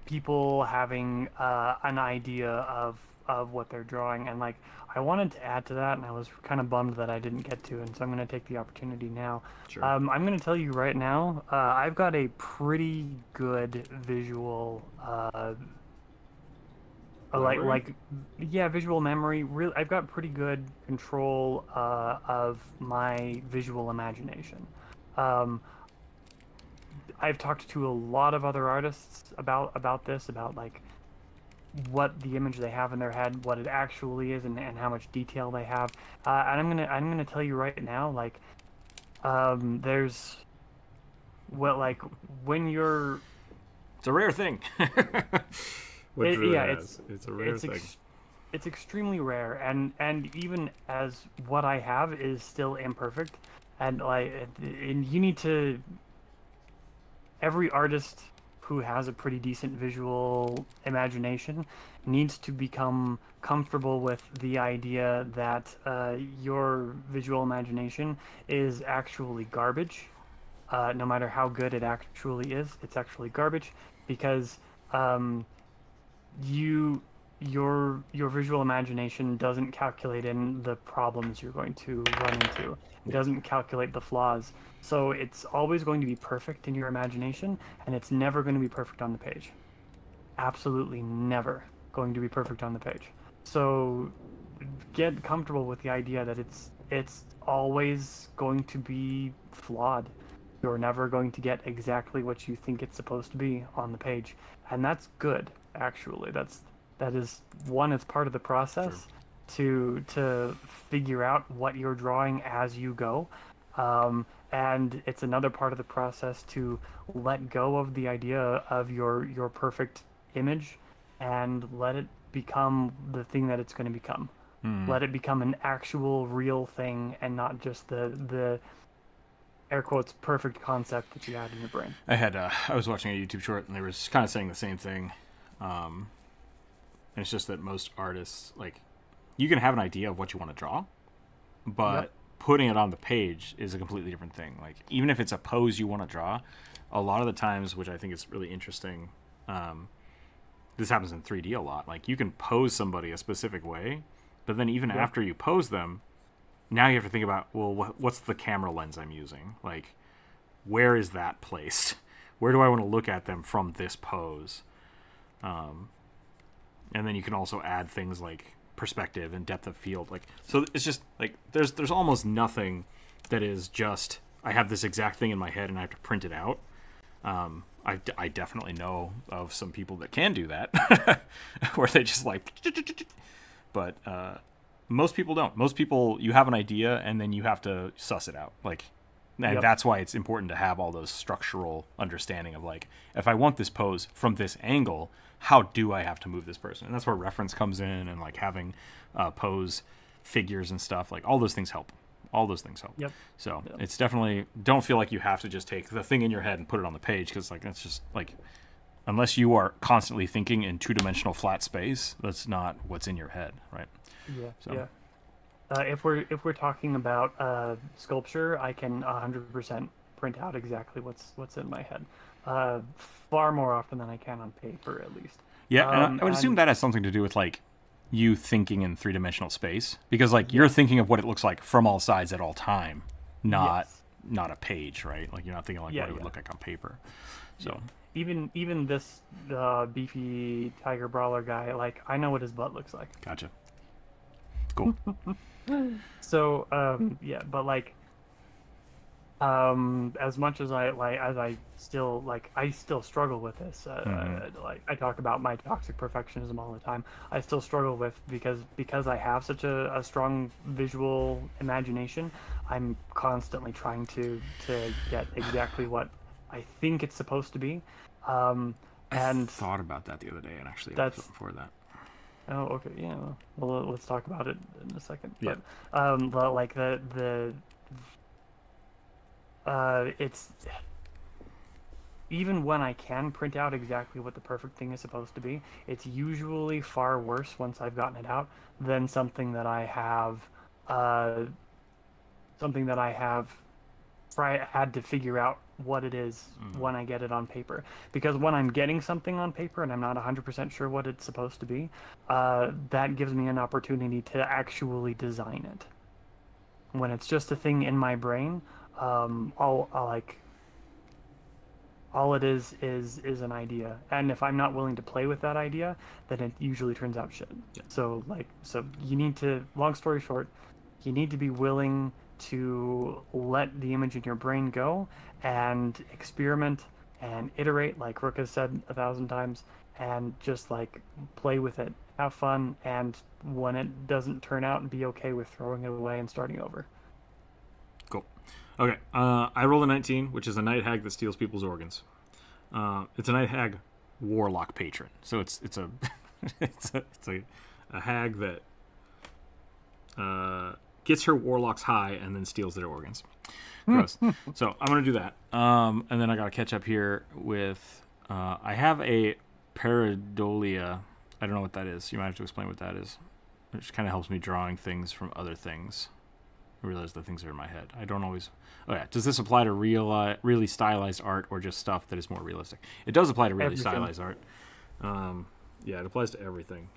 people having uh an idea of of what they're drawing, and like, I wanted to add to that, and I was kind of bummed that I didn't get to, and so I'm going to take the opportunity now. Sure. Um, I'm going to tell you right now, uh, I've got a pretty good visual uh Uh, like, like, yeah, visual memory. Really, I've got pretty good control uh, of my visual imagination. Um, I've talked to a lot of other artists about about this, about like what the image they have in their head, what it actually is, and, and how much detail they have. Uh, and I'm gonna I'm gonna tell you right now, like, um, there's what like when you're. It's a rare thing. Which it, really yeah, it's, it's a rare it's thing. Ex it's extremely rare, and and even as what I have is still imperfect, and like, and you need to. Every artist who has a pretty decent visual imagination needs to become comfortable with the idea that uh, your visual imagination is actually garbage, uh, no matter how good it actually is. It's actually garbage because. Um, you your your visual imagination doesn't calculate in the problems you're going to run into. It doesn't calculate the flaws, so it's always going to be perfect in your imagination, and it's never going to be perfect on the page. Absolutely never going to be perfect on the page. So get comfortable with the idea that it's it's always going to be flawed. You're never going to get exactly what you think it's supposed to be on the page, and that's good. Actually, that's that is one. It's part of the process True. to to figure out what you're drawing as you go, um, and it's another part of the process to let go of the idea of your your perfect image, and let it become the thing that it's going to become. Mm. Let it become an actual real thing, and not just the the. air quotes perfect concept that you had in your brain. I had uh, I was watching a YouTube short, and they were kind of saying the same thing. Um, and it's just that most artists, like, you can have an idea of what you want to draw, but yep. putting it on the page is a completely different thing. Like, even if it's a pose you want to draw, a lot of the times, which I think is really interesting, um, this happens in three D a lot. Like, you can pose somebody a specific way, but then even yep. after you pose them, now you have to think about, well, wh what's the camera lens I'm using? Like, where is that placed? Where do I want to look at them from this pose? Um, and then you can also add things like perspective and depth of field. Like, so it's just like, there's, there's almost nothing that is just, I have this exact thing in my head and I have to print it out. Um, I, I definitely know of some people that can do that where they just like, but, uh, most people don't. Most people, you have an idea and then you have to suss it out. Like, and yep. that's why it's important to have all those structural understanding of like, if I want this pose from this angle, how do I have to move this person? And that's where reference comes in, and like having uh, pose figures and stuff. Like, all those things help. All those things help. Yep. So yep. it's definitely, don't feel like you have to just take the thing in your head and put it on the page, because like, that's just like, unless you are constantly thinking in two-dimensional flat space, that's not what's in your head, right? Yeah, so. yeah. Uh, if we're if we're talking about uh, sculpture, I can one hundred percent print out exactly what's what's in my head, uh, far more often than I can on paper, at least. Yeah, um, and I would assume and, that has something to do with like you thinking in three-dimensional space, because like you're thinking of what it looks like from all sides at all time, not yes. not a page, right? Like you're not thinking like yeah, what it yeah. would look like on paper. So yeah. even even this uh, beefy tiger brawler guy, like I know what his butt looks like. Gotcha. Cool. So um, yeah, but like um, as much as I like, as I still like, I still struggle with this. Uh, mm-hmm. Like I talk about my toxic perfectionism all the time. I still struggle with because because I have such a, a strong visual imagination. I'm constantly trying to to get exactly what I think it's supposed to be. Um, and I thought about that the other day, and actually that's before that. Oh, okay, yeah. Well, let's talk about it in a second. Yeah. But, um, but like the the uh, it's even when I can print out exactly what the perfect thing is supposed to be, it's usually far worse once I've gotten it out than something that I have, uh, something that I have try had to figure out what it is mm-hmm. when I get it on paper, because when I'm getting something on paper and I'm not one hundred percent sure what it's supposed to be, uh, that gives me an opportunity to actually design it. When it's just a thing in my brain, um, I'll, I'll like all it is is is an idea, and if I'm not willing to play with that idea, then it usually turns out shit. Yeah. So like so you need to. Long story short, you need to be willing to let the image in your brain go and experiment and iterate, like Rook has said a thousand times, and just like play with it, have fun, and when it doesn't turn out, be okay with throwing it away and starting over. Cool. Okay, uh, I rolled a nineteen, which is a night hag that steals people's organs. Uh, it's a night hag warlock patron, so it's it's a it's a it's a, a hag that. Uh, gets her warlocks high and then steals their organs. Gross. So I'm going to do that. Um, and then I got to catch up here with... Uh, I have a pareidolia. I don't know what that is. You might have to explain what that is. It just kind of helps me drawing things from other things. I realize the things are in my head. I don't always... Oh, yeah. Does this apply to real, uh, really stylized art or just stuff that is more realistic? It does apply to really everything. Stylized art. Um, yeah, it applies to everything.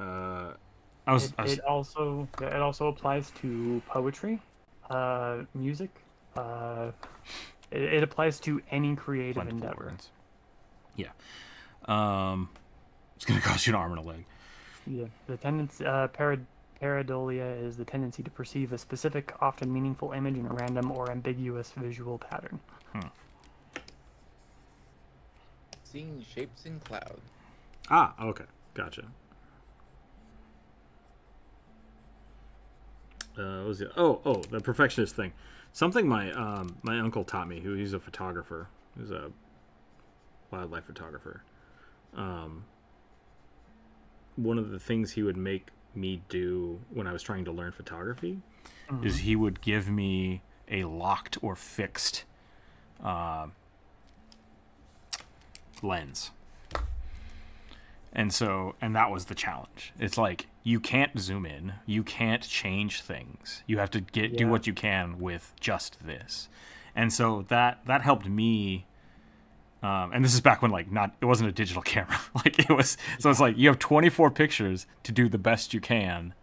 Uh... I was, it, I was... it also it also applies to poetry, uh, music. Uh, it, it applies to any creative Wonderful endeavor. Organs. Yeah, um, it's going to cost you an arm and a leg. Yeah, the tendency uh, pareidolia pareidolia is the tendency to perceive a specific, often meaningful image in a random or ambiguous visual pattern. Hmm. Seeing shapes in cloud. Ah, okay, gotcha. Uh, what was the, oh, oh, the perfectionist thing. Something my um, my uncle taught me, who he's a photographer, he's a wildlife photographer. Um, one of the things he would make me do when I was trying to learn photography mm-hmm. is he would give me a locked or fixed uh, lens. And so, and that was the challenge. It's like, you can't zoom in. You can't change things. You have to get yeah. do what you can with just this. And so that, that helped me. Um, and this is back when, like, not, it wasn't a digital camera. Like it was, so it's like, you have twenty-four pictures to do the best you can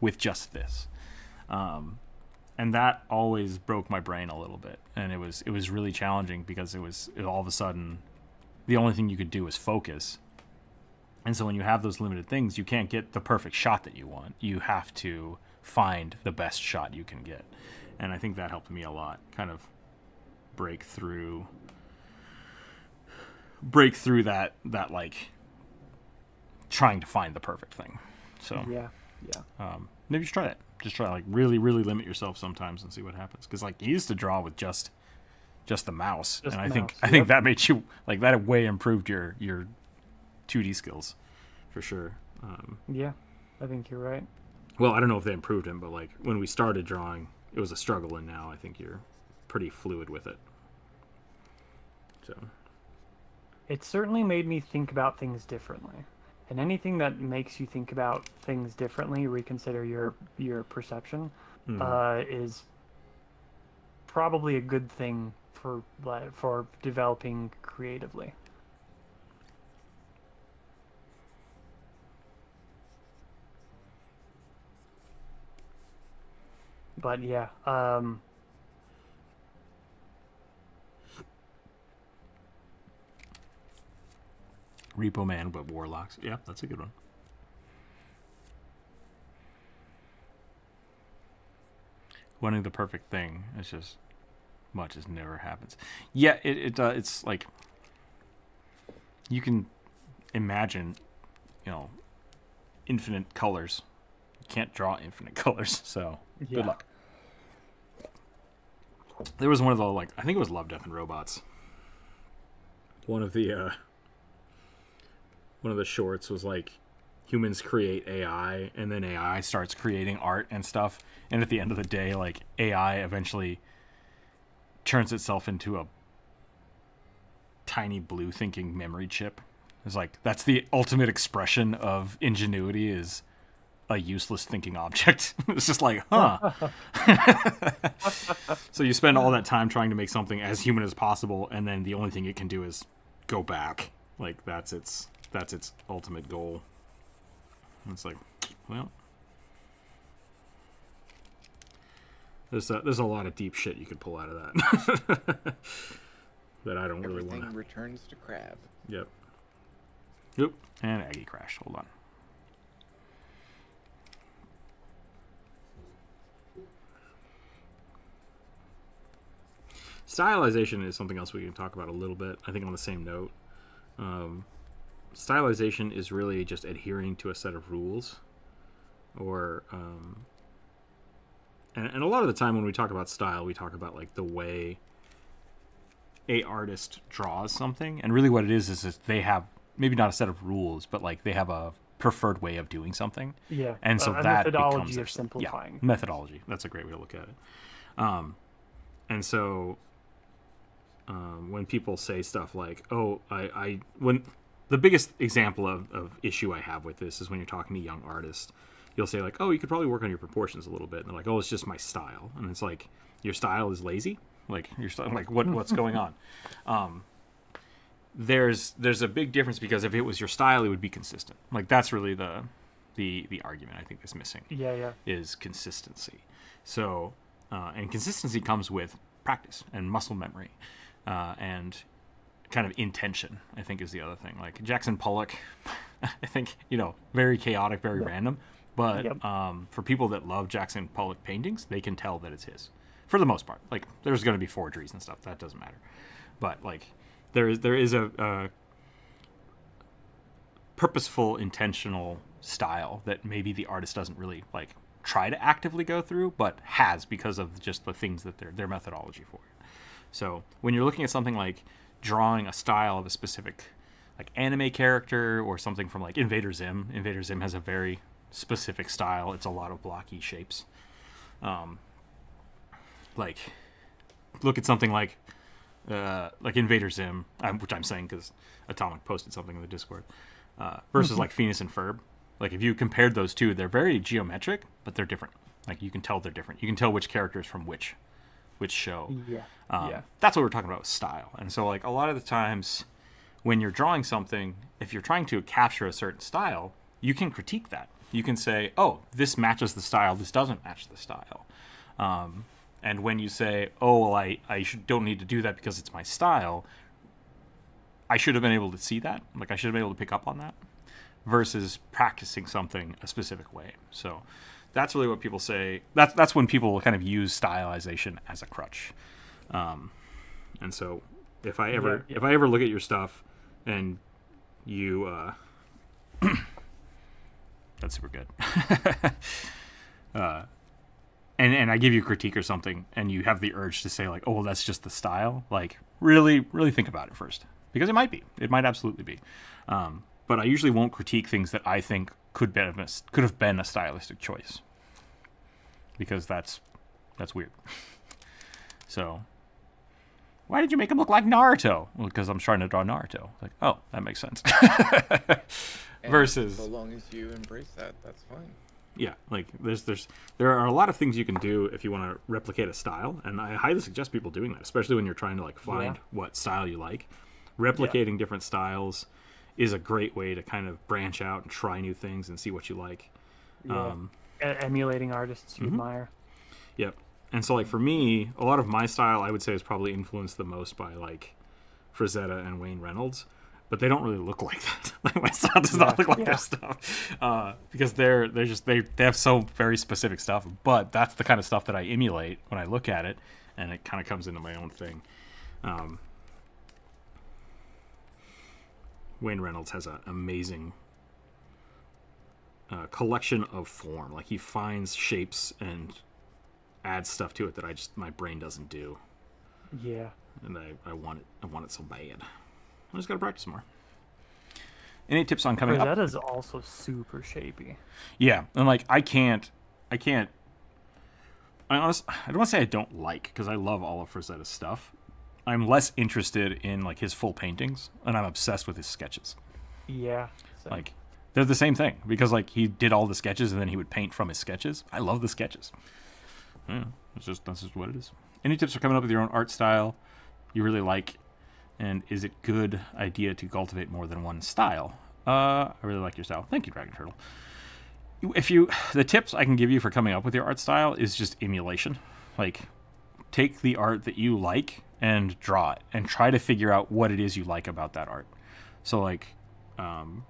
with just this. Um, and that always broke my brain a little bit. And it was, it was really challenging because it was it, all of a sudden, the only thing you could do was focus. And so when you have those limited things, you can't get the perfect shot that you want. You have to find the best shot you can get. And I think that helped me a lot, kind of break through break through that that like trying to find the perfect thing. So yeah. Yeah. Um maybe just try that. Just try like really, really limit yourself sometimes and see what happens. Because like you used to draw with just just the mouse. Just and the I mouse. think I yep. think that made you like that way improved your your two D skills for sure. Um, yeah, I think you're right. Well, I don't know if they improved him, but like when we started drawing, it was a struggle, and now I think you're pretty fluid with it. So it certainly made me think about things differently, and anything that makes you think about things differently, reconsider your your perception, mm-hmm. uh, is probably a good thing for for developing creatively. But yeah, um, Repo Man, but warlocks. Yeah, that's a good one. Wanting the perfect thing. It's just much as never happens. Yeah, it, it uh, it's like you can imagine, you know, infinite colors. You can't draw infinite colors, so yeah. Good luck. There was one of the like I think it was Love, Death, and Robots. One of the uh, one of the shorts was like humans create A I, and then A I starts creating art and stuff. And at the end of the day, like A I eventually turns itself into a tiny blue thinking memory chip. It's like that's the ultimate expression of ingenuity is a useless thinking object. It's just like, huh. So you spend all that time trying to make something as human as possible, and then the only thing it can do is go back. Like that's its that's its ultimate goal. And it's like, well, there's a, there's a lot of deep shit you could pull out of that. That I don't really want to. Everything returns to crab. Yep. Yep. And Aggie crashed. Hold on. Stylization is something else we can talk about a little bit. I think on the same note, um, stylization is really just adhering to a set of rules, or um, and, and a lot of the time when we talk about style, we talk about like the way a artist draws something, and really what it is is, is they have maybe not a set of rules, but like they have a preferred way of doing something. Yeah, and so uh, that methodology becomes of simplifying. Yeah, methodology. That's a great way to look at it. Um, and so. Um, when people say stuff like, oh, I, I when the biggest example of, of issue I have with this is when you're talking to young artists, you'll say like, oh, you could probably work on your proportions a little bit. And they're like, oh, it's just my style. And it's like, your style is lazy. Like your style, like what, what's going on? Um, there's, there's a big difference because if it was your style, it would be consistent. Like that's really the, the, the argument I think that's missing. Yeah. Yeah. Is consistency. So, uh, and consistency comes with practice and muscle memory. Uh, and kind of intention, I think, is the other thing. Like Jackson Pollock, I think, you know, very chaotic, very yep. random. But yep. um, for people that love Jackson Pollock paintings, they can tell that it's his for the most part. Like there's going to be forgeries and stuff. That doesn't matter. But like there is there is a, a purposeful, intentional style that maybe the artist doesn't really like try to actively go through, but has because of just the things that they're, their methodology for it. So when you're looking at something like drawing a style of a specific like anime character or something from like Invader Zim, Invader Zim has a very specific style. It's a lot of blocky shapes. Um, like look at something like uh, like Invader Zim, which I'm saying because Atomic posted something in the Discord, uh, versus like Phoenix and Ferb. Like if you compared those two, they're very geometric, but they're different. Like you can tell they're different. You can tell which character is from which. Which show yeah. Um, yeah that's what we're talking about with style. And so like a lot of the times when you're drawing something, if you're trying to capture a certain style, you can critique that. You can say, oh, this matches the style, this doesn't match the style. Um, and when you say, oh well, I, I should, don't need to do that because it's my style, I should have been able to see that. Like I should have been able to pick up on that versus practicing something a specific way. So that's really what people say. That's that's when people kind of use stylization as a crutch. Um, and so, if I ever yeah. if I ever look at your stuff, and you, uh, that's super good. uh, and and I give you a critique or something, and you have the urge to say like, oh, well, that's just the style. Like, really, really think about it first, because it might be, it might absolutely be. Um, but I usually won't critique things that I think could be a, could have been a stylistic choice, because that's that's weird. So why did you make him look like Naruto? Well, because I'm trying to draw Naruto. Like, oh, that makes sense. Versus, so long as you embrace that, that's fine. Yeah, like there's there's there are a lot of things you can do if you want to replicate a style, and I highly suggest people doing that, especially when you're trying to like find yeah. what style you like. Replicating yeah. different styles is a great way to kind of branch out and try new things and see what you like. Yeah. Um, e- emulating artists you mm-hmm. admire. Yep. And so, like, for me, a lot of my style, I would say, is probably influenced the most by, like, Frazetta and Wayne Reynolds. But they don't really look like that. Like, my style does yeah, not look like yeah. their stuff. Uh, because they're they're just, they, they have so very specific stuff. But that's the kind of stuff that I emulate when I look at it. And it kind of comes into my own thing. Um, Wayne Reynolds has an amazing uh, collection of form. Like, he finds shapes and adds stuff to it that I just, my brain doesn't do. Yeah. And I, I want it I want it so bad. I just gotta practice more. Any tips on coming up? That is also super shapy. Yeah, and like I can't, I can't. I honest, I don't want to say I don't like, because I love all of Frazetta's stuff. I'm less interested in like his full paintings, and I'm obsessed with his sketches. Yeah, same. Like they're the same thing, because like he did all the sketches, and then he would paint from his sketches. I love the sketches. Yeah, it's just that's just what it is. Any tips for coming up with your own art style you really like? And is it good idea to cultivate more than one style? Uh, I really like your style. Thank you, Dragon Turtle. If you, the tips I can give you for coming up with your art style is just emulation. Like, take the art that you like and draw it, and try to figure out what it is you like about that art. So, like, um,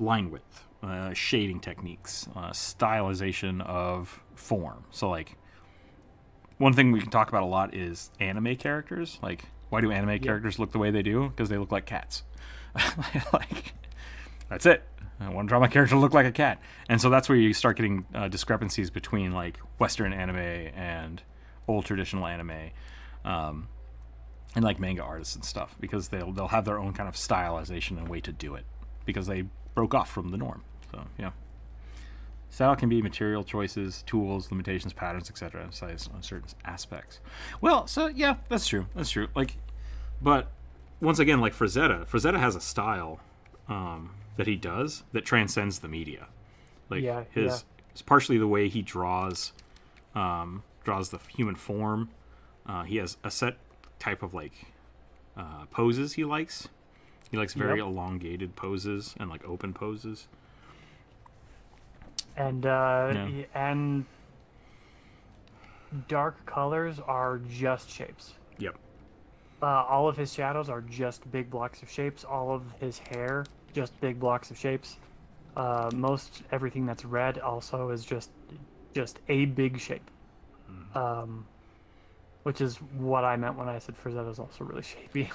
line width, uh, shading techniques, uh, stylization of form. So, like, one thing we can talk about a lot is anime characters, like. Why do anime characters yeah. look the way they do? Because they look like cats. Like, that's it. I want to draw my character to look like a cat. And so that's where you start getting uh, discrepancies between like Western anime and old traditional anime, um, and like manga artists and stuff, because they'll they'll have their own kind of stylization and way to do it because they broke off from the norm. So yeah, style can be material choices, tools, limitations, patterns, et cetera, emphasized on certain aspects. Well, so yeah, that's true. That's true. Like, but once again, like Frazetta, Frazetta has a style um, that he does that transcends the media. Like yeah, his, yeah. it's partially the way he draws, um, draws the human form. Uh, he has a set type of like uh, poses he likes. He likes very yep. elongated poses and like open poses. And uh, yeah. and dark colors are just shapes. Yep. Uh, all of his shadows are just big blocks of shapes. All of his hair, just big blocks of shapes. Uh, most everything that's red also is just just a big shape. Mm-hmm. Um, which is what I meant when I said Frazetta is also really shapy.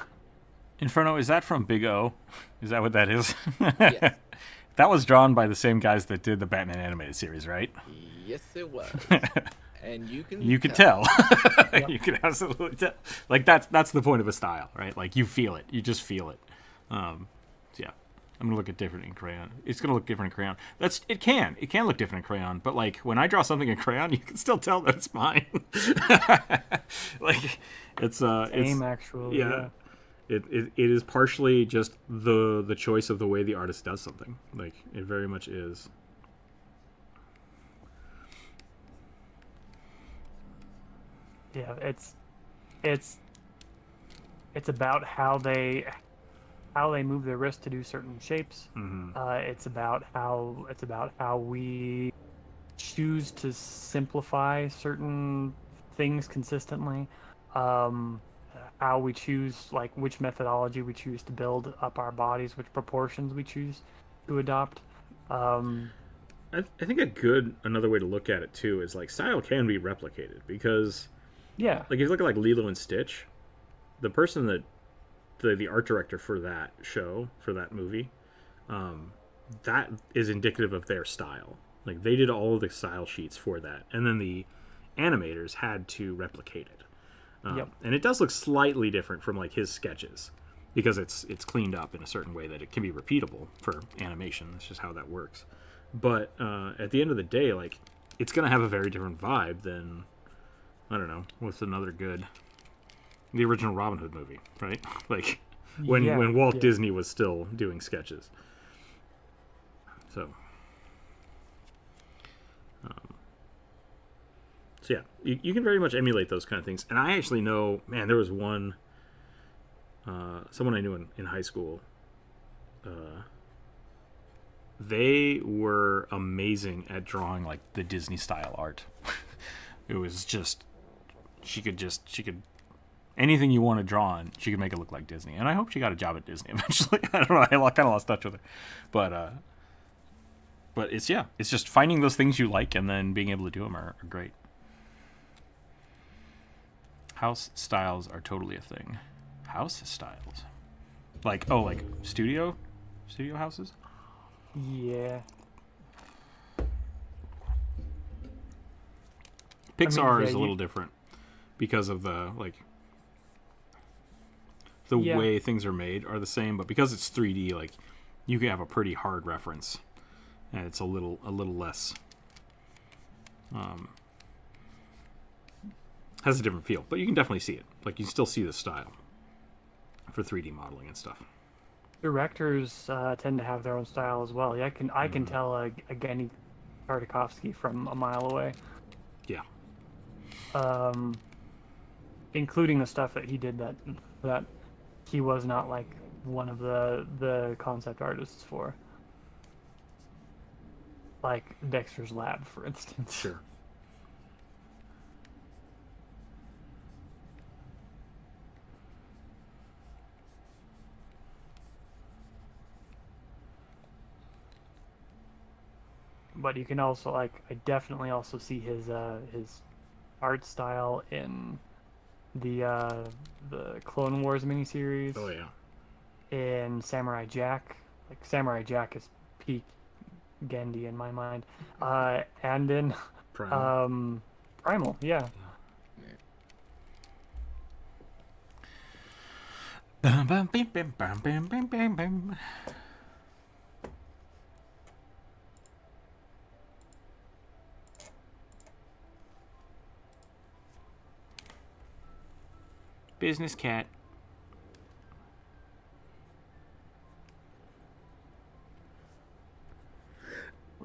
Inferno, is that from Big O? Is that what that is? Yes. That was drawn by the same guys that did the Batman animated series, right? Yes, it was. And you can you can tell. tell. Yep. You can absolutely tell. Like that's that's the point of a style, right? Like you feel it. You just feel it. Um, so yeah, I'm gonna look at different in crayon. It's gonna look different in crayon. That's it can it can look different in crayon, but like when I draw something in crayon, you can still tell that it's mine. Like it's uh, same it's, actually. Yeah. yeah. It, it it is partially just the the choice of the way the artist does something. Like it very much is. Yeah, it's it's it's about how they how they move their wrist to do certain shapes. Mm-hmm. Uh, it's about how it's about how we choose to simplify certain things consistently. Um, how we choose, like which methodology we choose to build up our bodies, which proportions we choose to adopt. Um, I, th I think a good, another way to look at it too is like style can be replicated because yeah, like if you look at like Lilo and Stitch, the person that, the, the art director for that show, for that movie, um, that is indicative of their style. Like they did all of the style sheets for that. And then the animators had to replicate it. Um, yep. And it does look slightly different from like his sketches because it's it's cleaned up in a certain way that it can be repeatable for animation. That's just how that works. But uh, at the end of the day, like it's going to have a very different vibe than, I don't know, what's another good, the original Robin Hood movie, right? Like when, yeah, when Walt yeah. Disney was still doing sketches. So... Um, So yeah, you, you can very much emulate those kind of things. And I actually know, man, there was one, uh, someone I knew in, in high school. Uh, they were amazing at drawing like the Disney style art. It was just, she could just, she could, anything you want to draw on, she could make it look like Disney. And I hope she got a job at Disney eventually. I don't know, I kind of lost touch with her. But, uh, but it's, yeah, it's just finding those things you like and then being able to do them are, are great. House styles are totally a thing. House styles? Like, oh, like studio? Studio houses? Yeah. Pixar I mean, yeah, is a little you... different because of the, like, the yeah. way things are made are the same, but because it's three D, like, you can have a pretty hard reference, and it's a little a little less, um, has a different feel, but you can definitely see it. Like, you can still see the style for three D modeling and stuff. Directors uh, tend to have their own style as well. Yeah, I can I can mm. tell a, a Genndy Tartakovsky from a mile away. Yeah. Um, including the stuff that he did that that he was not like one of the the concept artists for, like Dexter's Lab, for instance. Sure. But you can also, like, I definitely also see his uh, his art style in the uh, the Clone Wars miniseries. Oh yeah. In Samurai Jack, like Samurai Jack is peak Genndy in my mind, uh, and in Primal. Um, Primal, yeah. yeah. Business cat.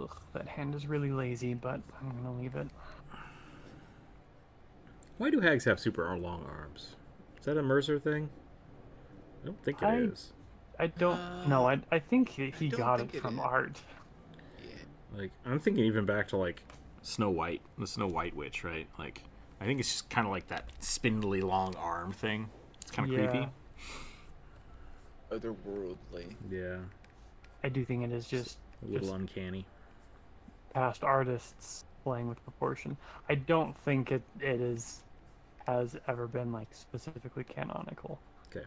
Ugh, that hand is really lazy, but I'm gonna leave it. Why do hags have super long arms? Is that a Mercer thing? I don't think it I, is. I don't uh, know. I I think he, he I got it from it art. Like, I'm thinking even back to like Snow White, the Snow White witch, right? Like, I think it's just kind of like that spindly long arm thing. It's kind of yeah. creepy. Otherworldly. Yeah. I do think it is just... A little just uncanny. Past artists playing with proportion. I don't think it, it is has ever been like specifically canonical. Okay.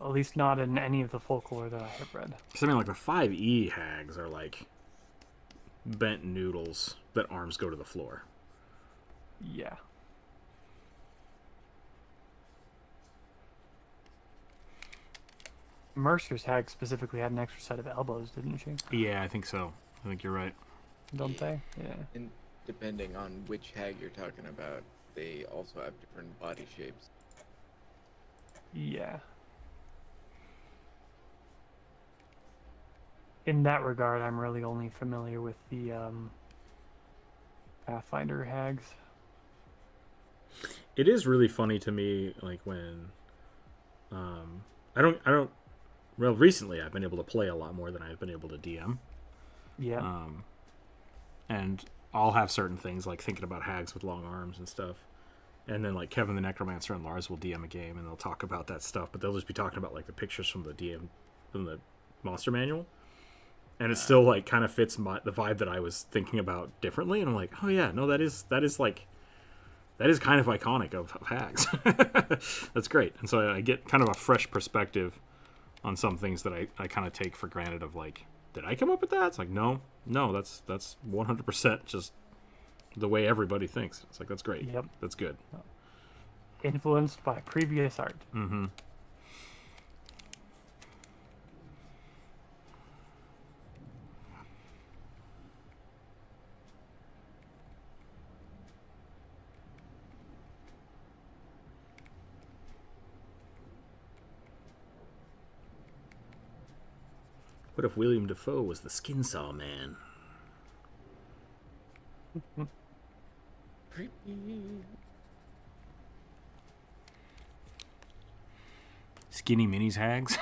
At least not in any of the folklore that I have read. Because I mean, like, the five E hags are like bent noodles that arms go to the floor. Yeah. Mercer's hag specifically had an extra set of elbows, didn't she? Yeah, I think so. I think you're right. Don't yeah. they? Yeah. And depending on which hag you're talking about, they also have different body shapes. Yeah. In that regard, I'm really only familiar with the um, Pathfinder hags. It is really funny to me, like, when um I don't I don't well recently I've been able to play a lot more than I've been able to D M. Yeah. Um and I'll have certain things, like thinking about hags with long arms and stuff. And then, like, Kevin the Necromancer and Lars will D M a game and they'll talk about that stuff, but they'll just be talking about like the pictures from the D M from the monster manual. And it still, like, kind of fits my, the vibe that I was thinking about differently, and I'm like, oh yeah, no, that is that is like that is kind of iconic of, of hags. That's great. And so I get kind of a fresh perspective on some things that I, I kind of take for granted of, like, did I come up with that? It's like, no, no, that's that's one hundred percent just the way everybody thinks. It's like, that's great. Yep. That's good. Influenced by previous art. Mm-hmm. What if William Dafoe was the skin saw man? Skinny minis hags?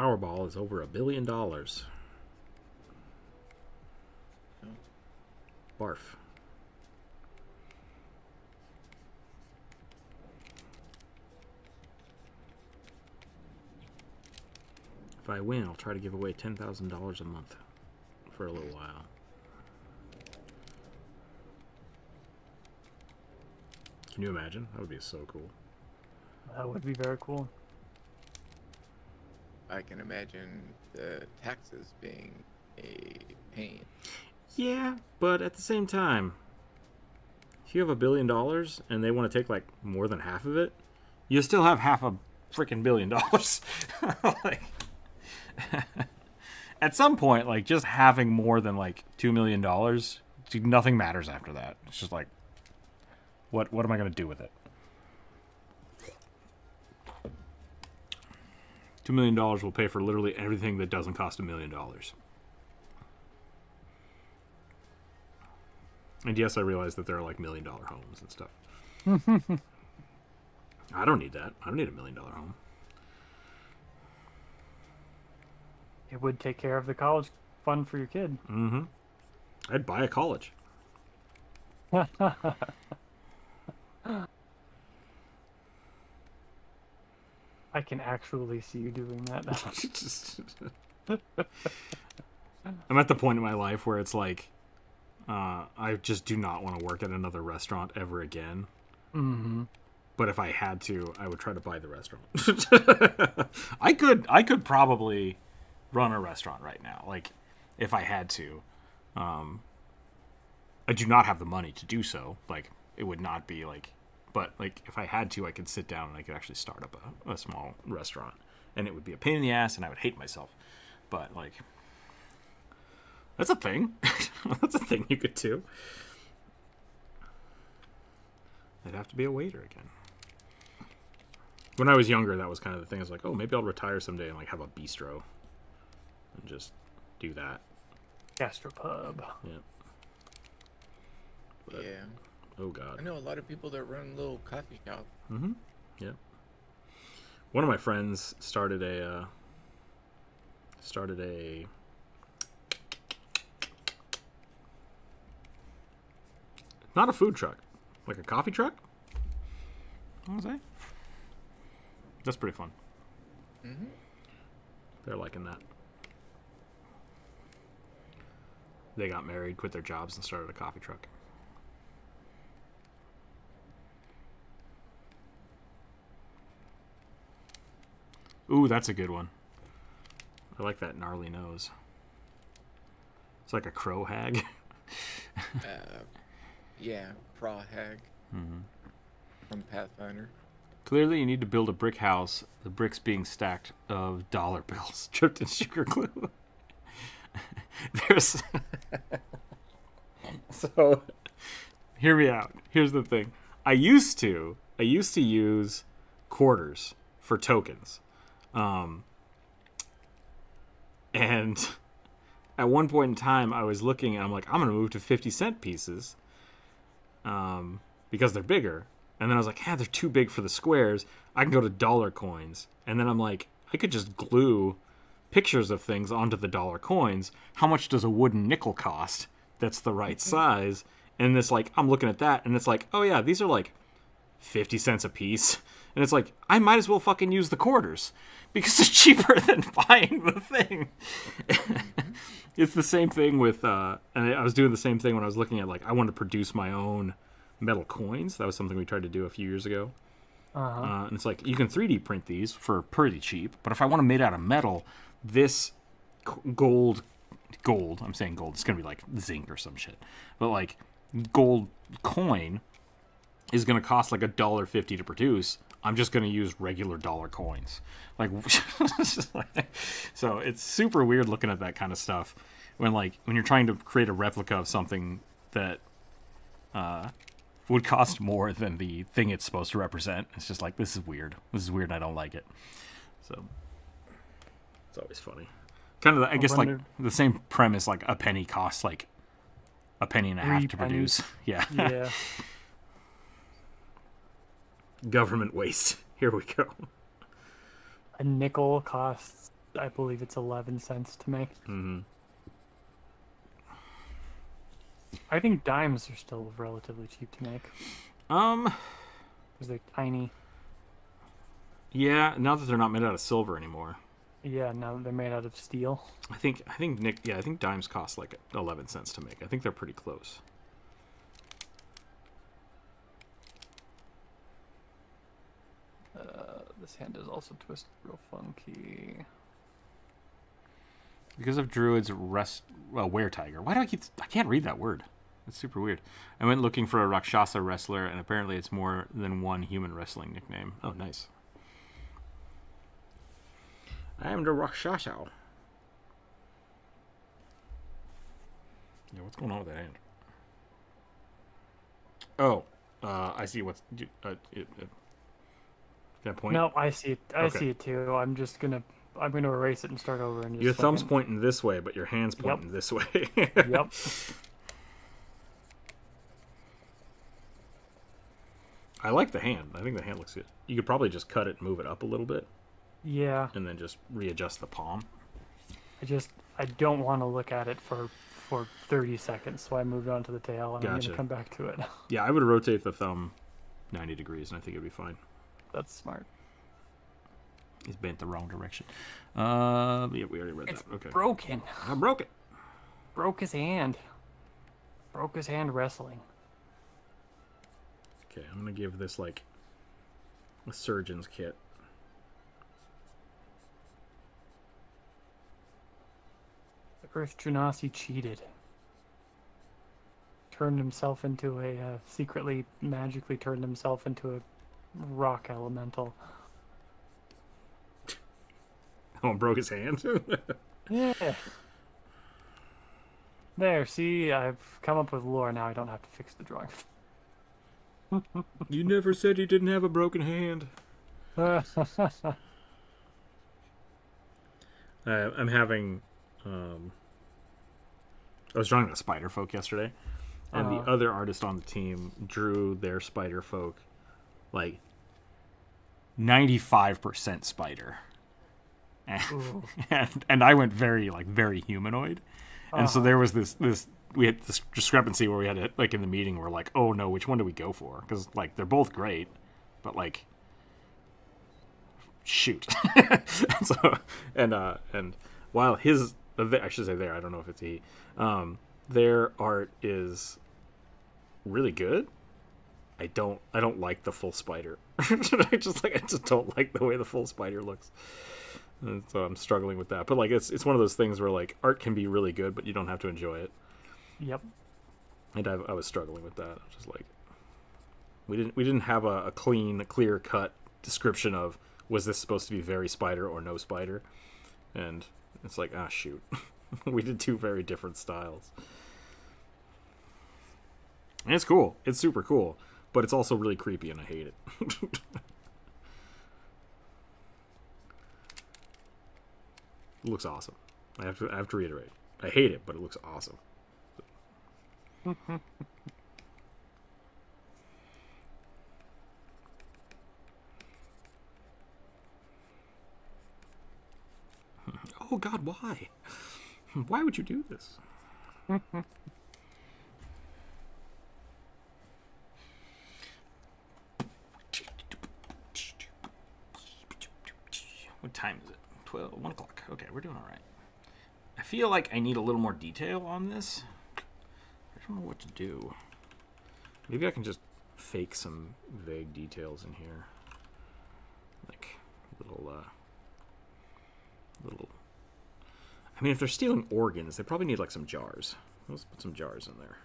Powerball is over a billion dollars. Barf. If I win, I'll try to give away ten thousand dollars a month for a little while. Can you imagine? That would be so cool. That would be very cool. I can imagine the taxes being a pain. Yeah, but at the same time, if you have a billion dollars and they want to take like more than half of it, you still have half a freaking billion dollars. Like, at some point, like just having more than like two million dollars, nothing matters after that. It's just like, what what am I gonna do with it? Two million dollars will pay for literally everything that doesn't cost a million dollars. And yes, I realize that there are like million dollar homes and stuff. I don't need that. I don't need a million dollar home. It would take care of the college fund for your kid. Mm-hmm. I'd buy a college. I can actually see you doing that now. I'm at the point in my life where it's like, Uh, I just do not want to work at another restaurant ever again. Mm-hmm. But if I had to, I would try to buy the restaurant. I could, I could probably run a restaurant right now, like if I had to. Um, I do not have the money to do so. Like it would not be like, but like if I had to, I could sit down and I could actually start up a, a small restaurant, and it would be a pain in the ass, and I would hate myself. But like. That's a thing. That's a thing you could do. I'd have to be a waiter again. When I was younger, that was kind of the thing. I was like, oh, maybe I'll retire someday and like have a bistro and just do that. Gastropub. Yeah. But, yeah. Oh, God. I know a lot of people that run little coffee shops. Mm-hmm. Yeah. One of my friends started a... Uh, started a... Not a food truck. Like a coffee truck? What was I? That's pretty fun. Mm-hmm. They're liking that. They got married, quit their jobs, and started a coffee truck. Ooh, that's a good one. I like that gnarly nose. It's like a crow hag. uh, Yeah, Praw Hag mm-hmm. from Pathfinder. Clearly, you need to build a brick house, the bricks being stacked of dollar bills dripped in sugar glue. There's. So, hear me out. Here's the thing. I used to, I used to use quarters for tokens. Um, and at one point in time, I was looking and I'm like, I'm going to move to fifty cent pieces. Um, because they're bigger. And then I was like, yeah, they're too big for the squares. I can go to dollar coins. And then I'm like, I could just glue pictures of things onto the dollar coins. How much does a wooden nickel cost? That's the right size. And it's like, I'm looking at that and it's like, oh yeah, these are like fifty cents a piece. And it's like, I might as well fucking use the quarters because it's cheaper than buying the thing. It's the same thing with, uh, and I was doing the same thing when I was looking at, like, I wanted to produce my own metal coins. That was something we tried to do a few years ago. Uh-huh. Uh, and it's like, you can three D print these for pretty cheap, but if I want them made out of metal, this gold, gold, I'm saying gold, it's going to be like zinc or some shit, but like gold coin is going to cost like a dollar fifty to produce. I'm just going to use regular dollar coins. Like, so it's super weird looking at that kind of stuff when, like, when you're trying to create a replica of something that uh, would cost more than the thing it's supposed to represent. It's just like, this is weird. This is weird and I don't like it. So it's always funny. Kind of, the, I guess, like, the same premise, like, a penny costs, like, a penny and a half to produce. Yeah. Yeah. Government waste. Here we go. A nickel costs I believe it's eleven cents to me. Mm-hmm. I think dimes are still relatively cheap to make. Um, because they're tiny. Yeah, now that they're not made out of silver anymore. Yeah, now that they're made out of steel. I think I think Nick. Yeah, I think dimes cost like eleven cents to make. I think they're pretty close. Uh, this hand is also twisted real funky. Because of Druid's rest, well, weretiger. Why do I keep? I can't read that word. It's super weird. I went looking for a Rakshasa wrestler, and apparently it's more than one human wrestling nickname. Oh, nice. I am the Rakshasa. Yeah, what's going on with that hand? Oh, uh, I see what's uh, it, it, that point. No, I see it. I okay. see it too. I'm just gonna. I'm going to erase it and start over. And just your thumb's pointing this way, but your hand's pointing yep. this way. Yep. I like the hand. I think the hand looks good. You could probably just cut it and move it up a little bit. Yeah. And then just readjust the palm. I just, I don't want to look at it for, for thirty seconds, so I moved on to the tail, and gotcha. I'm going to come back to it. Yeah, I would rotate the thumb ninety degrees, and I think it would be fine. That's smart. He's bent the wrong direction. Uh, yeah, we already read it's that. Okay. Broken. I broke it. Broke his hand. Broke his hand wrestling. Okay, I'm gonna give this like a surgeon's kit. Earth Genasi cheated. Turned himself into a uh, secretly, magically turned himself into a rock elemental. Oh, broke his hand. Yeah. There, see, I've come up with lore now. I don't have to fix the drawing. You never said you didn't have a broken hand. uh, I'm having. Um, I was drawing the spider folk yesterday, and uh, the other artist on the team drew their spider folk like ninety-five percent spider. and, and I went very like very humanoid, and uh-huh. so there was this this we had this discrepancy where we had to, like in the meeting we're like, oh no, which one do we go for? Because like they're both great, but like shoot. and so and uh and while his I should say there I don't know if it's he um their art is really good. I don't I don't like the full spider. I just like I just don't like the way the full spider looks. And so I'm struggling with that, but like it's it's one of those things where like art can be really good, but you don't have to enjoy it. Yep. And I, I was struggling with that. Just like we didn't we didn't have a, a clean, clear cut description of was this supposed to be very spider or no spider, and it's like ah shoot, we did two very different styles. And it's cool. It's super cool, but it's also really creepy, and I hate it. It looks awesome. I have to I have to reiterate. I hate it, but it looks awesome. Oh God, why? Why would you do this? What time is it? twelve, one o'clock. Okay, we're doing all right. I feel like I need a little more detail on this. I don't know what to do. Maybe I can just fake some vague details in here, like little, uh, little. I mean, if they're stealing organs, they probably need like some jars. Let's put some jars in there.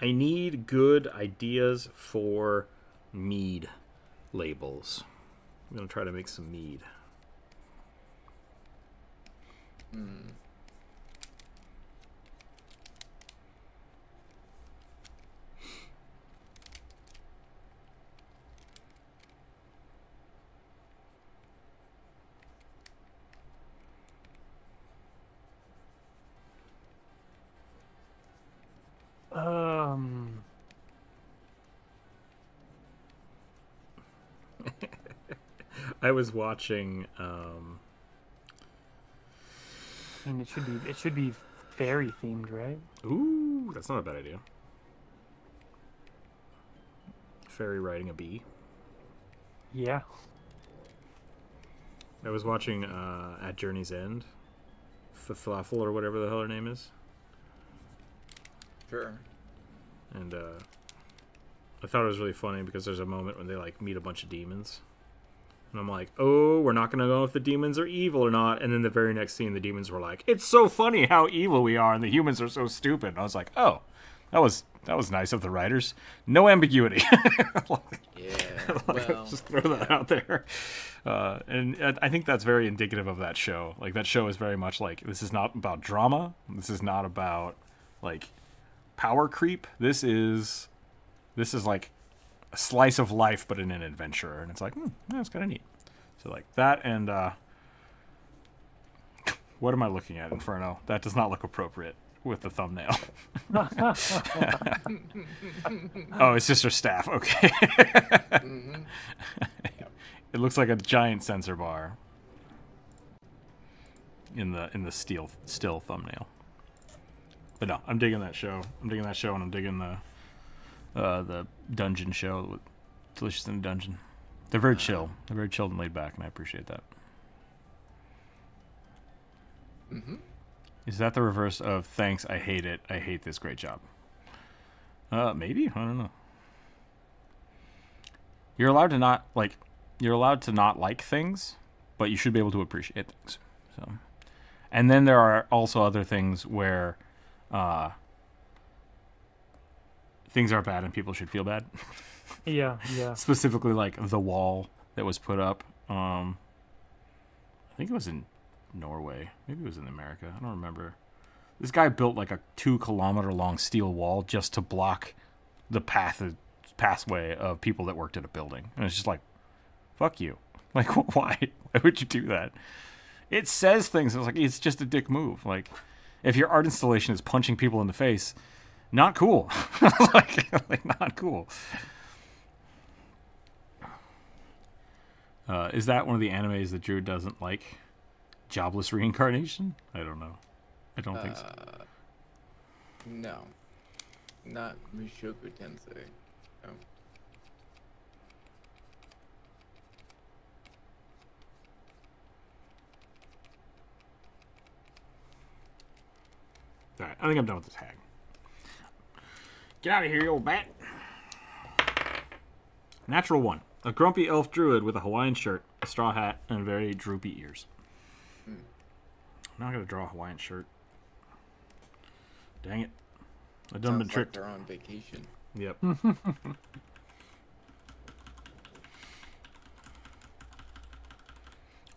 I need good ideas for mead labels. I'm going to try to make some mead. Mm. I was watching. Um... I mean, it should be it should be fairy themed, right? Ooh, that's not a bad idea. Fairy riding a bee. Yeah. I was watching uh, At Journey's End, Faflafel or whatever the hell her name is. Sure. And uh, I thought it was really funny because there's a moment when they like meet a bunch of demons. And I'm like, oh, we're not going to know if the demons are evil or not. And then the very next scene, the demons were like, it's so funny how evil we are and the humans are so stupid. And I was like, oh, that was that was nice of the writers. No ambiguity. like, yeah. Like, well, just throw that out there. Uh, and I think that's very indicative of that show. Like, that show is very much like, this is not about drama. This is not about, like, power creep. This is, this is like, a slice of life, but in an adventure, and it's like, hmm, that's kind of neat. So like that, and uh, what am I looking at, Inferno? That does not look appropriate with the thumbnail. Oh, it's just her staff. Okay. mm-hmm. Yep. It looks like a giant sensor bar in the in the steel still thumbnail. But no, I'm digging that show. I'm digging that show, and I'm digging the. Uh, the dungeon show, Delicious in a Dungeon. They're very chill. They're very chilled and laid back, and I appreciate that. Mm-hmm. Is that the reverse of thanks? I hate it. I hate this. Great job. Uh, maybe, I don't know. You're allowed to not like. You're allowed to not like things, but you should be able to appreciate things. So, and then there are also other things where. Uh, Things are bad and people should feel bad. yeah, yeah. Specifically, like the wall that was put up. Um, I think it was in Norway. Maybe it was in America. I don't remember. This guy built like a two-kilometer-long steel wall just to block the path of, pathway of people that worked at a building. And it's just like, fuck you. Like, why? Why would you do that? It says things. It's like, it's just a dick move. Like, if your art installation is punching people in the face. Not cool. like, like, not cool. Uh, is that one of the animes that Drew doesn't like? Jobless Reincarnation? I don't know. I don't uh, think so. No. Not Mushoku Tensei. No. Alright, I think I'm done with this hack. Get out of here, you old bat. Natural one. A grumpy elf druid with a Hawaiian shirt, a straw hat, and very droopy ears. Hmm. I'm not going to draw a Hawaiian shirt. Dang it. I've done been tricked. Like they're on vacation. Yep.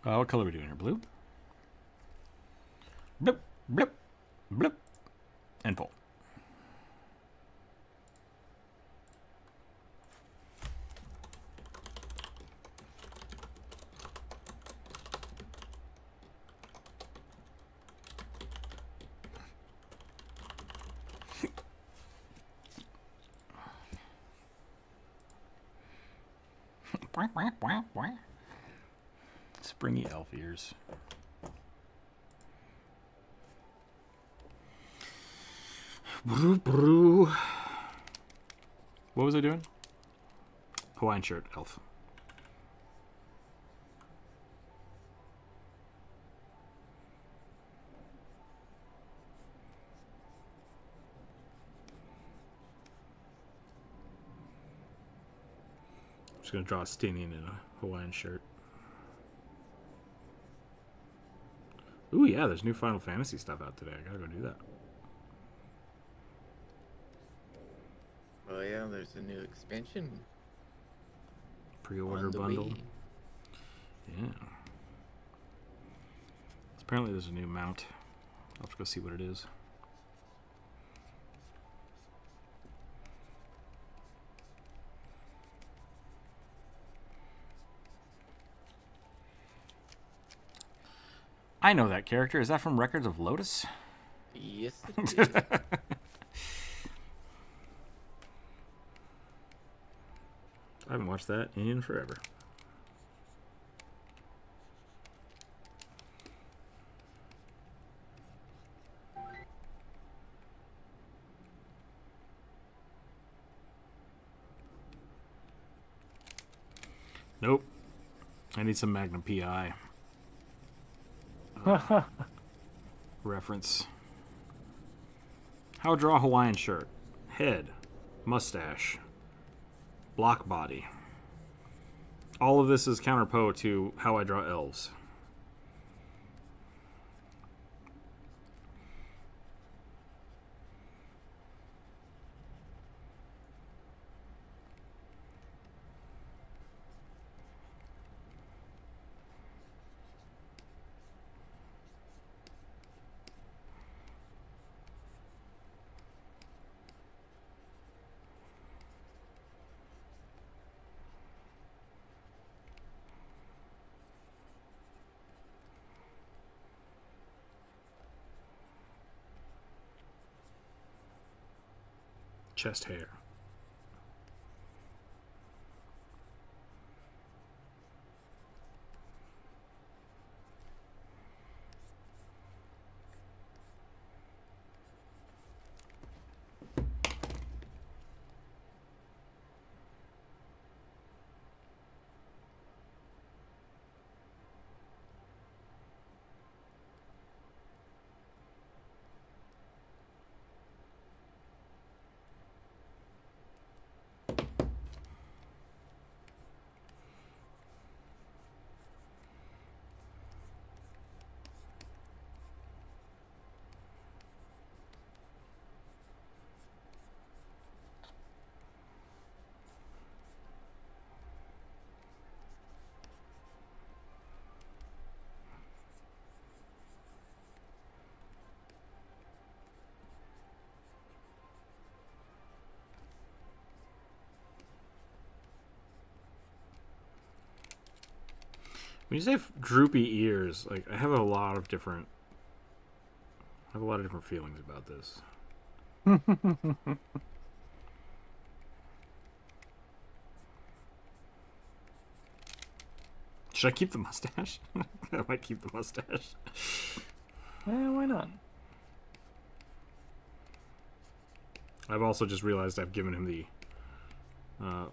uh, what color are we doing here? Blue? Blip, blip, blip, and pull. Springy elf ears. What was I doing? Hawaiian shirt elf. I'm just gonna draw a Stinian in a Hawaiian shirt. Ooh, yeah, there's new Final Fantasy stuff out today. I gotta go do that. Oh, yeah, there's a new expansion. Pre-order bundle. Wii. Yeah. Apparently there's a new mount. I'll have to go see what it is. I know that character. Is that from Records of Lotus? Yes, it is. I haven't watched that in forever. Nope. I need some Magnum P I. Uh, reference. How draw Hawaiian shirt? Head. Mustache. Block body. All of this is counterpo to how I draw elves. Chest hair. When you say droopy ears, like I have a lot of different, I have a lot of different feelings about this. Should I keep the mustache? I might keep the mustache. Eh, why not? I've also just realized I've given him the, uh,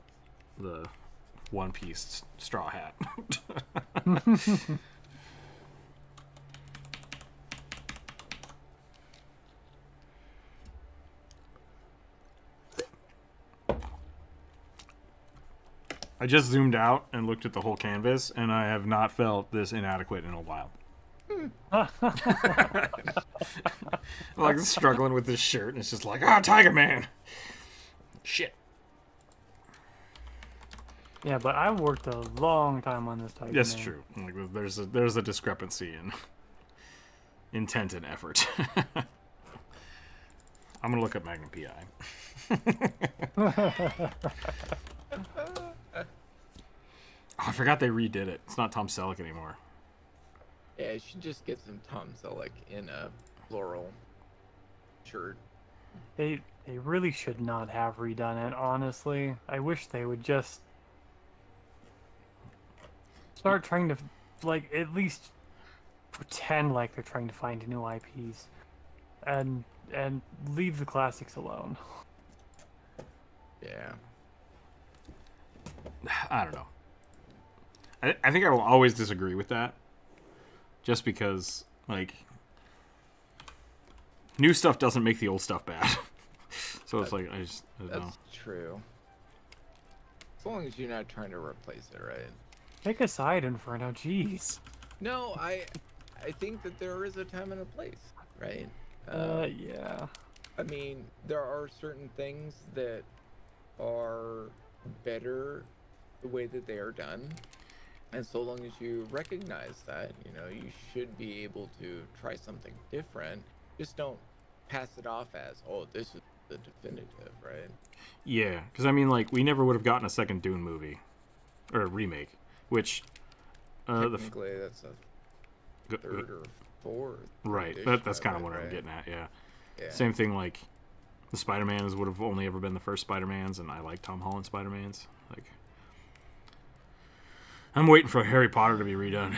the. One piece straw hat. I just zoomed out and looked at the whole canvas, and I have not felt this inadequate in a while. Like struggling with this shirt, and it's just like, ah, Tiger Man! Shit. Yeah, but I worked a long time on this type. That's true. Like, there's a there's a discrepancy in intent and effort. I'm gonna look up Magnum P I. Oh, I forgot they redid it. It's not Tom Selleck anymore. Yeah, you should just get some Tom Selleck in a floral shirt. They they really should not have redone it. Honestly, I wish they would just. Start trying to, like, at least pretend like they're trying to find new I Ps, and and leave the classics alone. Yeah. I don't know. I I think I will always disagree with that, just because like new stuff doesn't make the old stuff bad. So it's like I just I don't know. That's true. As long as you're not trying to replace it, right? Pick a side, Inferno. Jeez. No, I, I think that there is a time and a place, right? Uh, uh, yeah. I mean, there are certain things that are better the way that they are done, and so long as you recognize that, you know, you should be able to try something different. Just don't pass it off as, oh, this is the definitive, right? Yeah, because I mean, like, we never would have gotten a second Dune movie or a remake. Which, uh, technically, the that's a third or fourth. Right. That, that's kind of what right? I'm getting at. Yeah. yeah. Same thing. Like, the Spider-Mans would have only ever been the first Spider-Mans, and I like Tom Holland Spider-Mans. Like, I'm waiting for Harry Potter to be redone.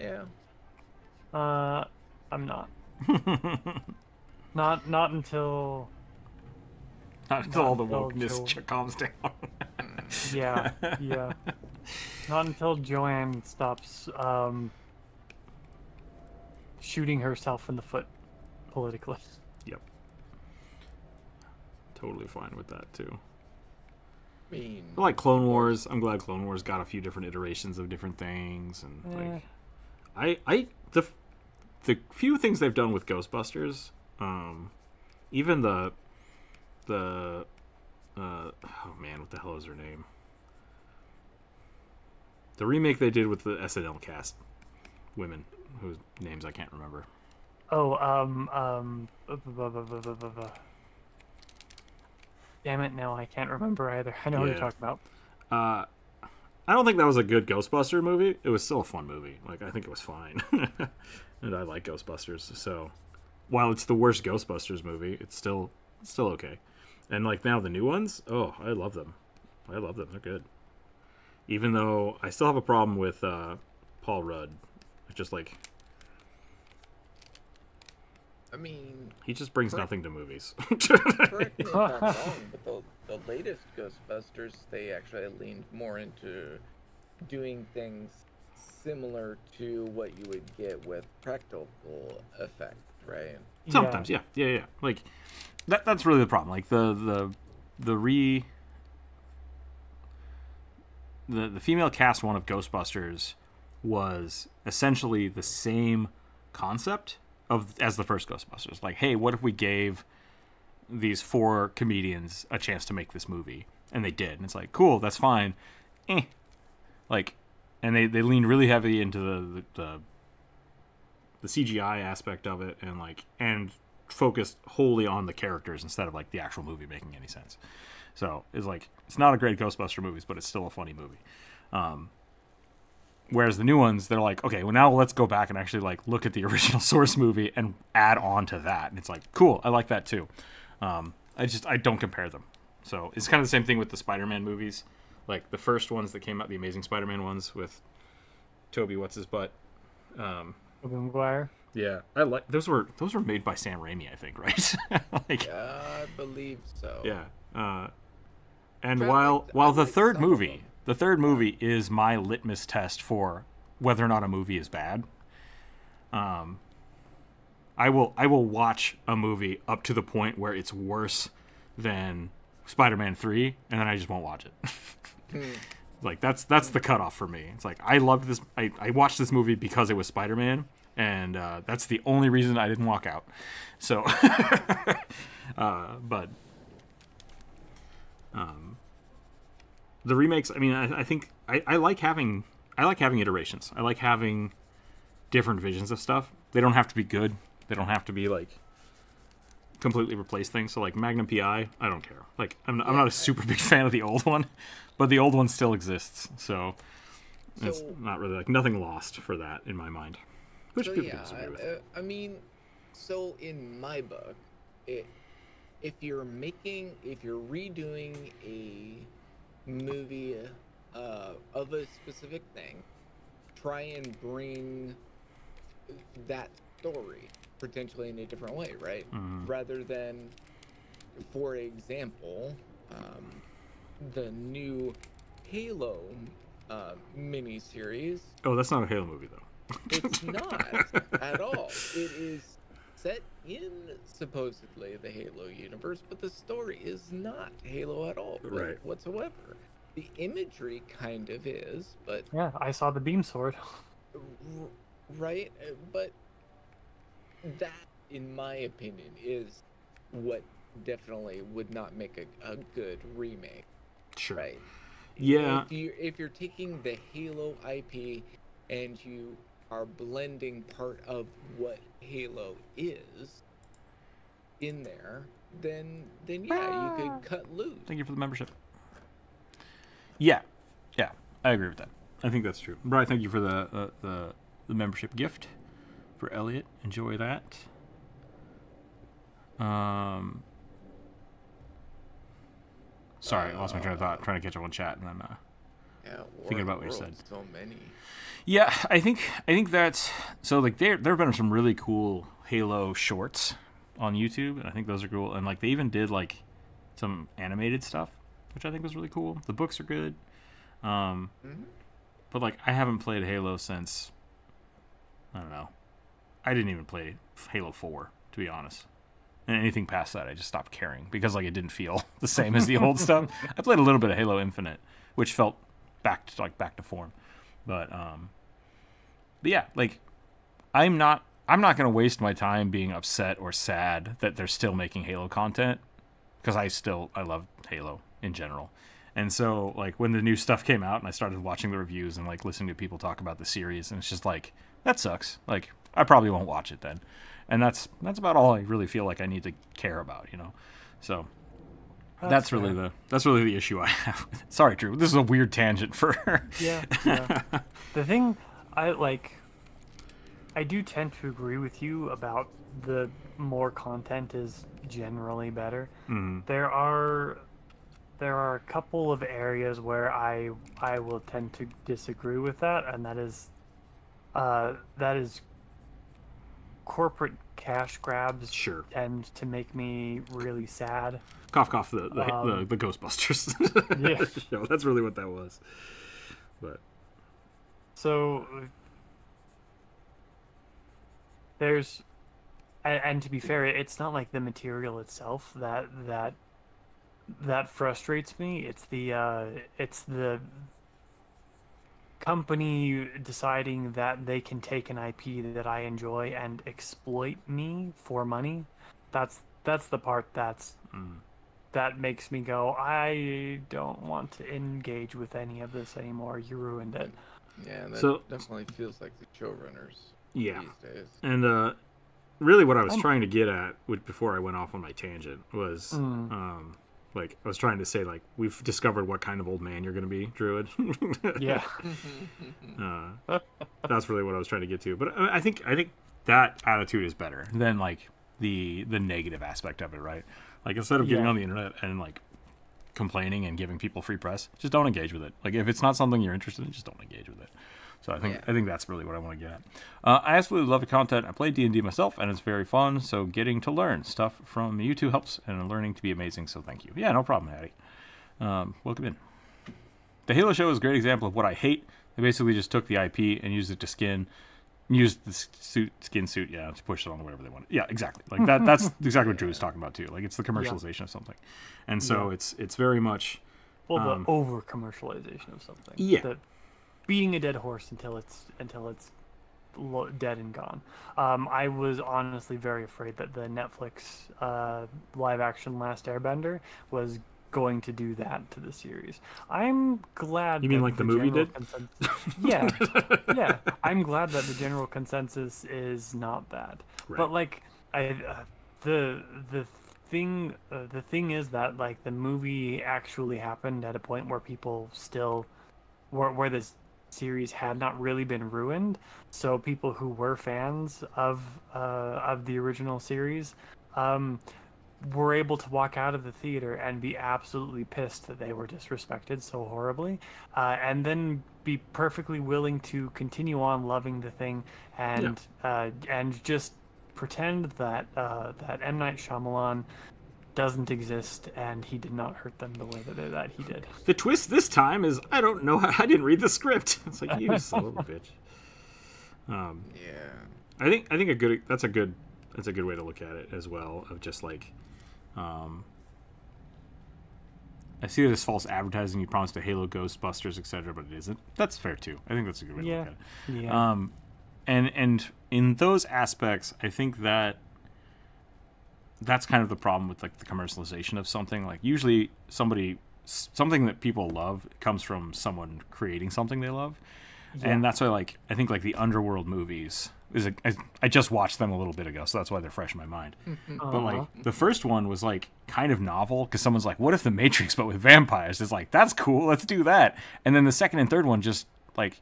Yeah. Uh, I'm not. not not until. Not until all the wokeness calms down. Yeah, yeah. Not until Joanne stops um, shooting herself in the foot politically. Yep. Totally fine with that, too. I mean, I like Clone Wars. I'm glad Clone Wars got a few different iterations of different things. And eh. like, I, I, the, the few things they've done with Ghostbusters, um, even the, the, uh, oh man, what the hell is her name? The remake they did with the S N L cast women, whose names I can't remember. Oh, um, um, uh, blah, blah, blah, blah, blah, blah. Damn it, no, I can't remember either. I know yeah. what you're talking about. Uh, I don't think that was a good Ghostbuster movie. It was still a fun movie. Like, I think it was fine. And I like Ghostbusters. So, while it's the worst Ghostbusters movie, it's still it's still okay. And, like, now the new ones, oh, I love them. I love them. They're good. Even though I still have a problem with uh, Paul Rudd. It's just, like... I mean, he just brings correct, nothing to movies. Correct me if I'm wrong, but the, the latest Ghostbusters, they actually leaned more into doing things similar to what you would get with practical effect, right? Sometimes, yeah, yeah, yeah. yeah. Like that, that's really the problem. Like the the the re the the female cast one of Ghostbusters was essentially the same concept of as the first Ghostbusters. Like, hey, what if we gave these four comedians a chance to make this movie? And they did. And it's like, cool, that's fine. Eh. Like, and they, they leaned really heavily into the the, the the C G I aspect of it, and like and focused wholly on the characters instead of like the actual movie making any sense. So it's like, it's not a great Ghostbuster movies, but it's still a funny movie. Um Whereas the new ones, they're like, okay, well, now let's go back and actually like look at the original source movie and add on to that. And it's like, cool, I like that too. Um, I just, I don't compare them. So it's kind of the same thing with the Spider-Man movies. Like the first ones that came out, the Amazing Spider-Man ones with Tobey, what's his butt? Um, Tobey Maguire. Yeah, I like those were those were made by Sam Raimi, I think, right? like, yeah, I believe so. Yeah. Uh, and while like, while I the like third movie. The third movie is my litmus test for whether or not a movie is bad. Um, I will I will watch a movie up to the point where it's worse than Spider-Man three, and then I just won't watch it. mm. Like that's that's the cutoff for me. It's like I loved this. I, I watched this movie because it was Spider-Man, and uh, that's the only reason I didn't walk out. So, uh, but. Um, The remakes, I mean, I, I think I, I like having I like having iterations. I like having different visions of stuff. They don't have to be good. They don't have to be like completely replace things. So like Magnum P I, I don't care. Like I'm yeah, I'm not a super big fan of the old one, but the old one still exists. So, so it's not really like nothing lost for that in my mind. Which so people yeah, disagree with. I, I mean, so in my book, it, if you're making if you're redoing a movie uh, of a specific thing, try and bring that story potentially in a different way, right? Mm-hmm. Rather than, for example, um, the new Halo uh, miniseries. Oh, that's not a Halo movie, though. It's not at all. It is set in supposedly the Halo universe, but the story is not Halo at all, right? Like, whatsoever. The imagery kind of is, but yeah, I saw the beam sword, right? But that, in my opinion, is what definitely would not make a, a good remake, sure, right? Yeah. If you if you're taking the Halo I P and you are blending part of what Halo is in there, then then yeah, ah. you could cut loose. Thank you for the membership. Yeah, yeah, I agree with that. I think that's true. Brian, thank you for the uh, the the membership gift for Elliot. Enjoy that. Um, sorry, uh, I lost my train of thought. I'm trying to catch up on chat, and then uh, yeah, thinking about what you said. So many. Yeah, I think I think that's so. Like there, there have been some really cool Halo shorts on YouTube, and I think those are cool. And like they even did like some animated stuff. which I think was really cool. The books are good. Um, mm-hmm. But, like, I haven't played Halo since, I don't know. I didn't even play Halo four, to be honest. And anything past that, I just stopped caring because, like, it didn't feel the same as the old stuff. I played a little bit of Halo Infinite, which felt back to, like, back to form. But, um, but yeah, like, I'm not, I'm not going to waste my time being upset or sad that they're still making Halo content, because I still, I love Halo in general. And so, like, when the new stuff came out and I started watching the reviews and, like, listening to people talk about the series, and it's just like, that sucks. Like, I probably won't watch it then. And that's that's about all I really feel like I need to care about, you know? So that's, that's really the that's really the issue I have. Sorry, Drew. This is a weird tangent for her. Yeah, yeah. The thing I, like, I do tend to agree with you about the more content is generally better. Mm-hmm. There are... There are a couple of areas where I I will tend to disagree with that, and that is uh, that is corporate cash grabs. Sure. Tend to make me really sad. Cough, cough. The the, um, the, the Ghostbusters. Yeah, no, that's really what that was. But so there's, and, and to be fair, it's not like the material itself that that. that frustrates me. It's the uh it's the company deciding that they can take an I P that I enjoy and exploit me for money. That's that's the part that's mm. that makes me go, I don't want to engage with any of this anymore. You ruined it. Yeah, that so, definitely feels like the showrunners yeah these days. And uh really what I was um, trying to get at with, before I went off on my tangent was mm. um like, I was trying to say, like, we've discovered what kind of old man you're going to be, Druid. Yeah. uh, that's really what I was trying to get to. But I think I think that attitude is better than, like, the the negative aspect of it, right? Like, instead of getting yeah. on the internet and, like, complaining and giving people free press, just don't engage with it. Like, if it's not something you're interested in, just don't engage with it. So I think yeah. I think that's really what I want to get at. Uh, I absolutely love the content. I play D and D myself, and it's very fun. So getting to learn stuff from you two helps, and learning to be amazing. So thank you. Yeah, no problem, Hattie. Um, welcome in. The Halo show is a great example of what I hate. They basically just took the I P and used it to skin, used the suit, skin suit, yeah, to push it on whatever they wanted. Yeah, exactly. Like that. That's exactly what Drew was talking about too. Like, it's the commercialization yeah. of something, and so yeah. it's it's very much well the um, over commercialization of something. Yeah. The, beating a dead horse until it's until it's lo- dead and gone. Um, I was honestly very afraid that the Netflix uh, live-action Last Airbender was going to do that to the series. I'm glad. You mean like the, the movie did? Yeah, yeah. I'm glad that the general consensus is not that. Right. But like, I uh, the the thing uh, the thing is that, like, the movie actually happened at a point where people still where where this. series had not really been ruined, so people who were fans of uh, of the original series um, were able to walk out of the theater and be absolutely pissed that they were disrespected so horribly, uh, and then be perfectly willing to continue on loving the thing and yeah. uh, and just pretend that uh, that M. Night Shyamalan doesn't exist and he did not hurt them the way that, that he did. The twist this time is I don't know how I didn't read the script. It's like, you son of a bitch. Um, yeah. I think I think a good that's a good that's a good way to look at it as well, of just like um, I see this false advertising you promised to Halo, Ghostbusters, et cetera, but it isn't. That's fair too. I think that's a good way yeah. to look at it. Yeah. Um and and in those aspects, I think that that's kind of the problem with, like, the commercialization of something. Like, usually somebody something that people love comes from someone creating something they love. Yeah. And that's why, like, I think, like, the Underworld movies is a, I, I just watched them a little bit ago, so that's why they're fresh in my mind. Mm-hmm. But uh-huh. like the first one was, like, kind of novel because someone's like, what if the Matrix but with vampires? It's like, that's cool, let's do that. And then the second and third one just, like,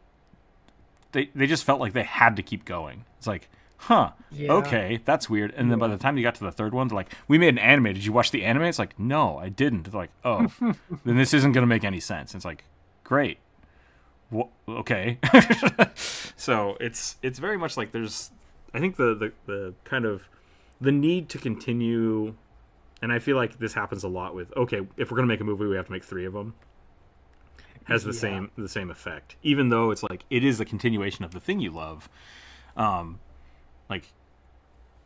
they they just felt like they had to keep going. It's like, huh, yeah. okay, that's weird. And then by the time you got to the third one, they're like, we made an anime. Did you watch the anime? It's like, no, I didn't. They're like, oh, then this isn't going to make any sense. It's like, great. Wh- okay. So it's it's very much like there's, I think the, the, the kind of, the need to continue And I feel like this happens a lot with, okay, if we're going to make a movie, we have to make three of them. Has the yeah. same the same effect. Even though it's like, it is a continuation of the thing you love. Um, like,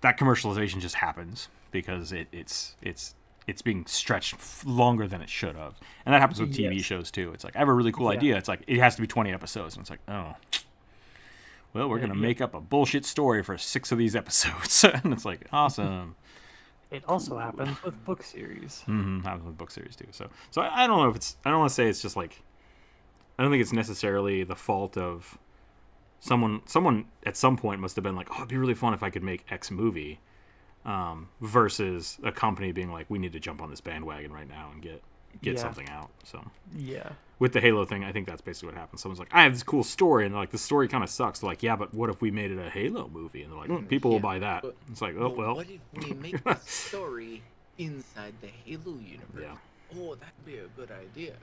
that commercialization just happens because it, it's it's it's being stretched f- longer than it should have. And that happens with T V yes. shows, too. It's like, I have a really cool yeah. idea. It's like, it has to be twenty episodes. And it's like, oh, well, we're yeah, going to yeah. make up a bullshit story for six of these episodes. And it's like, awesome. It also happens with book series. Mm-hmm. Happens with book series too. So, so I, I don't know if it's. I don't want to say it's just like. I don't think it's necessarily the fault of someone. Someone at some point must have been like, "Oh, it'd be really fun if I could make X movie," um, versus a company being like, "We need to jump on this bandwagon right now and get get yeah. something out." So, yeah. With the Halo thing, I think that's basically what happened. Someone's like, "I have this cool story," and they're like, "The story kind of sucks." They're like, "Yeah, but what if we made it a Halo movie?" And they're like, mm, "People yeah, will buy that." But, it's like, "Oh well, well." What if we make the story inside the Halo universe? Yeah. Oh, that'd be a good idea.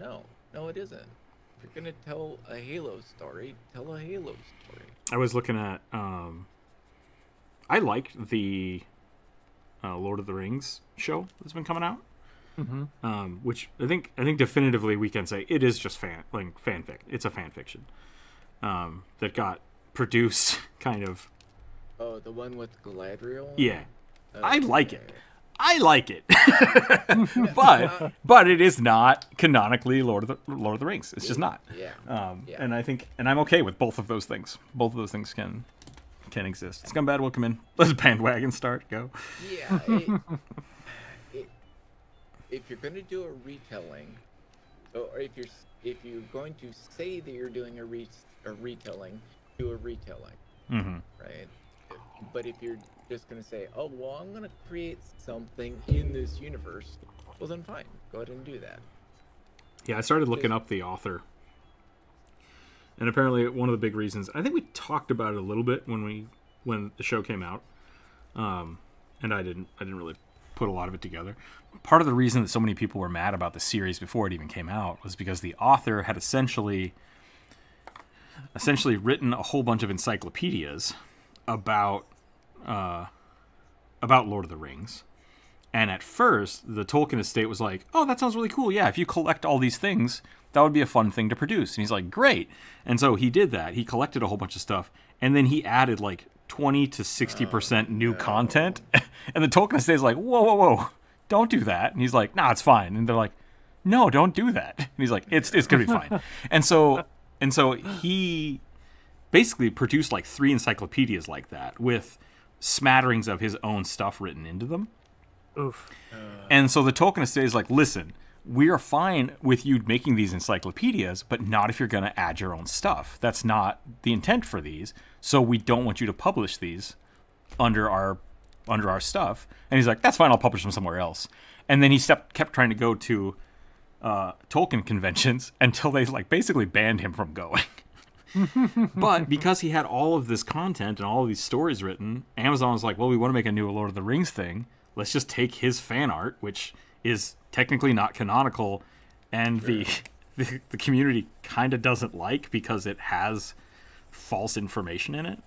No, no, it isn't. If you're gonna tell a Halo story, tell a Halo story. I was looking at. Um, I liked the uh, Lord of the Rings show that's been coming out. Mm-hmm. Um, which I think I think definitively we can say it is just fan like fanfic. It's a fan fiction um, that got produced kind of. Oh, the one with Galadriel. Yeah, okay. I like it. I like it, but but it is not canonically Lord of the Lord of the Rings. It's just not. Yeah. Um, yeah. And I think and I'm okay with both of those things. Both of those things can can exist. Scumbad will come in. Let's bandwagon start. Go. Yeah. It... If you're going to do a retelling, or if you're if you're going to say that you're doing a re a retelling, do a retelling, mm-hmm. right? But if you're just going to say, oh well, I'm going to create something in this universe, well then fine, go ahead and do that. Yeah, I started looking up the author, and apparently one of the big reasons I think we talked about it a little bit when we when the show came out, um, and I didn't I didn't really. put a lot of it together. Part of the reason that so many people were mad about the series before it even came out was because the author had essentially essentially written a whole bunch of encyclopedias about uh, about Lord of the Rings. And at first, the Tolkien estate was like, oh, that sounds really cool. Yeah, if you collect all these things, that would be a fun thing to produce. And he's like, great. And so he did that. He collected a whole bunch of stuff. And then he added like twenty to sixty percent oh, new no. content. And the Tolkien estate is like, whoa, whoa, whoa, don't do that. And he's like, nah, it's fine. And they're like, no, don't do that. And he's like, it's it's going to be fine. and so and so he basically produced like three encyclopedias like that with smatterings of his own stuff written into them. Oof. Uh, and so the Tolkien estate is like, listen, we are fine with you making these encyclopedias, but not if you're going to add your own stuff. That's not the intent for these. So we don't want you to publish these under our under our stuff. And he's like, that's fine, I'll publish them somewhere else. And then he stepped, kept trying to go to uh, Tolkien conventions until they like basically banned him from going. But because he had all of this content and all of these stories written, Amazon was like, well, we want to make a new Lord of the Rings thing. Let's just take his fan art, which is technically not canonical, and sure. the, the the community kind of doesn't like because it has false information in it.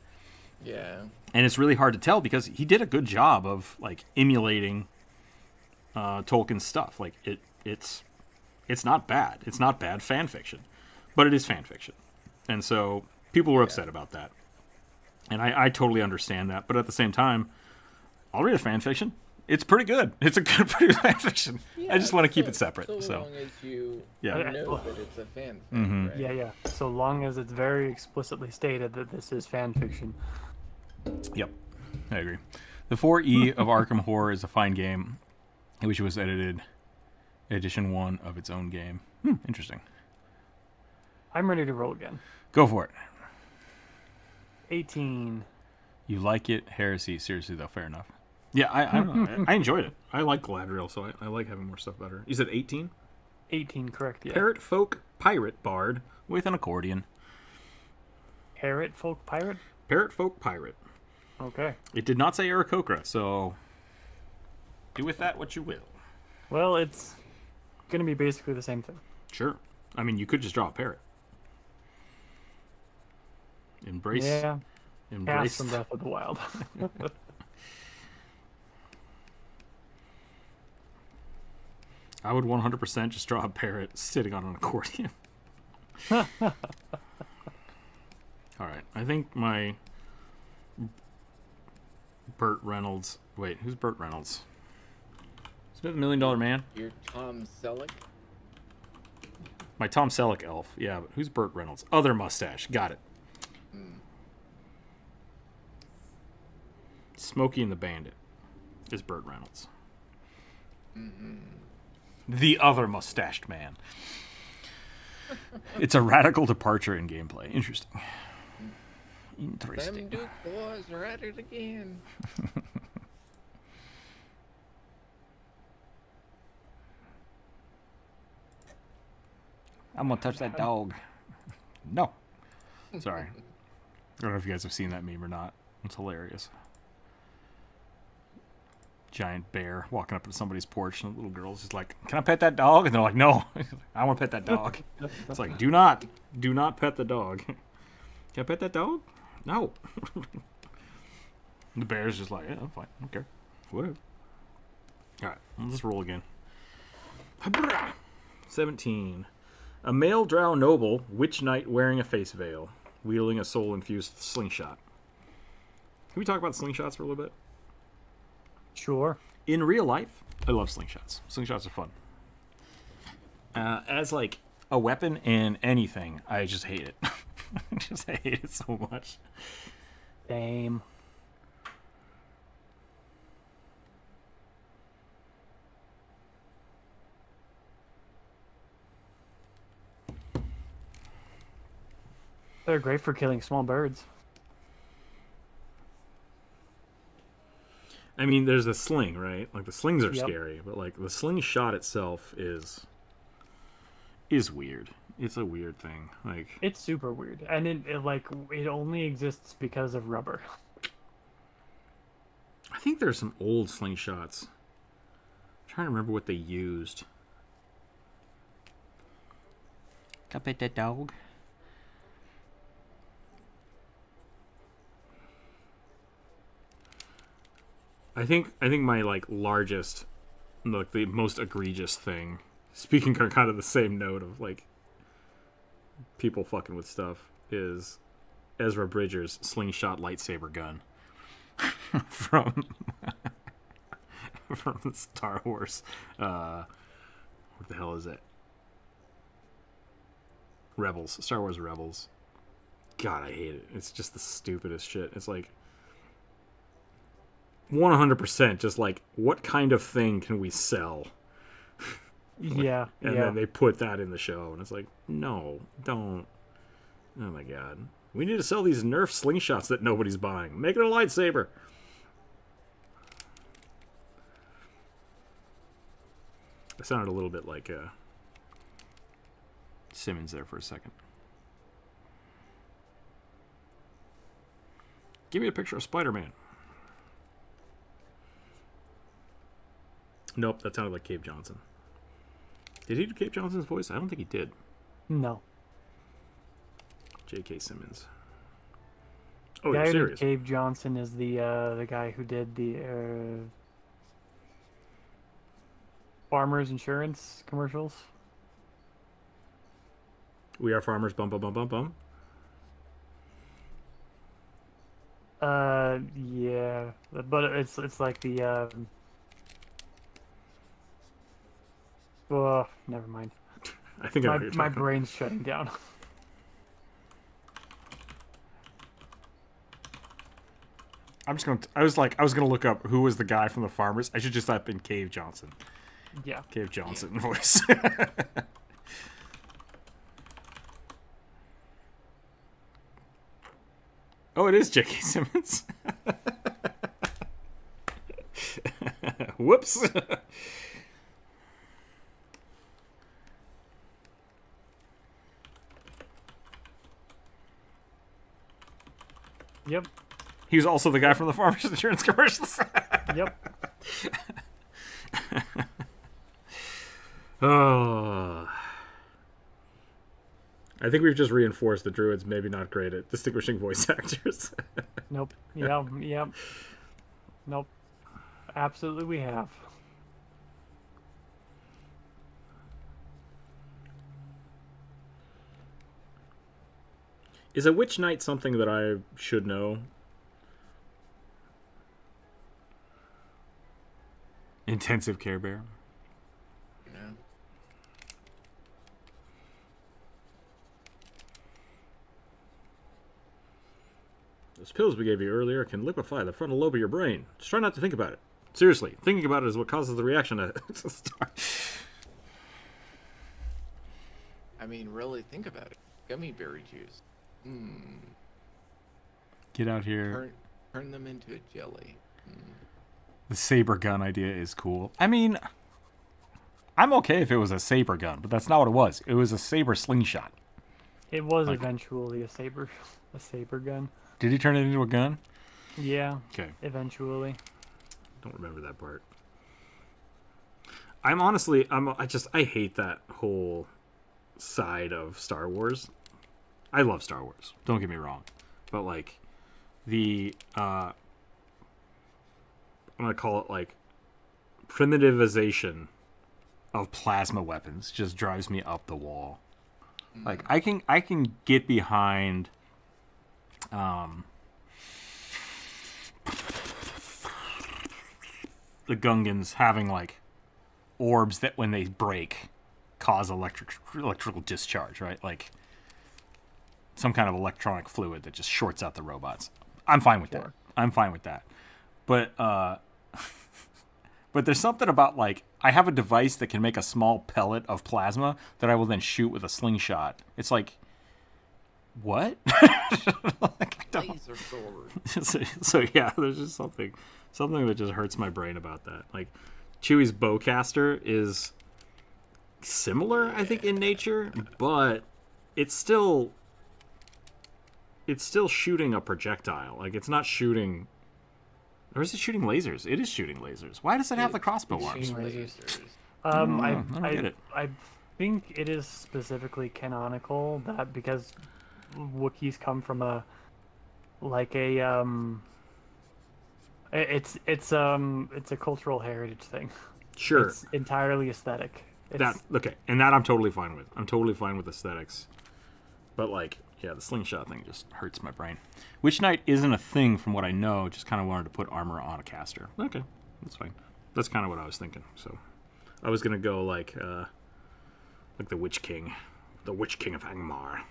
Yeah. And it's really hard to tell because he did a good job of like emulating uh, Tolkien's stuff. Like it, it's, it's not bad. It's not bad fan fiction, but it is fan fiction, and so people were upset yeah. about that. And I, I totally understand that, but at the same time, I'll read a fan fiction. It's pretty good. It's a good, pretty fan fiction. Yeah, I just want to keep so, it separate. So, so long as you yeah. know that it's a fan fiction, mm-hmm. right? Yeah, yeah. So long as it's very explicitly stated that this is fan fiction. Yep, I agree. The four E of Arkham Horror is a fine game, which was edited edition one of its own game. Hmm, interesting. I'm ready to roll again. Go for it. eighteen. You like it? Heresy. Seriously, though, fair enough. Yeah, I I, I enjoyed it. I like Galadriel, so I, I like having more stuff better. You said eighteen? eighteen, correct. Yeah. Parrot folk pirate bard with an accordion. Parrot folk pirate? Parrot folk pirate. Okay. It did not say Aarakocra, so do with that what you will. Well, it's going to be basically the same thing. Sure. I mean, you could just draw a parrot. Embrace. Yeah. Embrace. Pass from Breath of the Wild. I would one hundred percent just draw a parrot sitting on an accordion. Alright, I think my Burt Reynolds... Wait, who's Burt Reynolds? Isn't it the Million Dollar Man? You're Tom Selleck? My Tom Selleck elf. Yeah, but who's Burt Reynolds? Other mustache. Got it. Mm. Smokey and the Bandit is Burt Reynolds. Mm-mm. The other mustached man. It's a radical departure in gameplay. Interesting. Interesting. Them Duke boys are at it again. I'm gonna touch that dog. No. Sorry. I don't know if you guys have seen that meme or not. It's hilarious. Giant bear walking up to somebody's porch, and the little girl's just like, "Can I pet that dog?" And they're like, "No, I want to pet that dog." It's like, "Do not, do not pet the dog." Can I pet that dog? No. The bear's just like, "Yeah, I'm fine. I don't care. Whatever." All right, let's just roll again. Seventeen. A male drow noble, witch knight wearing a face veil, wielding a soul-infused slingshot. Can we talk about slingshots for a little bit? Sure. In real life, I love slingshots. Slingshots are fun. Uh, as like a weapon in anything, I just hate it. I just hate it so much. Same. They're great for killing small birds. I mean, there's the sling, right? Like, the slings are yep. scary, but, like, the slingshot itself is is weird. It's a weird thing. Like, it's super weird. And, it, it like, it only exists because of rubber. I think there's some old slingshots. I'm trying to remember what they used. Can I pet that dog? I think I think my like largest, like the most egregious thing. Speaking on kind of the same note of like people fucking with stuff is Ezra Bridger's slingshot lightsaber gun from from the Star Wars. Uh, what the hell is it? Rebels, Star Wars Rebels. God, I hate it. It's just the stupidest shit. It's like. one hundred percent just like, what kind of thing can we sell? like, yeah. And yeah. then they put that in the show, and it's like, no, don't. Oh my god. We need to sell these Nerf slingshots that nobody's buying. Make it a lightsaber. I sounded a little bit like uh, Simmons there for a second. Give me a picture of Spider-Man. Nope, that sounded like Cave Johnson. Did he do Cave Johnson's voice? I don't think he did. No. J K. Simmons. Oh, you're serious? Cave Johnson is the uh, the guy who did the uh, Farmers Insurance commercials. We are farmers. Bum bum bum bum bum. Uh, yeah, but it's it's like the. Uh, Oh, never mind. I think my, I my brain's shutting down. I'm just gonna. I was like, I was gonna look up who was the guy from the Farmers. I should just type in Cave Johnson. Yeah. Cave Johnson yeah. voice. Oh, it is J K. Simmons. Whoops. Yep. He was also the guy from the Farmers Insurance commercials. Yep. Oh. I think we've just reinforced the Druids maybe not great at distinguishing voice actors. Nope. Yeah, yeah. Nope. Absolutely we have. Is a Witch Knight something that I should know? Intensive Care Bear. No. Those pills we gave you earlier can liquefy the frontal lobe of your brain. Just try not to think about it. Seriously, thinking about it is what causes the reaction to, to start. I mean, really think about it. Gummy berry juice. Mm. Get out here. Turn, turn them into a jelly. Mm. The saber gun idea is cool. I mean, I'm okay if it was a saber gun, but that's not what it was. It was a saber slingshot. It was like, eventually a saber, a saber gun. Did he turn it into a gun? Yeah. Okay. Eventually. Don't remember that part. I'm honestly, I'm, I just, I hate that whole side of Star Wars. I love Star Wars. Don't get me wrong, but like the, uh, I'm gonna call it like primitivization of plasma weapons just drives me up the wall. Mm. Like I can, I can get behind, um, the Gungans having like orbs that when they break cause electric electrical discharge, right? Like. Some kind of electronic fluid that just shorts out the robots. I'm fine with that. I'm fine with that. But uh, but there's something about, like, I have a device that can make a small pellet of plasma that I will then shoot with a slingshot. It's like, what? Like, laser sword. so, so, yeah, there's just something, something that just hurts my brain about that. Like, Chewie's bowcaster is similar, I think, in nature, but it's still... It's still shooting a projectile. Like, it's not shooting... Or is it shooting lasers? It is shooting lasers. Why does it have the crossbow arms? Um, I, I, I, I, get it. I think it is specifically canonical that because Wookiees come from a... Like a... um. It's it's um it's a cultural heritage thing. Sure. It's entirely aesthetic. It's, that Okay, and that I'm totally fine with. I'm totally fine with aesthetics. But, like... Yeah, the slingshot thing just hurts my brain. Witch Knight isn't a thing from what I know. Just kind of wanted to put armor on a caster. Okay, that's fine. That's kind of what I was thinking. So, I was gonna go like, uh, like the Witch King, the Witch King of Angmar,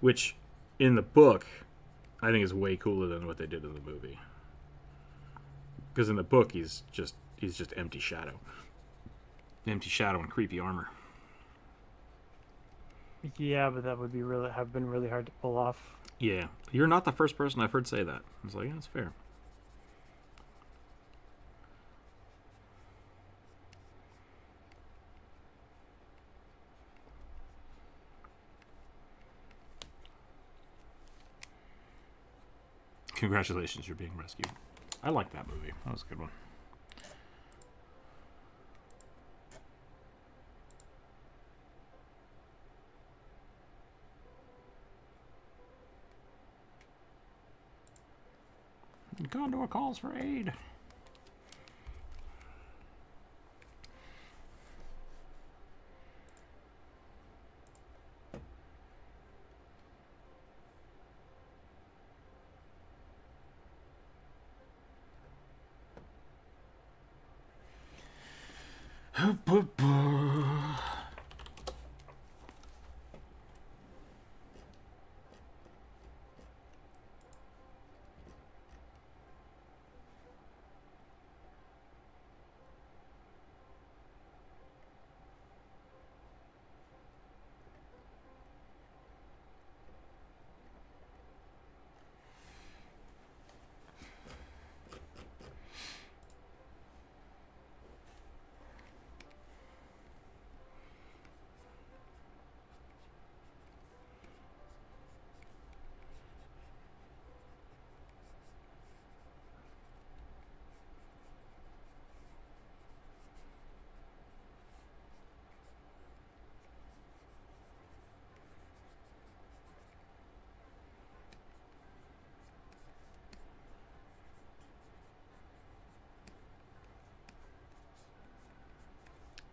which in the book I think is way cooler than what they did in the movie. Because in the book he's just he's just empty shadow, empty shadow and creepy armor. Yeah, but that would be really have been really hard to pull off. Yeah, you're not the first person I've heard say that. I was like, yeah, that's fair. Congratulations, you're being rescued. I like that movie. That was a good one. Gondor calls for aid.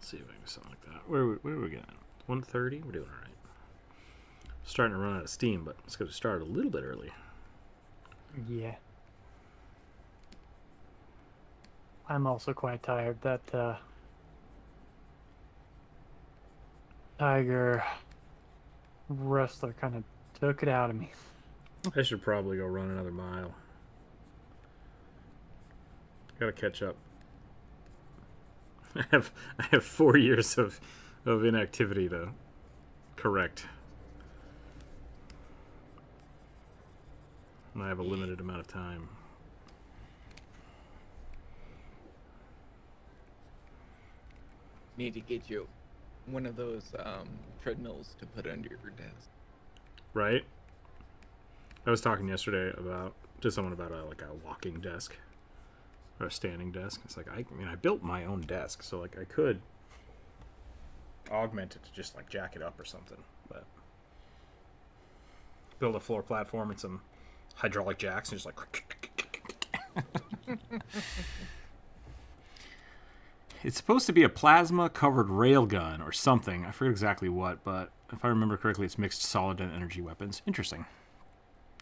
See if I can do something like that. Where where are we going? one thirty? We're doing all right. starting to run out of steam, but let's go to start a little bit early. Yeah. I'm also quite tired. That uh, Tiger wrestler kind of took it out of me. I should probably go run another mile. Gotta catch up. I have I have four years of of inactivity to correct, and I have a limited amount of time. Need to get you one of those um, treadmills to put under your desk. Right. I was talking yesterday about to someone about a, like a walking desk or a standing desk. It's like I, I mean I built my own desk, so like I could augment it to just like jack it up or something, but build a floor platform and some hydraulic jacks and just like. It's supposed to be a plasma-covered railgun or something. I forget exactly what, but if I remember correctly, it's mixed solid and energy weapons. Interesting.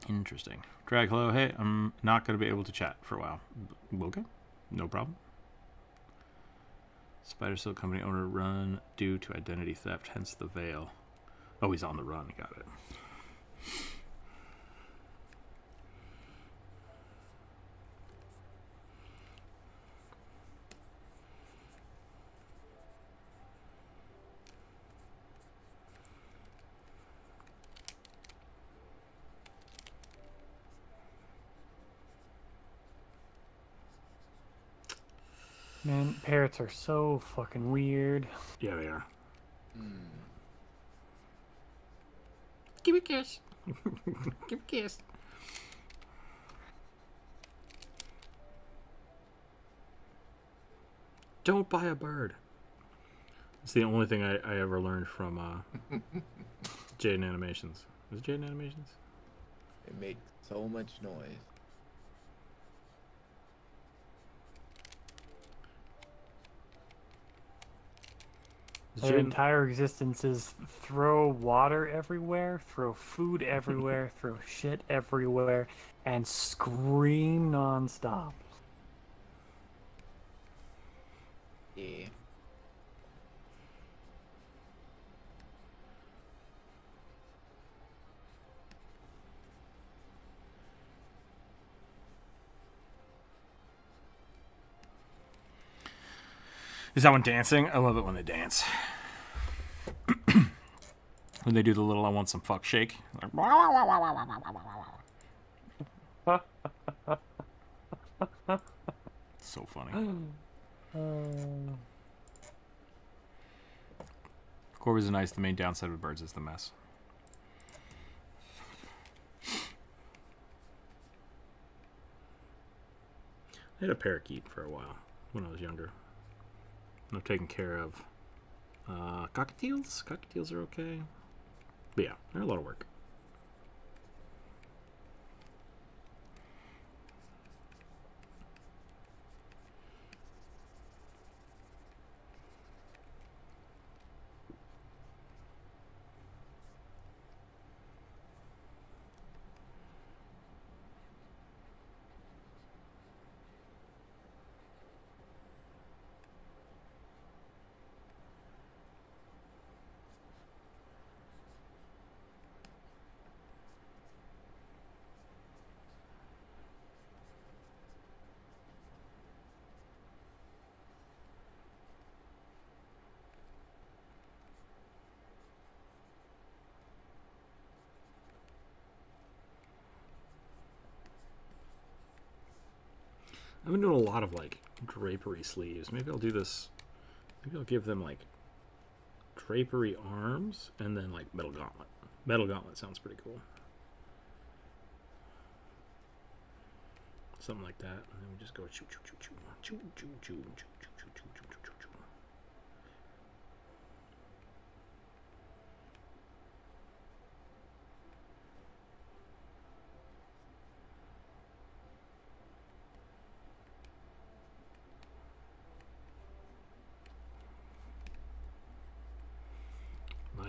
Interesting. Drag, hello. Hey, I'm not going to be able to chat for a while. Okay. No problem. Spider Silk Company owner run due to identity theft, hence the veil. Oh, he's on the run. Got it. Man, parrots are so fucking weird. Yeah, they are. Mm. Give me a kiss. Give me a kiss. Don't buy a bird. It's the only thing I, I ever learned from uh, Jaden Animations. Was it Jaden Animations? It made so much noise. Their entire existence is throw water everywhere, throw food everywhere, throw shit everywhere, and scream nonstop. Yeah. Is that one dancing? I love it when they dance. When they do the little I want some fuck shake. Like, wah, wah, wah, wah, wah, wah, wah. So funny. Uh... Corvids are nice. The main downside of birds is the mess. I had a parakeet for a while when I was younger. I've taken care of uh, cockatiels. Cockatiels are okay. But yeah, they're a lot of work. I've been doing a lot of like drapery sleeves. Maybe I'll do this. Maybe I'll give them like drapery arms and then like metal gauntlet. Metal gauntlet sounds pretty cool. Something like that. And then we just go choo choo choo choo choo choo choo choo choo choo choo choo choo choo choo.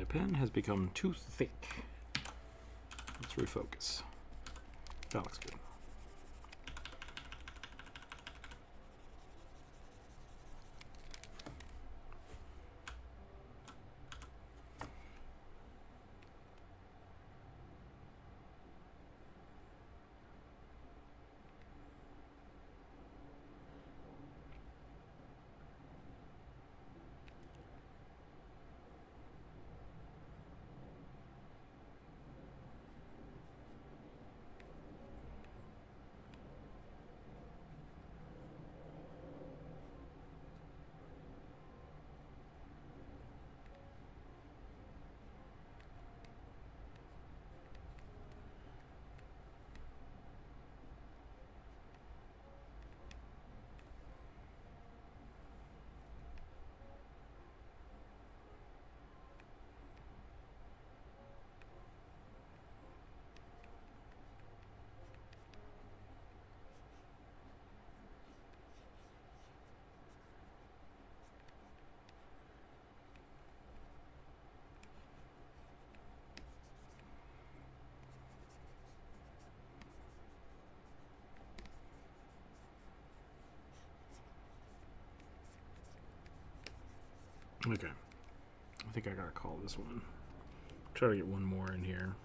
Pen has become too thick. Let's refocus. That looks good. Okay, I think I gotta call this one. Try to get one more in here.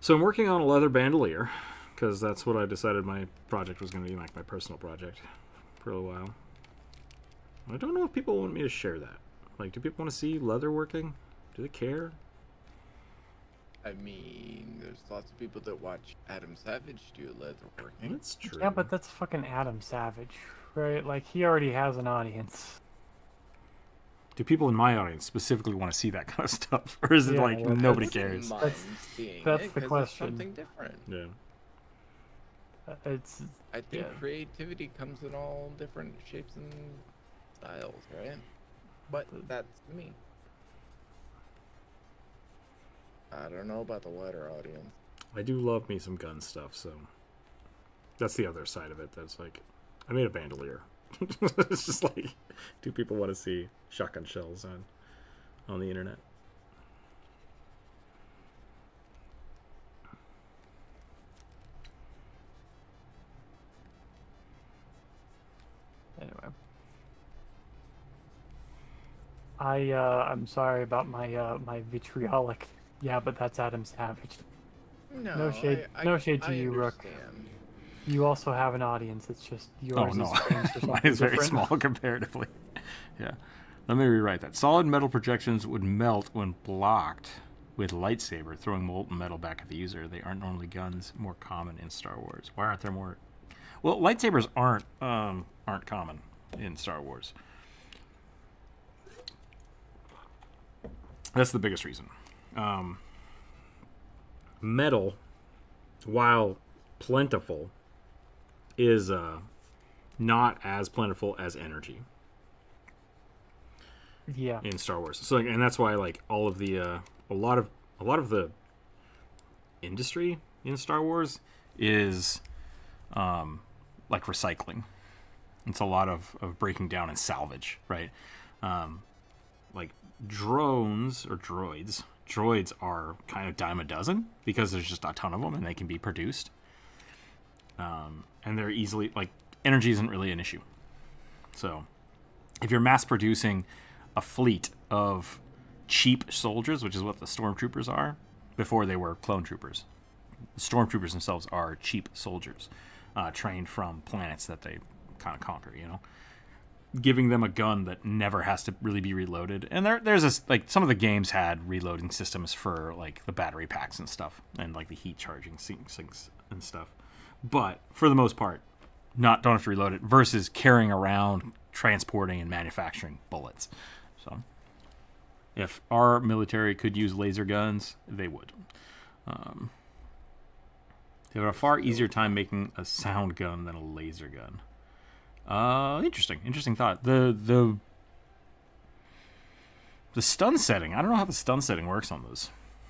So I'm working on a leather bandolier, because that's what I decided my project was gonna be, like my personal project, for a little while. I don't know if people want me to share that. Like, do people want to see leather working? Do they care? I mean, there's lots of people that watch Adam Savage do leather working. That's true. Yeah, but that's fucking Adam Savage, right? Like, he already has an audience. Do people in my audience specifically want to see that kind of stuff? Or is it yeah, like, well, nobody cares? That's, that's it, the question. Something different. Yeah. Uh, it's, I think yeah. creativity comes in all different shapes and styles, right? But that's me. I don't know about the wider audience. I do love me some gun stuff, so that's the other side of it. That's like, I made a bandolier. It's just like, do people want to see shotgun shells on on the internet? Anyway. I, uh, I'm sorry about my, uh, my vitriolic. Yeah, but that's Adam Savage. No, no shade, I, I, no shade to I you, understand. Rook. You also have an audience. It's just yours. Oh, no. Is Mine is very different. small comparatively. Yeah. Let me rewrite that. Solid metal projections would melt when blocked with lightsaber, throwing molten metal back at the user. They aren't normally guns, more common in Star Wars. Why aren't there more? Well, lightsabers aren't, um, aren't common in Star Wars. That's the biggest reason. Um, metal, while plentiful, is uh, not as plentiful as energy. Yeah. In Star Wars, so and that's why like all of the uh, a lot of a lot of the industry in Star Wars is um, like recycling. It's a lot of of breaking down and salvage, right? Um, like. Drones or droids. Droids are kind of dime a dozen because there's just a ton of them and they can be produced. Um, and they're easily, like, energy isn't really an issue. So if you're mass producing a fleet of cheap soldiers, which is what the stormtroopers are, before they were clone troopers, the stormtroopers themselves are cheap soldiers uh, trained from planets that they kind of conquer, you know? Giving them a gun that never has to really be reloaded, and there, there's this like some of the games had reloading systems for like the battery packs and stuff, and like the heat charging sinks and stuff. But for the most part, not don't have to reload it versus carrying around, transporting, and manufacturing bullets. So, if our military could use laser guns, they would. Um, they would have a far easier time making a sound gun than a laser gun. Uh, interesting, interesting thought. The the the stun setting. I don't know how the stun setting works on those.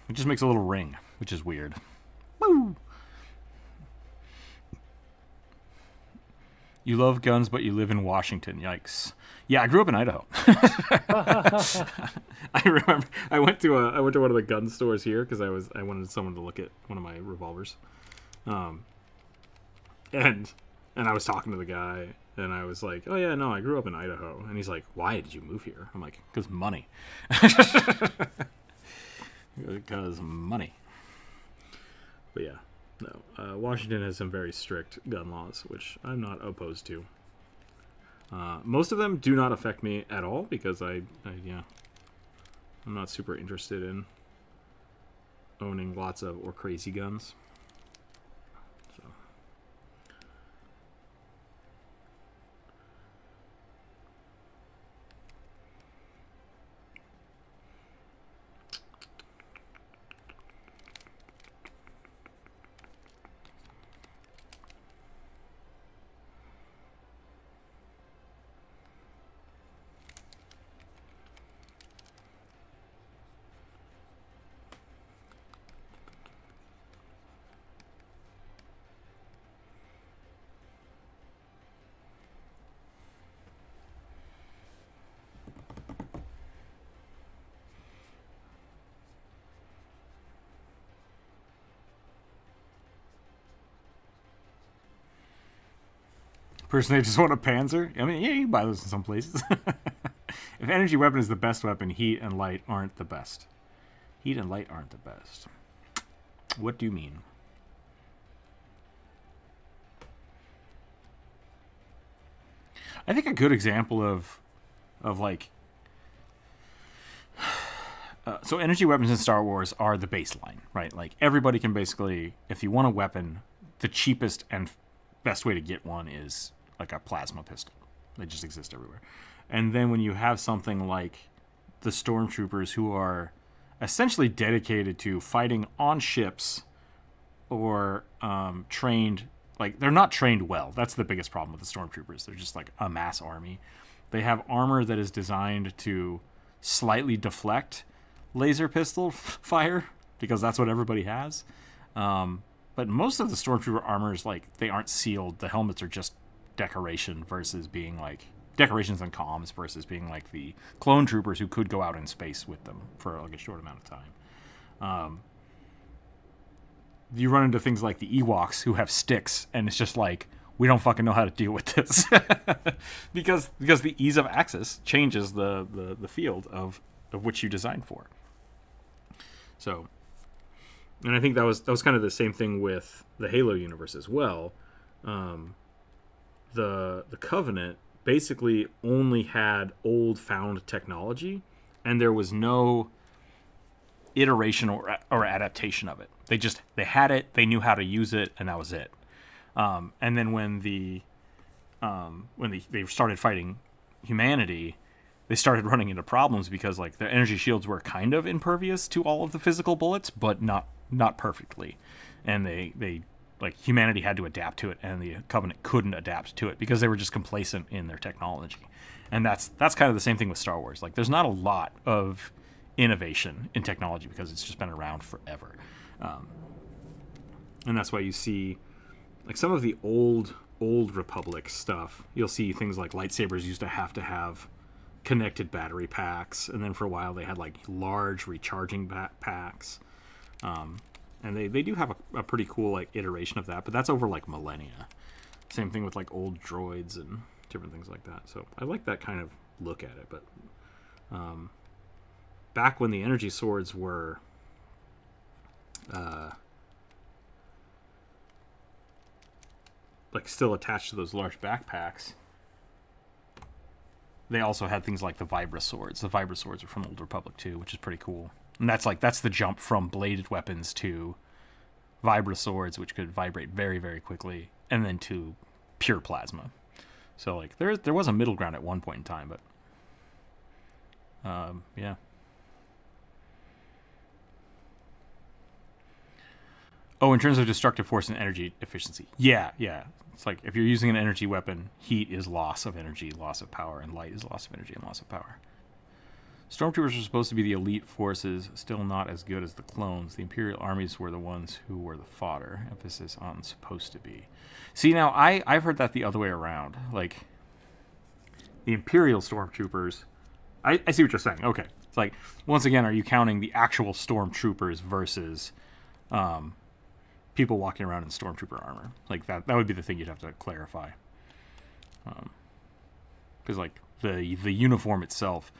It just makes a little ring, which is weird. Woo! You love guns, but you live in Washington. Yikes. Yeah, I grew up in Idaho. I remember I went to a, I went to one of the gun stores here because I was I wanted someone to look at one of my revolvers, um, and and I was talking to the guy and I was like, oh yeah, no, I grew up in Idaho, and he's like, why did you move here? I'm like, because money. Because money. But yeah. No, uh, Washington has some very strict gun laws, which I'm not opposed to. Uh, most of them do not affect me at all because I, I, yeah, I'm not super interested in owning lots of or crazy guns. So. Personally, I just want a Panzer. I mean, yeah, you can buy those in some places. If energy weapon is the best weapon, heat and light aren't the best. Heat and light aren't the best. What do you mean? I think a good example of, of like, uh, so energy weapons in Star Wars are the baseline, right? Like everybody can basically, if you want a weapon, the cheapest and best way to get one is like a plasma pistol. They just exist everywhere. And then when you have something like the stormtroopers, who are essentially dedicated to fighting on ships or um, trained, like they're not trained well. That's the biggest problem with the stormtroopers. They're just like a mass army. They have armor that is designed to slightly deflect laser pistol fire because that's what everybody has. Um, But most of the stormtrooper armors, like, they aren't sealed. The helmets are just decoration versus being, like, decorations and comms versus being, like, the clone troopers who could go out in space with them for, like, a short amount of time. Um, you run into things like the Ewoks who have sticks, and it's just like, we don't fucking know how to deal with this. because because the ease of access changes the, the, the field of, of which you design for. So... And I think that was that was kind of the same thing with the Halo universe as well. Um, the the Covenant basically only had old found technology, and there was no iteration or or adaptation of it. They just they had it, they knew how to use it, and that was it. Um, and then when the um, when the, they started fighting humanity, they started running into problems because like their energy shields were kind of impervious to all of the physical bullets, but not. Not perfectly, and they they like humanity had to adapt to it, and the Covenant couldn't adapt to it because they were just complacent in their technology. And that's that's kind of the same thing with Star Wars. Like there's not a lot of innovation in technology because it's just been around forever, um, and that's why you see like some of the old old Republic stuff. You'll see things like lightsabers used to have to have connected battery packs, and then for a while they had like large recharging packs. Um, and they, they do have a, a pretty cool, like, iteration of that, but that's over, like, millennia. Same thing with, like, old droids and different things like that. So I like that kind of look at it, but um, back when the energy swords were uh, like still attached to those large backpacks, they also had things like the vibra swords. The vibra swords are from Old Republic, too, which is pretty cool. And that's like that's the jump from bladed weapons to vibra swords, which could vibrate very, very quickly, and then to pure plasma. So like there there was a middle ground at one point in time, but um, yeah. Oh, in terms of destructive force and energy efficiency, yeah, yeah. It's like if you're using an energy weapon, heat is loss of energy, loss of power, and light is loss of energy and loss of power. Stormtroopers were supposed to be the elite forces, still not as good as the clones. The Imperial armies were the ones who were the fodder. Emphasis on supposed to be. See, now, I, I've heard that the other way around. Like, the Imperial Stormtroopers... I, I see what you're saying. Okay. It's like, once again, are you counting the actual Stormtroopers versus um, people walking around in Stormtrooper armor? Like, that that would be the thing you'd have to clarify. Because, um, like, the the uniform itself...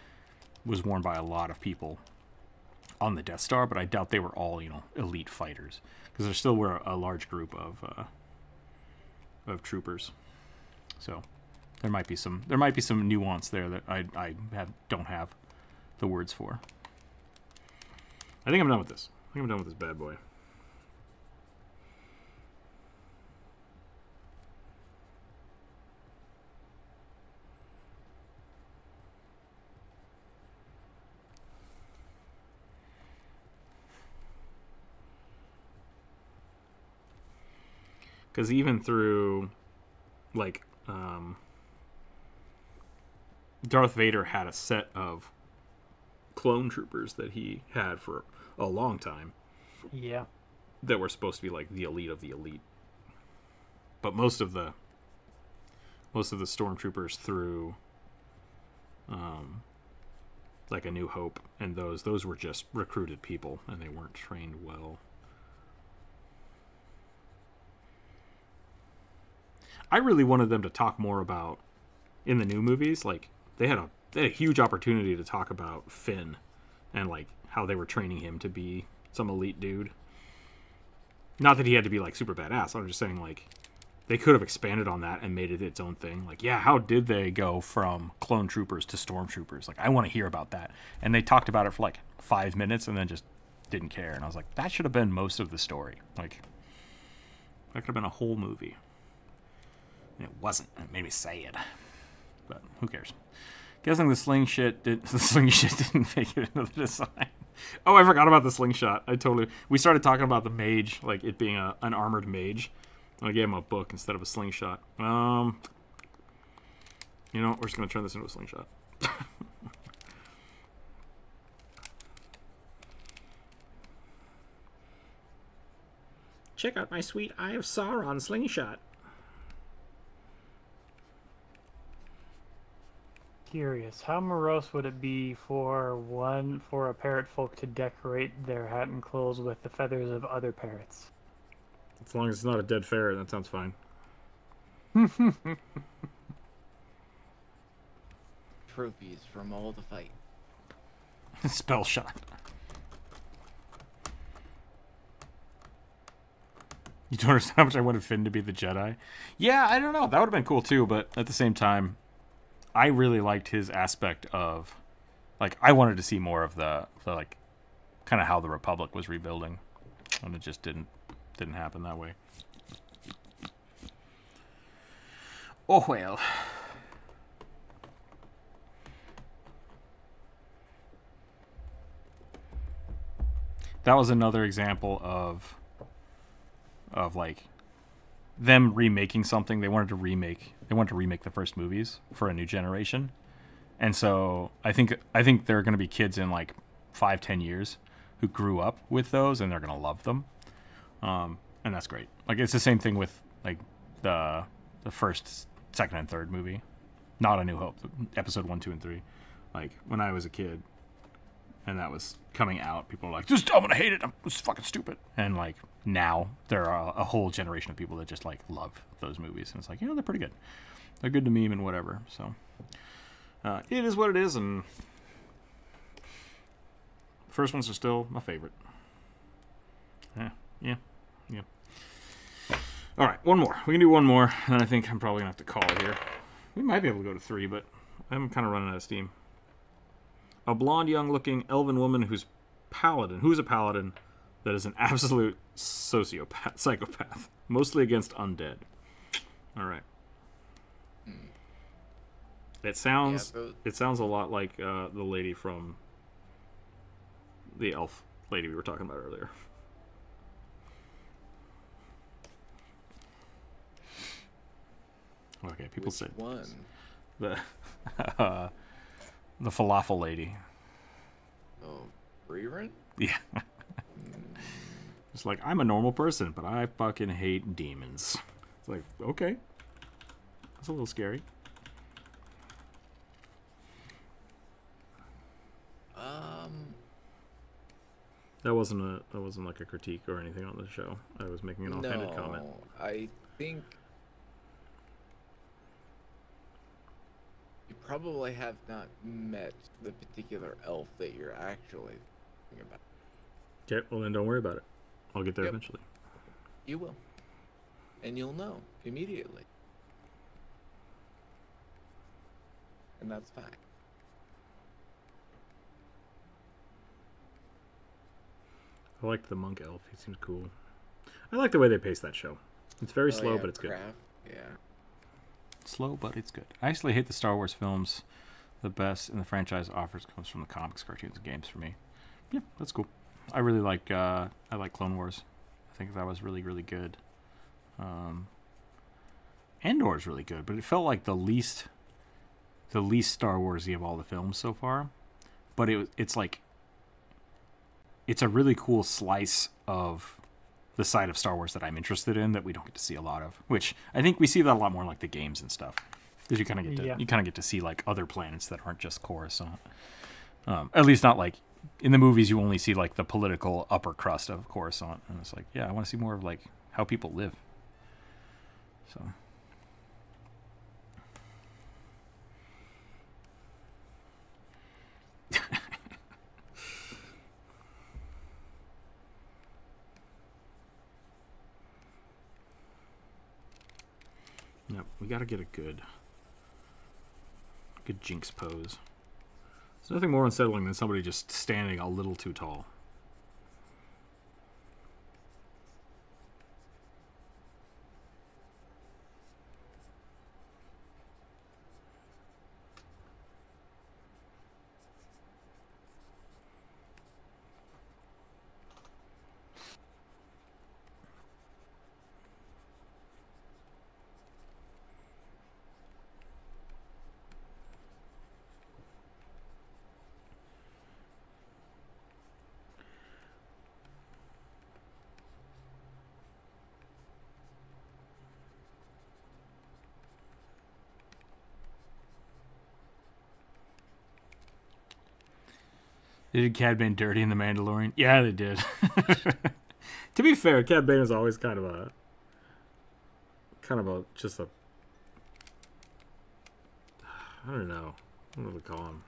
was worn by a lot of people on the Death Star, but I doubt they were all, you know, elite fighters, because there still were a large group of uh, of troopers. So there might be some there might be some nuance there that I I have, don't have the words for. I think I'm done with this. I think I'm done with this bad boy. Because even through, like, um, Darth Vader had a set of clone troopers that he had for a long time. Yeah. That were supposed to be, like, the elite of the elite. But most of the, most of the stormtroopers through, um, like, A New Hope, and those, those were just recruited people, and they weren't trained well. I really wanted them to talk more about, in the new movies, like, they had a they had a huge opportunity to talk about Finn and, like, how they were training him to be some elite dude. Not that he had to be, like, super badass. I'm just saying, like, they could have expanded on that and made it its own thing. Like, yeah, how did they go from clone troopers to stormtroopers? Like, I want to hear about that. And they talked about it for, like, five minutes and then just didn't care. And I was like, that should have been most of the story. Like, that could have been a whole movie. It wasn't. It made me sad. But who cares? Guessing the sling shit did the sling shit didn't make it into the design. Oh, I forgot about the slingshot. I totally we started talking about the mage, like it being a an armored mage. And I gave him a book instead of a slingshot. Um You know, we're just gonna turn this into a slingshot. Check out my sweet Eye of Sauron slingshot. Curious, how morose would it be for one for a parrot folk to decorate their hat and clothes with the feathers of other parrots? As long as it's not a dead ferret, that sounds fine. Trophies from all the fight. Spell shot. You don't understand how much I wanted Finn to be the Jedi? Yeah, I don't know. That would have been cool too, but at the same time, I really liked his aspect of, like, I wanted to see more of the, the like, kind of how the Republic was rebuilding, and it just didn't, didn't happen that way. Oh well. That was another example of, of like. Them remaking something. They wanted to remake they wanted to remake the first movies for a new generation, and so I think I think there are going to be kids in like five ten years who grew up with those, and they're going to love them, um, and that's great. Like, it's the same thing with like the the first, second, and third movie, not A New Hope, episode one, two, and three. Like, when I was a kid, and that was coming out, people were like, "Just I'm gonna hate it. I'm just fucking stupid." And like now, there are a whole generation of people that just like love those movies, and it's like, you know, they're pretty good. They're good to meme and whatever. So uh, it is what it is, and the first ones are still my favorite. Yeah, yeah, yeah. All right, one more. We can do one more, and I think I'm probably gonna have to call it here. We might be able to go to three, but I'm kind of running out of steam. A blonde, young-looking elven woman who's paladin, who's a paladin that is an absolute sociopath, psychopath, mostly against undead. All right. Mm. It sounds, yeah, but... it sounds a lot like uh, the lady from the elf lady we were talking about earlier. Okay, people Which said one. The. Uh, The falafel lady. free rent? Yeah. It's like, I'm a normal person, but I fucking hate demons. It's like, okay. That's a little scary. Um. That wasn't a that wasn't like a critique or anything on the show. I was making an offhanded no, comment. I think you probably have not met the particular elf that you're actually thinking about. Okay, well then don't worry about it. I'll get there yep. eventually. You will. And you'll know immediately. And that's fine. I like the monk elf. He seems cool. I like the way they pace that show. It's very oh, slow, yeah, but it's craft. good. Yeah. Slow, but it's good. I actually hate the Star Wars films. The best in the franchise offers comes from the comics, cartoons, and games for me. Yeah, that's cool. I really like uh, I like Clone Wars. I think that was really, really good. Um, Andor is really good, but it felt like the least the least Star Wars-y of all the films so far. But it it's like it's a really cool slice of the side of Star Wars that I'm interested in that we don't get to see a lot of. Which I think we see that a lot more in like the games and stuff, because you kind of get to yeah. you kind of get to see like other planets that aren't just Coruscant. Um, at least not like. In the movies, you only see like the political upper crust of Coruscant, and it's like, yeah, I want to see more of like how people live. So, yeah, we got to get a good, good Jinx pose. There's nothing more unsettling than somebody just standing a little too tall. They did Cad Bane dirty in The Mandalorian. Yeah, they did. To be fair, Cad Bane is always kind of a, kind of a, just a, I don't know, I don't know what to call him.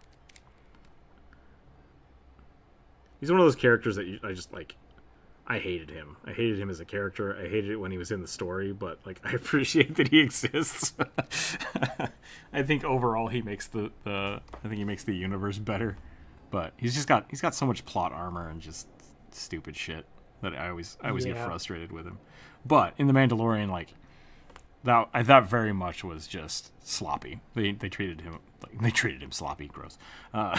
He's one of those characters that you, I just like. I hated him. I hated him as a character. I hated it when he was in the story, but like I appreciate that he exists. I think overall he makes the, the I think he makes the universe better. But he's just got he's got so much plot armor and just stupid shit that I always I always yeah. get frustrated with him. But in The Mandalorian, like that I that very much was just sloppy. They they treated him like they treated him sloppy, gross. Uh,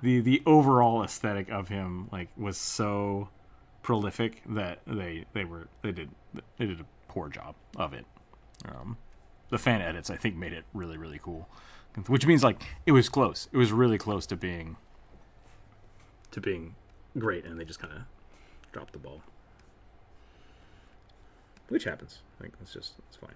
the the overall aesthetic of him like was so prolific that they they were they did they did a poor job of it. Um, the fan edits I think made it really really cool. Which means, like, it was close. It was really close to being, to being great, and they just kind of dropped the ball, which happens. I think that's just that's fine.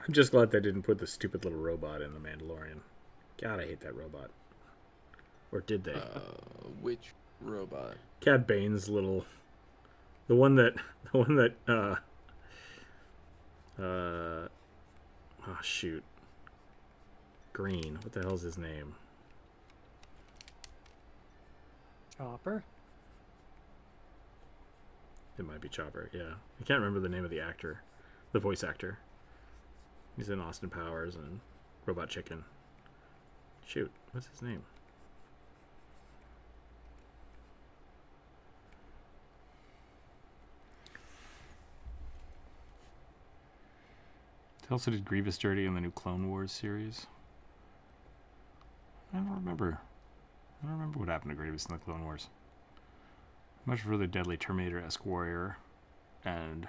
I'm just glad they didn't put the stupid little robot in The Mandalorian. God, I hate that robot. Or did they? Uh, which robot? Cad Bane's little, the one that, the one that, uh, uh, oh shoot, Green. What the hell's his name? Chopper. It might be Chopper. Yeah, I can't remember the name of the actor, the voice actor. He's in Austin Powers and Robot Chicken. Shoot, what's his name? They also did Grievous dirty on the new Clone Wars series. I don't remember. I don't remember what happened to Grievous in the Clone Wars. Much further deadly Terminator-esque warrior and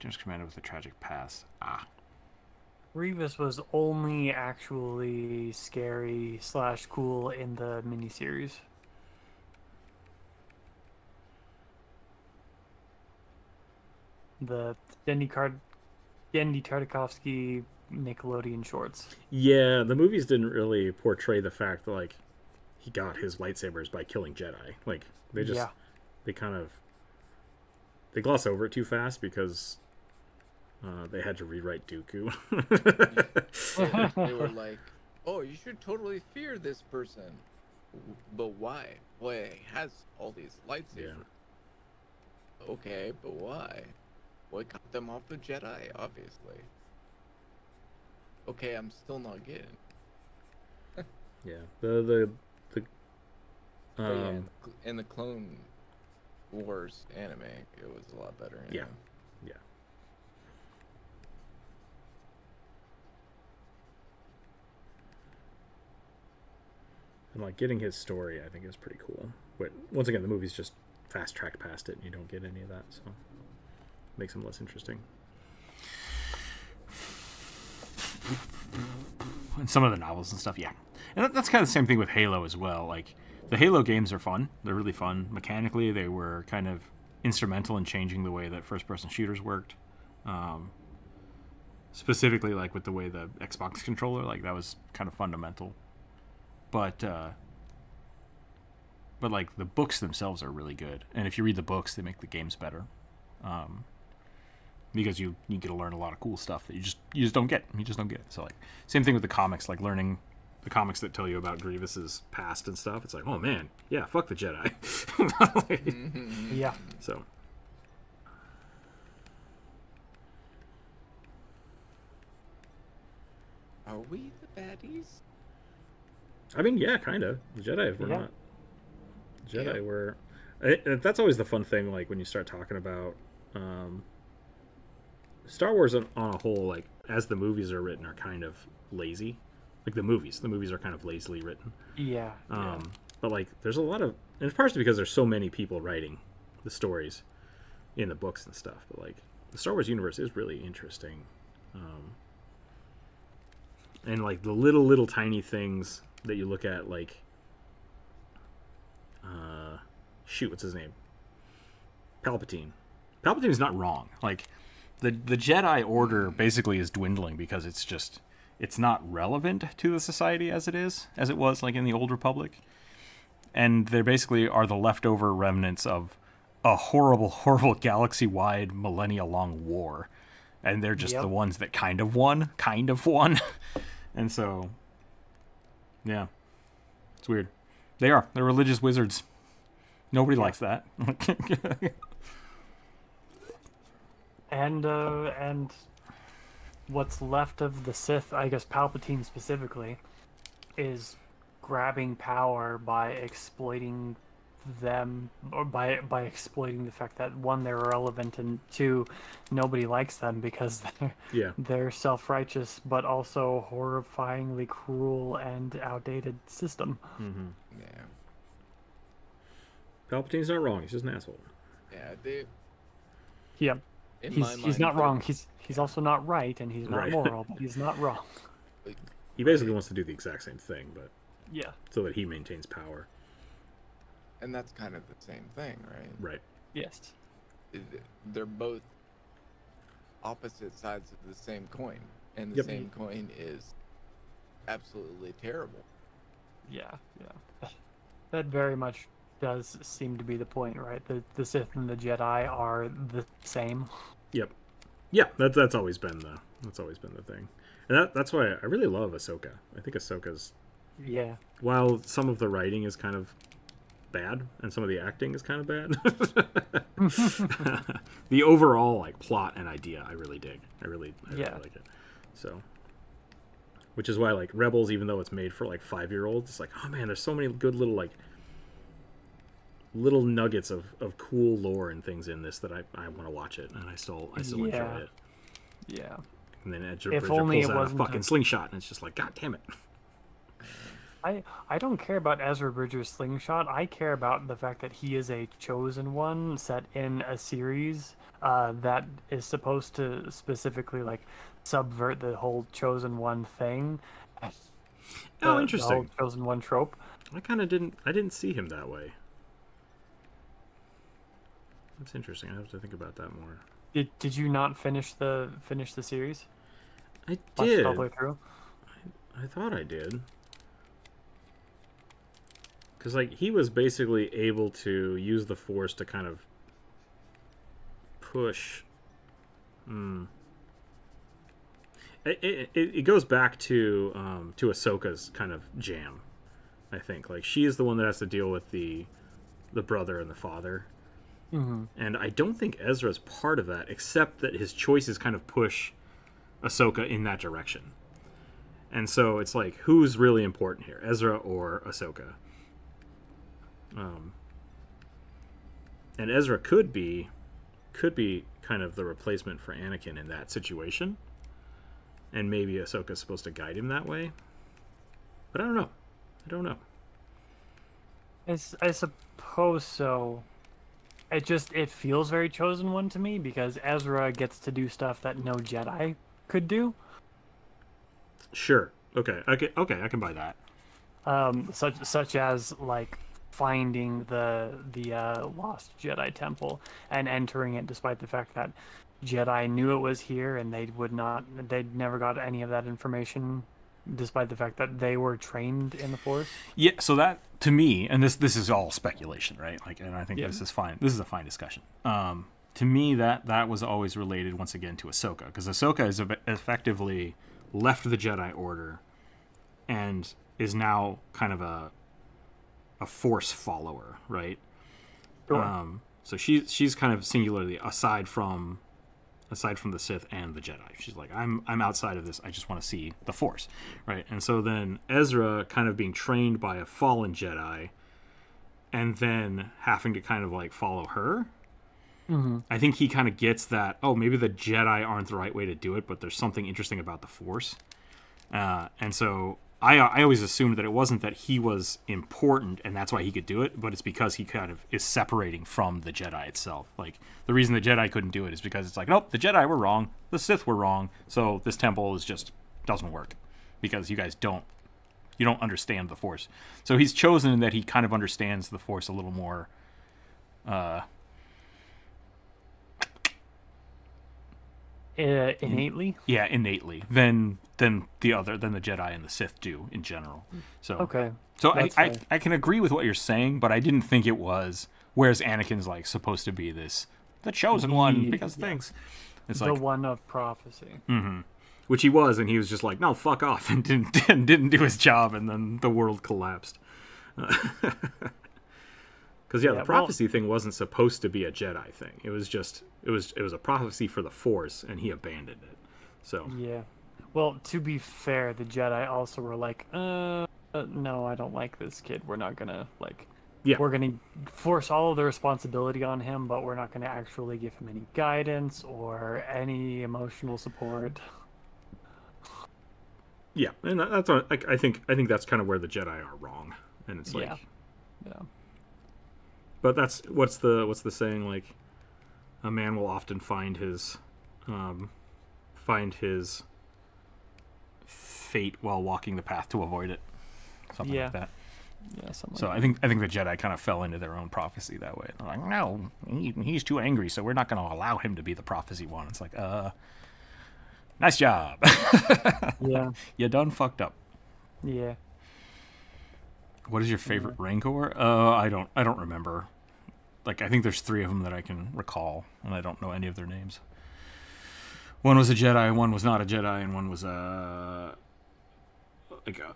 General's Commander with a tragic past. Ah. Grievous was only actually scary slash cool in the miniseries. The Denny Card... Genndy Tartakovsky Nickelodeon shorts. Yeah, the movies didn't really portray the fact that, like, he got his lightsabers by killing Jedi. Like, they just, yeah. they kind of, they gloss over it too fast because uh, they had to rewrite Dooku. They were like, oh, you should totally fear this person. But why? Boy, well, he has all these lightsabers. Yeah. Okay, but why? Well, it got them off the Jedi, obviously. Okay, I'm still not getting. Yeah, the the the. Um, yeah, in, the in the Clone Wars anime, it was a lot better. Yeah, know? yeah. And like getting his story, I think is pretty cool. But once again, the movie's just fast tracked past it, and you don't get any of that. So. Makes them less interesting. And some of the novels and stuff, yeah. And that, that's kind of the same thing with Halo as well. Like, the Halo games are fun. They're really fun. Mechanically, they were kind of instrumental in changing the way that first-person shooters worked. Um, specifically, like, with the way the Xbox controller, like, that was kind of fundamental. But, uh, but like, the books themselves are really good. And if you read the books, they make the games better. Um, because you, you get to learn a lot of cool stuff that you just you just don't get. You just don't get. So like same thing with the comics, like learning the comics that tell you about Grievous's past and stuff. It's like, oh man, yeah, fuck the Jedi. Like, mm-hmm. Yeah. So are we the baddies? I mean, yeah, kind of. The Jedi were yeah. not. The Jedi yeah. were. It, that's always the fun thing, like when you start talking about um, Star Wars on, on a whole, like as the movies are written, are kind of lazy. Like the movies, the movies are kind of lazily written. Yeah. Um, yeah. But like, there's a lot of, and it's partially because there's so many people writing the stories in the books and stuff. But like, the Star Wars universe is really interesting, um, and like the little, little tiny things that you look at, like. Uh, Shoot, what's his name? Palpatine. Palpatine's not wrong. Like, the the Jedi Order basically is dwindling because it's just it's not relevant to the society as it is, as it was like in the Old Republic. And they basically are the leftover remnants of a horrible, horrible galaxy-wide, millennia-long war. And they're just yep. the ones that kind of won, kind of won. And so, yeah, it's weird. They are. They're religious wizards. Nobody likes that. and uh, and what's left of the Sith, I guess Palpatine specifically, is grabbing power by exploiting them, or by by exploiting the fact that one, they're irrelevant, and two, nobody likes them because they're yeah. they're self-righteous, but also horrifyingly cruel and outdated system. Mm-hmm. Yeah. Palpatine's not wrong. He's just an asshole. Yeah, dude. Yeah. In he's mind, he's not wrong. He's he's also not right, and he's not right. moral. But he's not wrong. He basically wants to do the exact same thing, but yeah, so that he maintains power. And that's kind of the same thing, right? Right. Yes. They're both opposite sides of the same coin, and the yep. same coin is absolutely terrible. Yeah, yeah. That very much. Does seem to be the point, right? The the Sith and the Jedi are the same. Yep. Yeah, that's that's always been the that's always been the thing, and that that's why I really love Ahsoka. I think Ahsoka's yeah. While some of the writing is kind of bad and some of the acting is kind of bad, the overall like plot and idea I really dig. I really I really yeah. like it. So Which is why, like, Rebels, even though it's made for, like, five-year-olds, it's like, oh, man, there's so many good little, like, little nuggets of, of cool lore and things in this that I, I want to watch it, and I still I still yeah. enjoy it. Yeah. And then Edge Bridger pulls out a fucking a... slingshot, and it's just like, God damn it. I, I don't care about Ezra Bridger's slingshot. I care about the fact that he is a chosen one set in a series uh, that is supposed to specifically, like, subvert the whole chosen one thing. Oh, the, interesting. The whole chosen one trope. I kind of didn't. I didn't see him that way. That's interesting. I have to think about that more. Did Did you not finish the finish the series? I did. All the way through. I, I thought I did. Because, like, he was basically able to use the Force to kind of push. Mm. It, it, it goes back to um, to Ahsoka's kind of jam, I think. Like, she is the one that has to deal with the the brother and the father. Mm-hmm. And I don't think Ezra's part of that, except that his choices kind of push Ahsoka in that direction. And so it's like, who's really important here, Ezra or Ahsoka? Um, and Ezra could be, could be kind of the replacement for Anakin in that situation, and maybe Ahsoka's supposed to guide him that way. But I don't know. I don't know. It's, I suppose so. It just it feels very chosen one to me because Ezra gets to do stuff that no Jedi could do. Sure. Okay. Okay. Okay. I can buy that. Um, such such as like. finding the the uh, lost Jedi temple and entering it, despite the fact that Jedi knew it was here and they would not, they'd never got any of that information, despite the fact that they were trained in the Force. Yeah, so that to me, and this this is all speculation, right? Like, and I think yeah. this is fine. This is a fine discussion. Um, to me, that that was always related once again to Ahsoka, because Ahsoka has effectively left the Jedi Order and is now kind of a a Force follower, right? Sure. Um, so she's she's kind of singularly aside from aside from the Sith and the Jedi. She's like, I'm I'm outside of this. I just want to see the Force, right? And so then Ezra kind of being trained by a fallen Jedi, and then having to kind of like follow her. Mm-hmm. I think he kind of gets that. Oh, maybe the Jedi aren't the right way to do it, but there's something interesting about the Force, uh, and so. I, I always assumed that it wasn't that he was important and that's why he could do it, but it's because he kind of is separating from the Jedi itself. Like, the reason the Jedi couldn't do it is because it's like, nope, the Jedi were wrong, the Sith were wrong, so this temple is just doesn't work because you guys don't you don't understand the Force. So he's chosen in that he kind of understands the Force a little more. Uh, Uh, innately? Yeah, innately. Than than the other than the Jedi and the Sith do in general. So okay. So I, I I can agree with what you're saying, but I didn't think it was. Whereas Anakin's like supposed to be this the chosen Indeed. one because yeah. things. It's the like, one of prophecy. Mm-hmm. Which he was, and he was just like, no, fuck off, and didn't didn't, didn't do his job, and then the world collapsed. Because uh, yeah, yeah, the prophecy well, thing wasn't supposed to be a Jedi thing. It was just. It was it was a prophecy for the Force, and he abandoned it. So yeah, well, to be fair, the Jedi also were like, uh, uh no, I don't like this kid. We're not gonna like, yeah, we're gonna force all of the responsibility on him, but we're not gonna actually give him any guidance or any emotional support. Yeah, and that's I, I think I think that's kind of where the Jedi are wrong, and it's like, yeah, yeah. But that's what's the what's the saying like. A man will often find his, um, find his fate while walking the path to avoid it. Something yeah. like that. Yeah. Something so like I that. think I think the Jedi kind of fell into their own prophecy that way. They're like, no, he, he's too angry, so we're not going to allow him to be the prophecy one. It's like, uh, nice job. yeah. You done fucked up. Yeah. What is your favorite yeah. Rancor? Uh, I don't I don't remember. Like, I think there's three of them that I can recall, and I don't know any of their names. One was a Jedi, one was not a Jedi, and one was a... like a,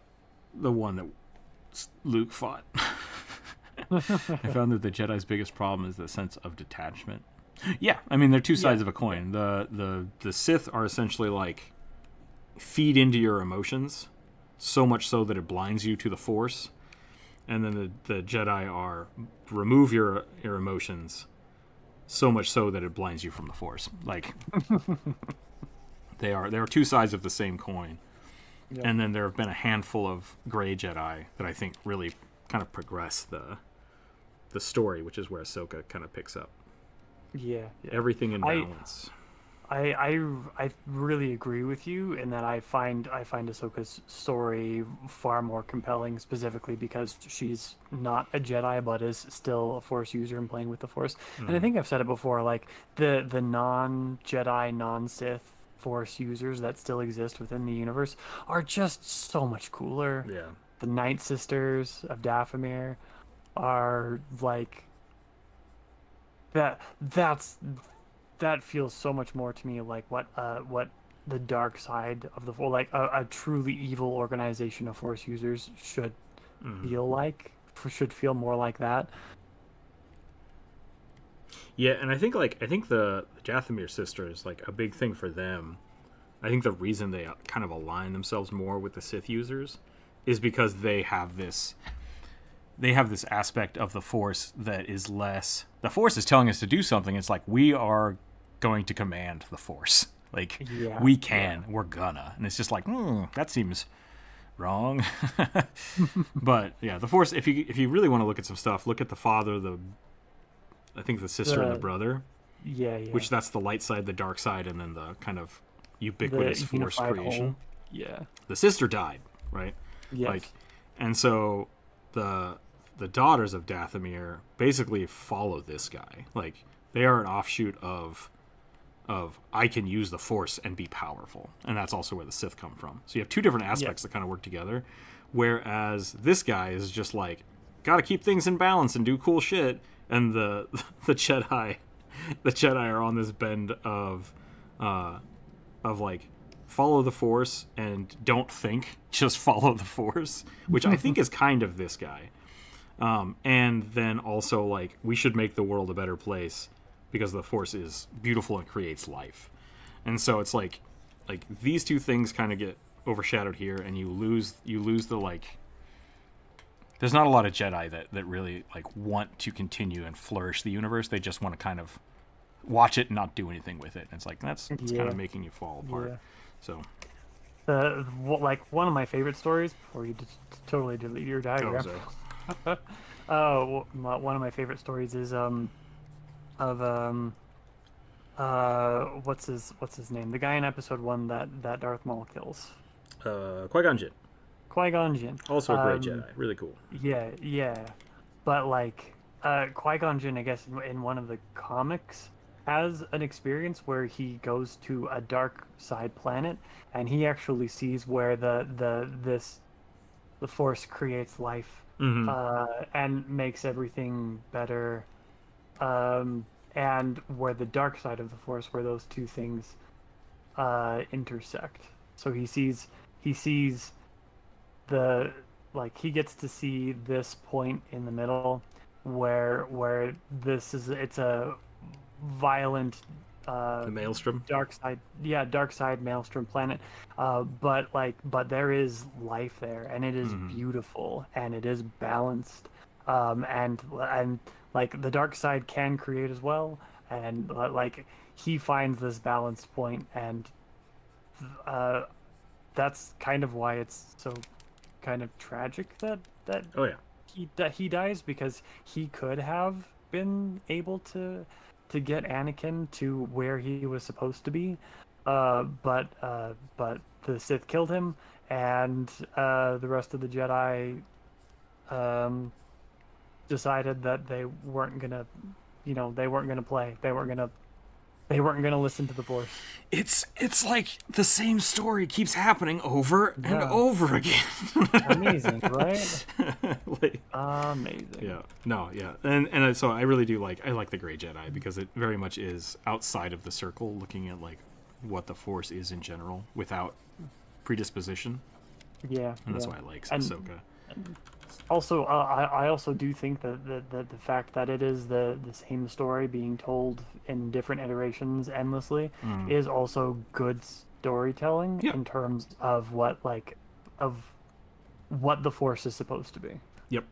the one that Luke fought. I found that the Jedi's biggest problem is the sense of detachment. Yeah, I mean, they're two sides yeah. of a coin. The, the, the Sith are essentially like feed into your emotions, so much so that it blinds you to the Force. And then the, the Jedi are remove your your emotions, so much so that it blinds you from the Force. Like they are they are two sides of the same coin. Yep. And then there have been a handful of gray Jedi that I think really kind of progress the the story, which is where Ahsoka kind of picks up. Yeah, yeah. Everything in balance. I, I, I, I really agree with you in that I find I find Ahsoka's story far more compelling, specifically because she's not a Jedi but is still a Force user and playing with the Force. Mm. And I think I've said it before, like the the non-Jedi, non-Sith Force users that still exist within the universe are just so much cooler. Yeah. The Night Sisters of Dathomir are like that. That's. That feels so much more to me like what uh, what the dark side of the Force, like a, a truly evil organization of Force users should mm. feel like, should feel more like that. Yeah, and I think like I think the, the Dathomir sisters, like a big thing for them, I think the reason they kind of align themselves more with the Sith users is because they have this they have this aspect of the Force that is less, the Force is telling us to do something. It's like, we are going to command the Force. Like, yeah, we can. Yeah. We're gonna. And it's just like, hmm, that seems wrong. But, yeah, the Force, if you if you really want to look at some stuff, look at the father, the, I think the sister the, and the brother. Yeah, yeah. Which that's the light side, the dark side, and then the kind of ubiquitous the Force creation. Home. Yeah. The sister died, right? Yes. Like, and so the the daughters of Dathomir basically follow this guy. Like, they are an offshoot of, of I can use the Force and be powerful. And that's also where the Sith come from. So you have two different aspects yeah. that kind of work together. Whereas this guy is just like, gotta keep things in balance and do cool shit. And the, the Jedi, the Jedi are on this bend of, uh, of like, follow the Force and don't think, just follow the Force, which I think is kind of this guy. Um, and then also, like, we should make the world a better place because the Force is beautiful and creates life. And so it's like, like these two things kind of get overshadowed here, and you lose, you lose the, like, there's not a lot of Jedi that, that really, like, want to continue and flourish the universe. They just want to kind of watch it and not do anything with it. And it's like, that's it's yeah. kind of making you fall apart. Yeah. So... Uh, like, one of my favorite stories, before you just totally delete your diagram... Oh, Uh, well, my, one of my favorite stories is um, of um, uh, what's his what's his name? The guy in episode one that that Darth Maul kills. Uh, Qui-Gon Jinn. Qui-Gon Jinn. Also a great um, Jedi. Really cool. Yeah, yeah, but like uh, Qui-Gon Jinn, I guess in one of the comics, has an experience where he goes to a dark side planet and he actually sees where the the this the Force creates life. Mm-hmm. uh, and makes everything better, um, and where the dark side of the Force, where those two things uh, intersect. So he sees, he sees the, like, he gets to see this point in the middle where where this is, it's a violent uh, the maelstrom dark side, yeah, dark side maelstrom planet, uh, but like, but there is life there, and it is mm-hmm. beautiful, and it is balanced, um, and and like the dark side can create as well, and uh, like he finds this balanced point, and uh, that's kind of why it's so kind of tragic that that oh yeah he that he dies, because he could have been able to. to get Anakin to where he was supposed to be, uh, but uh, but the Sith killed him, and uh, the rest of the Jedi um, decided that they weren't gonna, you know, they weren't gonna play, they weren't gonna, they weren't gonna listen to the Force. It's it's like the same story keeps happening over and yeah. over again. Amazing, right? Like, amazing. Yeah. No. Yeah. And and so I really do like I like the Grey Jedi because it very much is outside of the circle, looking at like what the Force is in general without predisposition. Yeah. And that's yeah. why I like Ahsoka. And also, uh, I I also do think that the, the the fact that it is the the same story being told in different iterations endlessly mm. is also good storytelling yeah. in terms of what like of what the Force is supposed to be. Yep.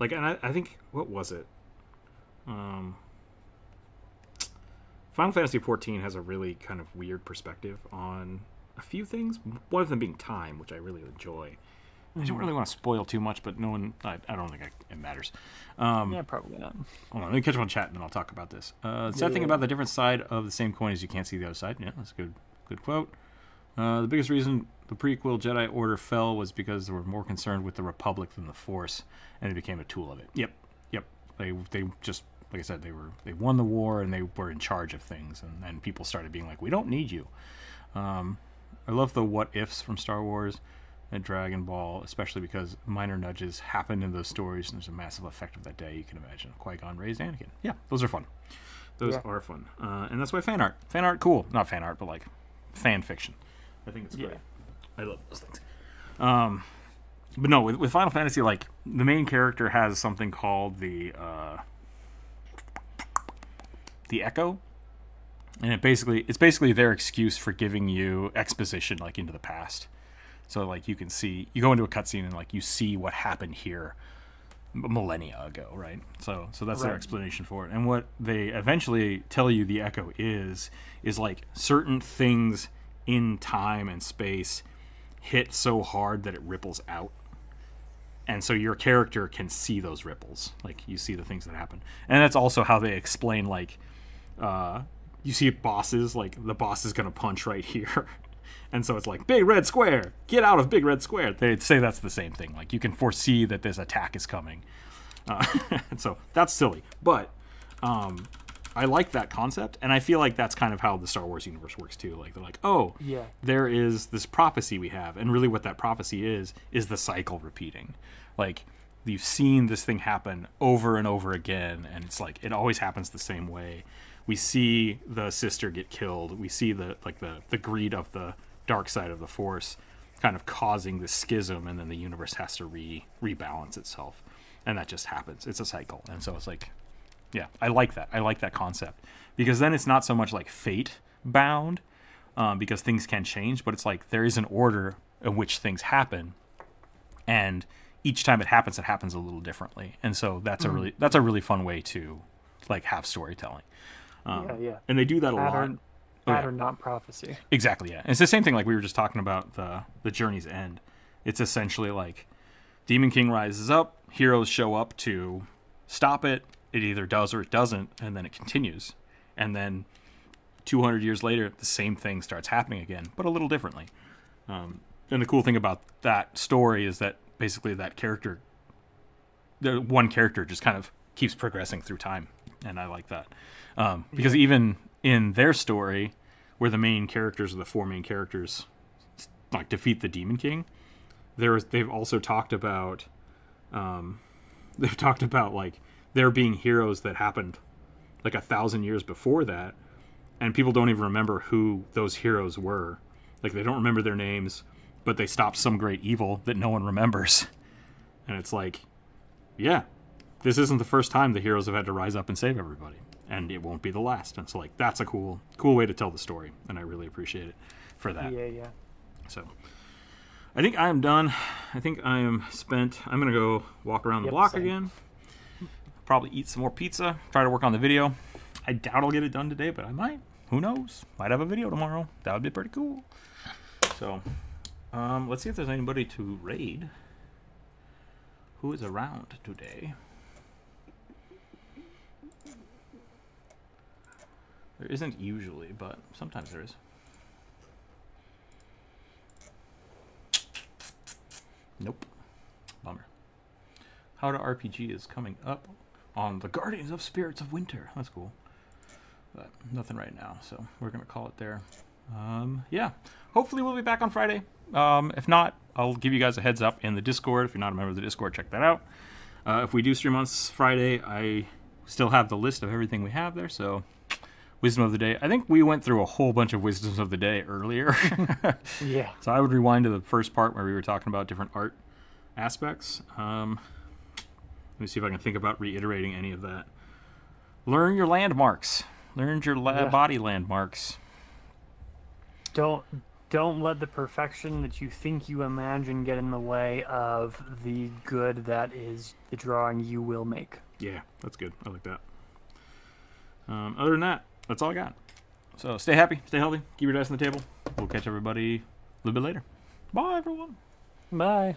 Like, and I, I think what was it? Um, Final Fantasy fourteen has a really kind of weird perspective on a few things. One of them being time, which I really enjoy. I don't really want to spoil too much, but no one. I, I don't think I, it matters. Um, yeah, probably not. Hold on, let me catch up on chat and then I'll talk about this. Uh, the sad yeah. thing about the different side of the same coin is you can't see the other side. Yeah, that's a good, good quote. Uh, the biggest reason the prequel Jedi Order fell was because they were more concerned with the Republic than the Force, and it became a tool of it. Yep, yep. They they just like I said, they were they won the war and they were in charge of things, and then people started being like, we don't need you. Um, I love the what ifs from Star Wars. And Dragon Ball, especially because minor nudges happen in those stories, and there's a massive effect of that day. You can imagine Qui-Gon raised Anakin. Yeah, those are fun. Those yeah. are fun, uh, and that's why fan art. Fan art, cool. Not fan art, but like fan fiction. I think it's great. Yeah. I love those things. Um, but no, with, with Final Fantasy, like the main character has something called the uh, the Echo, and it basically it's basically their excuse for giving you exposition like into the past. So, like, you can see, you go into a cutscene and, like, you see what happened here millennia ago, right? So so that's right. their explanation for it. And what they eventually tell you the Echo is, is, like, certain things in time and space hit so hard that it ripples out. And so your character can see those ripples. Like, you see the things that happen. And that's also how they explain, like, uh, you see bosses, like, the boss is going to punch right here. And so it's like, big red square, get out of big red square. They'd say that's the same thing. Like, you can foresee that this attack is coming. Uh, and so that's silly. But um, I like that concept. And I feel like that's kind of how the Star Wars universe works, too. Like, they're like, oh, yeah. there is this prophecy we have. And really what that prophecy is, is the cycle repeating. Like, you've seen this thing happen over and over again. And it's like, it always happens the same way. We see the sister get killed. We see the like the, the greed of the dark side of the Force kind of causing the schism, and then the universe has to re rebalance itself. And that just happens. It's a cycle. And so it's like, yeah, I like that. I like that concept. Because then it's not so much like fate bound, um, because things can change, but it's like there is an order in which things happen. And each time it happens, it happens a little differently. And so that's mm-hmm. a really that's a really fun way to like have storytelling. Um, yeah, yeah. And they do that a lot. Pattern, not prophecy. Exactly, yeah. And it's the same thing like we were just talking about the, the Journey's End. It's essentially like Demon King rises up, heroes show up to stop it. It either does or it doesn't, and then it continues. And then two hundred years later, the same thing starts happening again, but a little differently. Um, and the cool thing about that story is that basically that character, the one character just kind of keeps progressing through time. And I like that. Um, because yeah. even in their story, where the main characters, or the four main characters, like defeat the Demon King, there is, they've also talked about, um, they've talked about like there being heroes that happened like a thousand years before that, and people don't even remember who those heroes were. Like they don't remember their names, but they stopped some great evil that no one remembers. And it's like, yeah. This isn't the first time the heroes have had to rise up and save everybody, and it won't be the last. And so, like, that's a cool, cool way to tell the story, and I really appreciate it for that. Yeah, yeah. So, I think I am done. I think I am spent. I'm gonna go walk around the yep, block same. again. Probably eat some more pizza. Try to work on the video. I doubt I'll get it done today, but I might. Who knows? Might have a video tomorrow. That would be pretty cool. So, um, let's see if there's anybody to raid. Who is around today? There isn't usually, but sometimes there is. Nope. Bummer. How to R P G is coming up on the Guardians of Spirits of Winter. That's cool. But nothing right now, so we're going to call it there. Um, yeah. Hopefully we'll be back on Friday. Um, if not, I'll give you guys a heads up in the Discord. If you're not a member of the Discord, check that out. Uh, if we do stream on Friday, I still have the list of everything we have there, so... Wisdom of the Day. I think we went through a whole bunch of Wisdoms of the Day earlier. Yeah. So I would rewind to the first part where we were talking about different art aspects. Um, let me see if I can think about reiterating any of that. Learn your landmarks. Learn your la yeah. body landmarks. Don't don't let the perfection that you think you imagine get in the way of the good that is the drawing you will make. Yeah, that's good. I like that. Um, other than that, that's all I got. So stay happy, stay healthy, keep your dice on the table. We'll catch everybody a little bit later. Bye, everyone. Bye.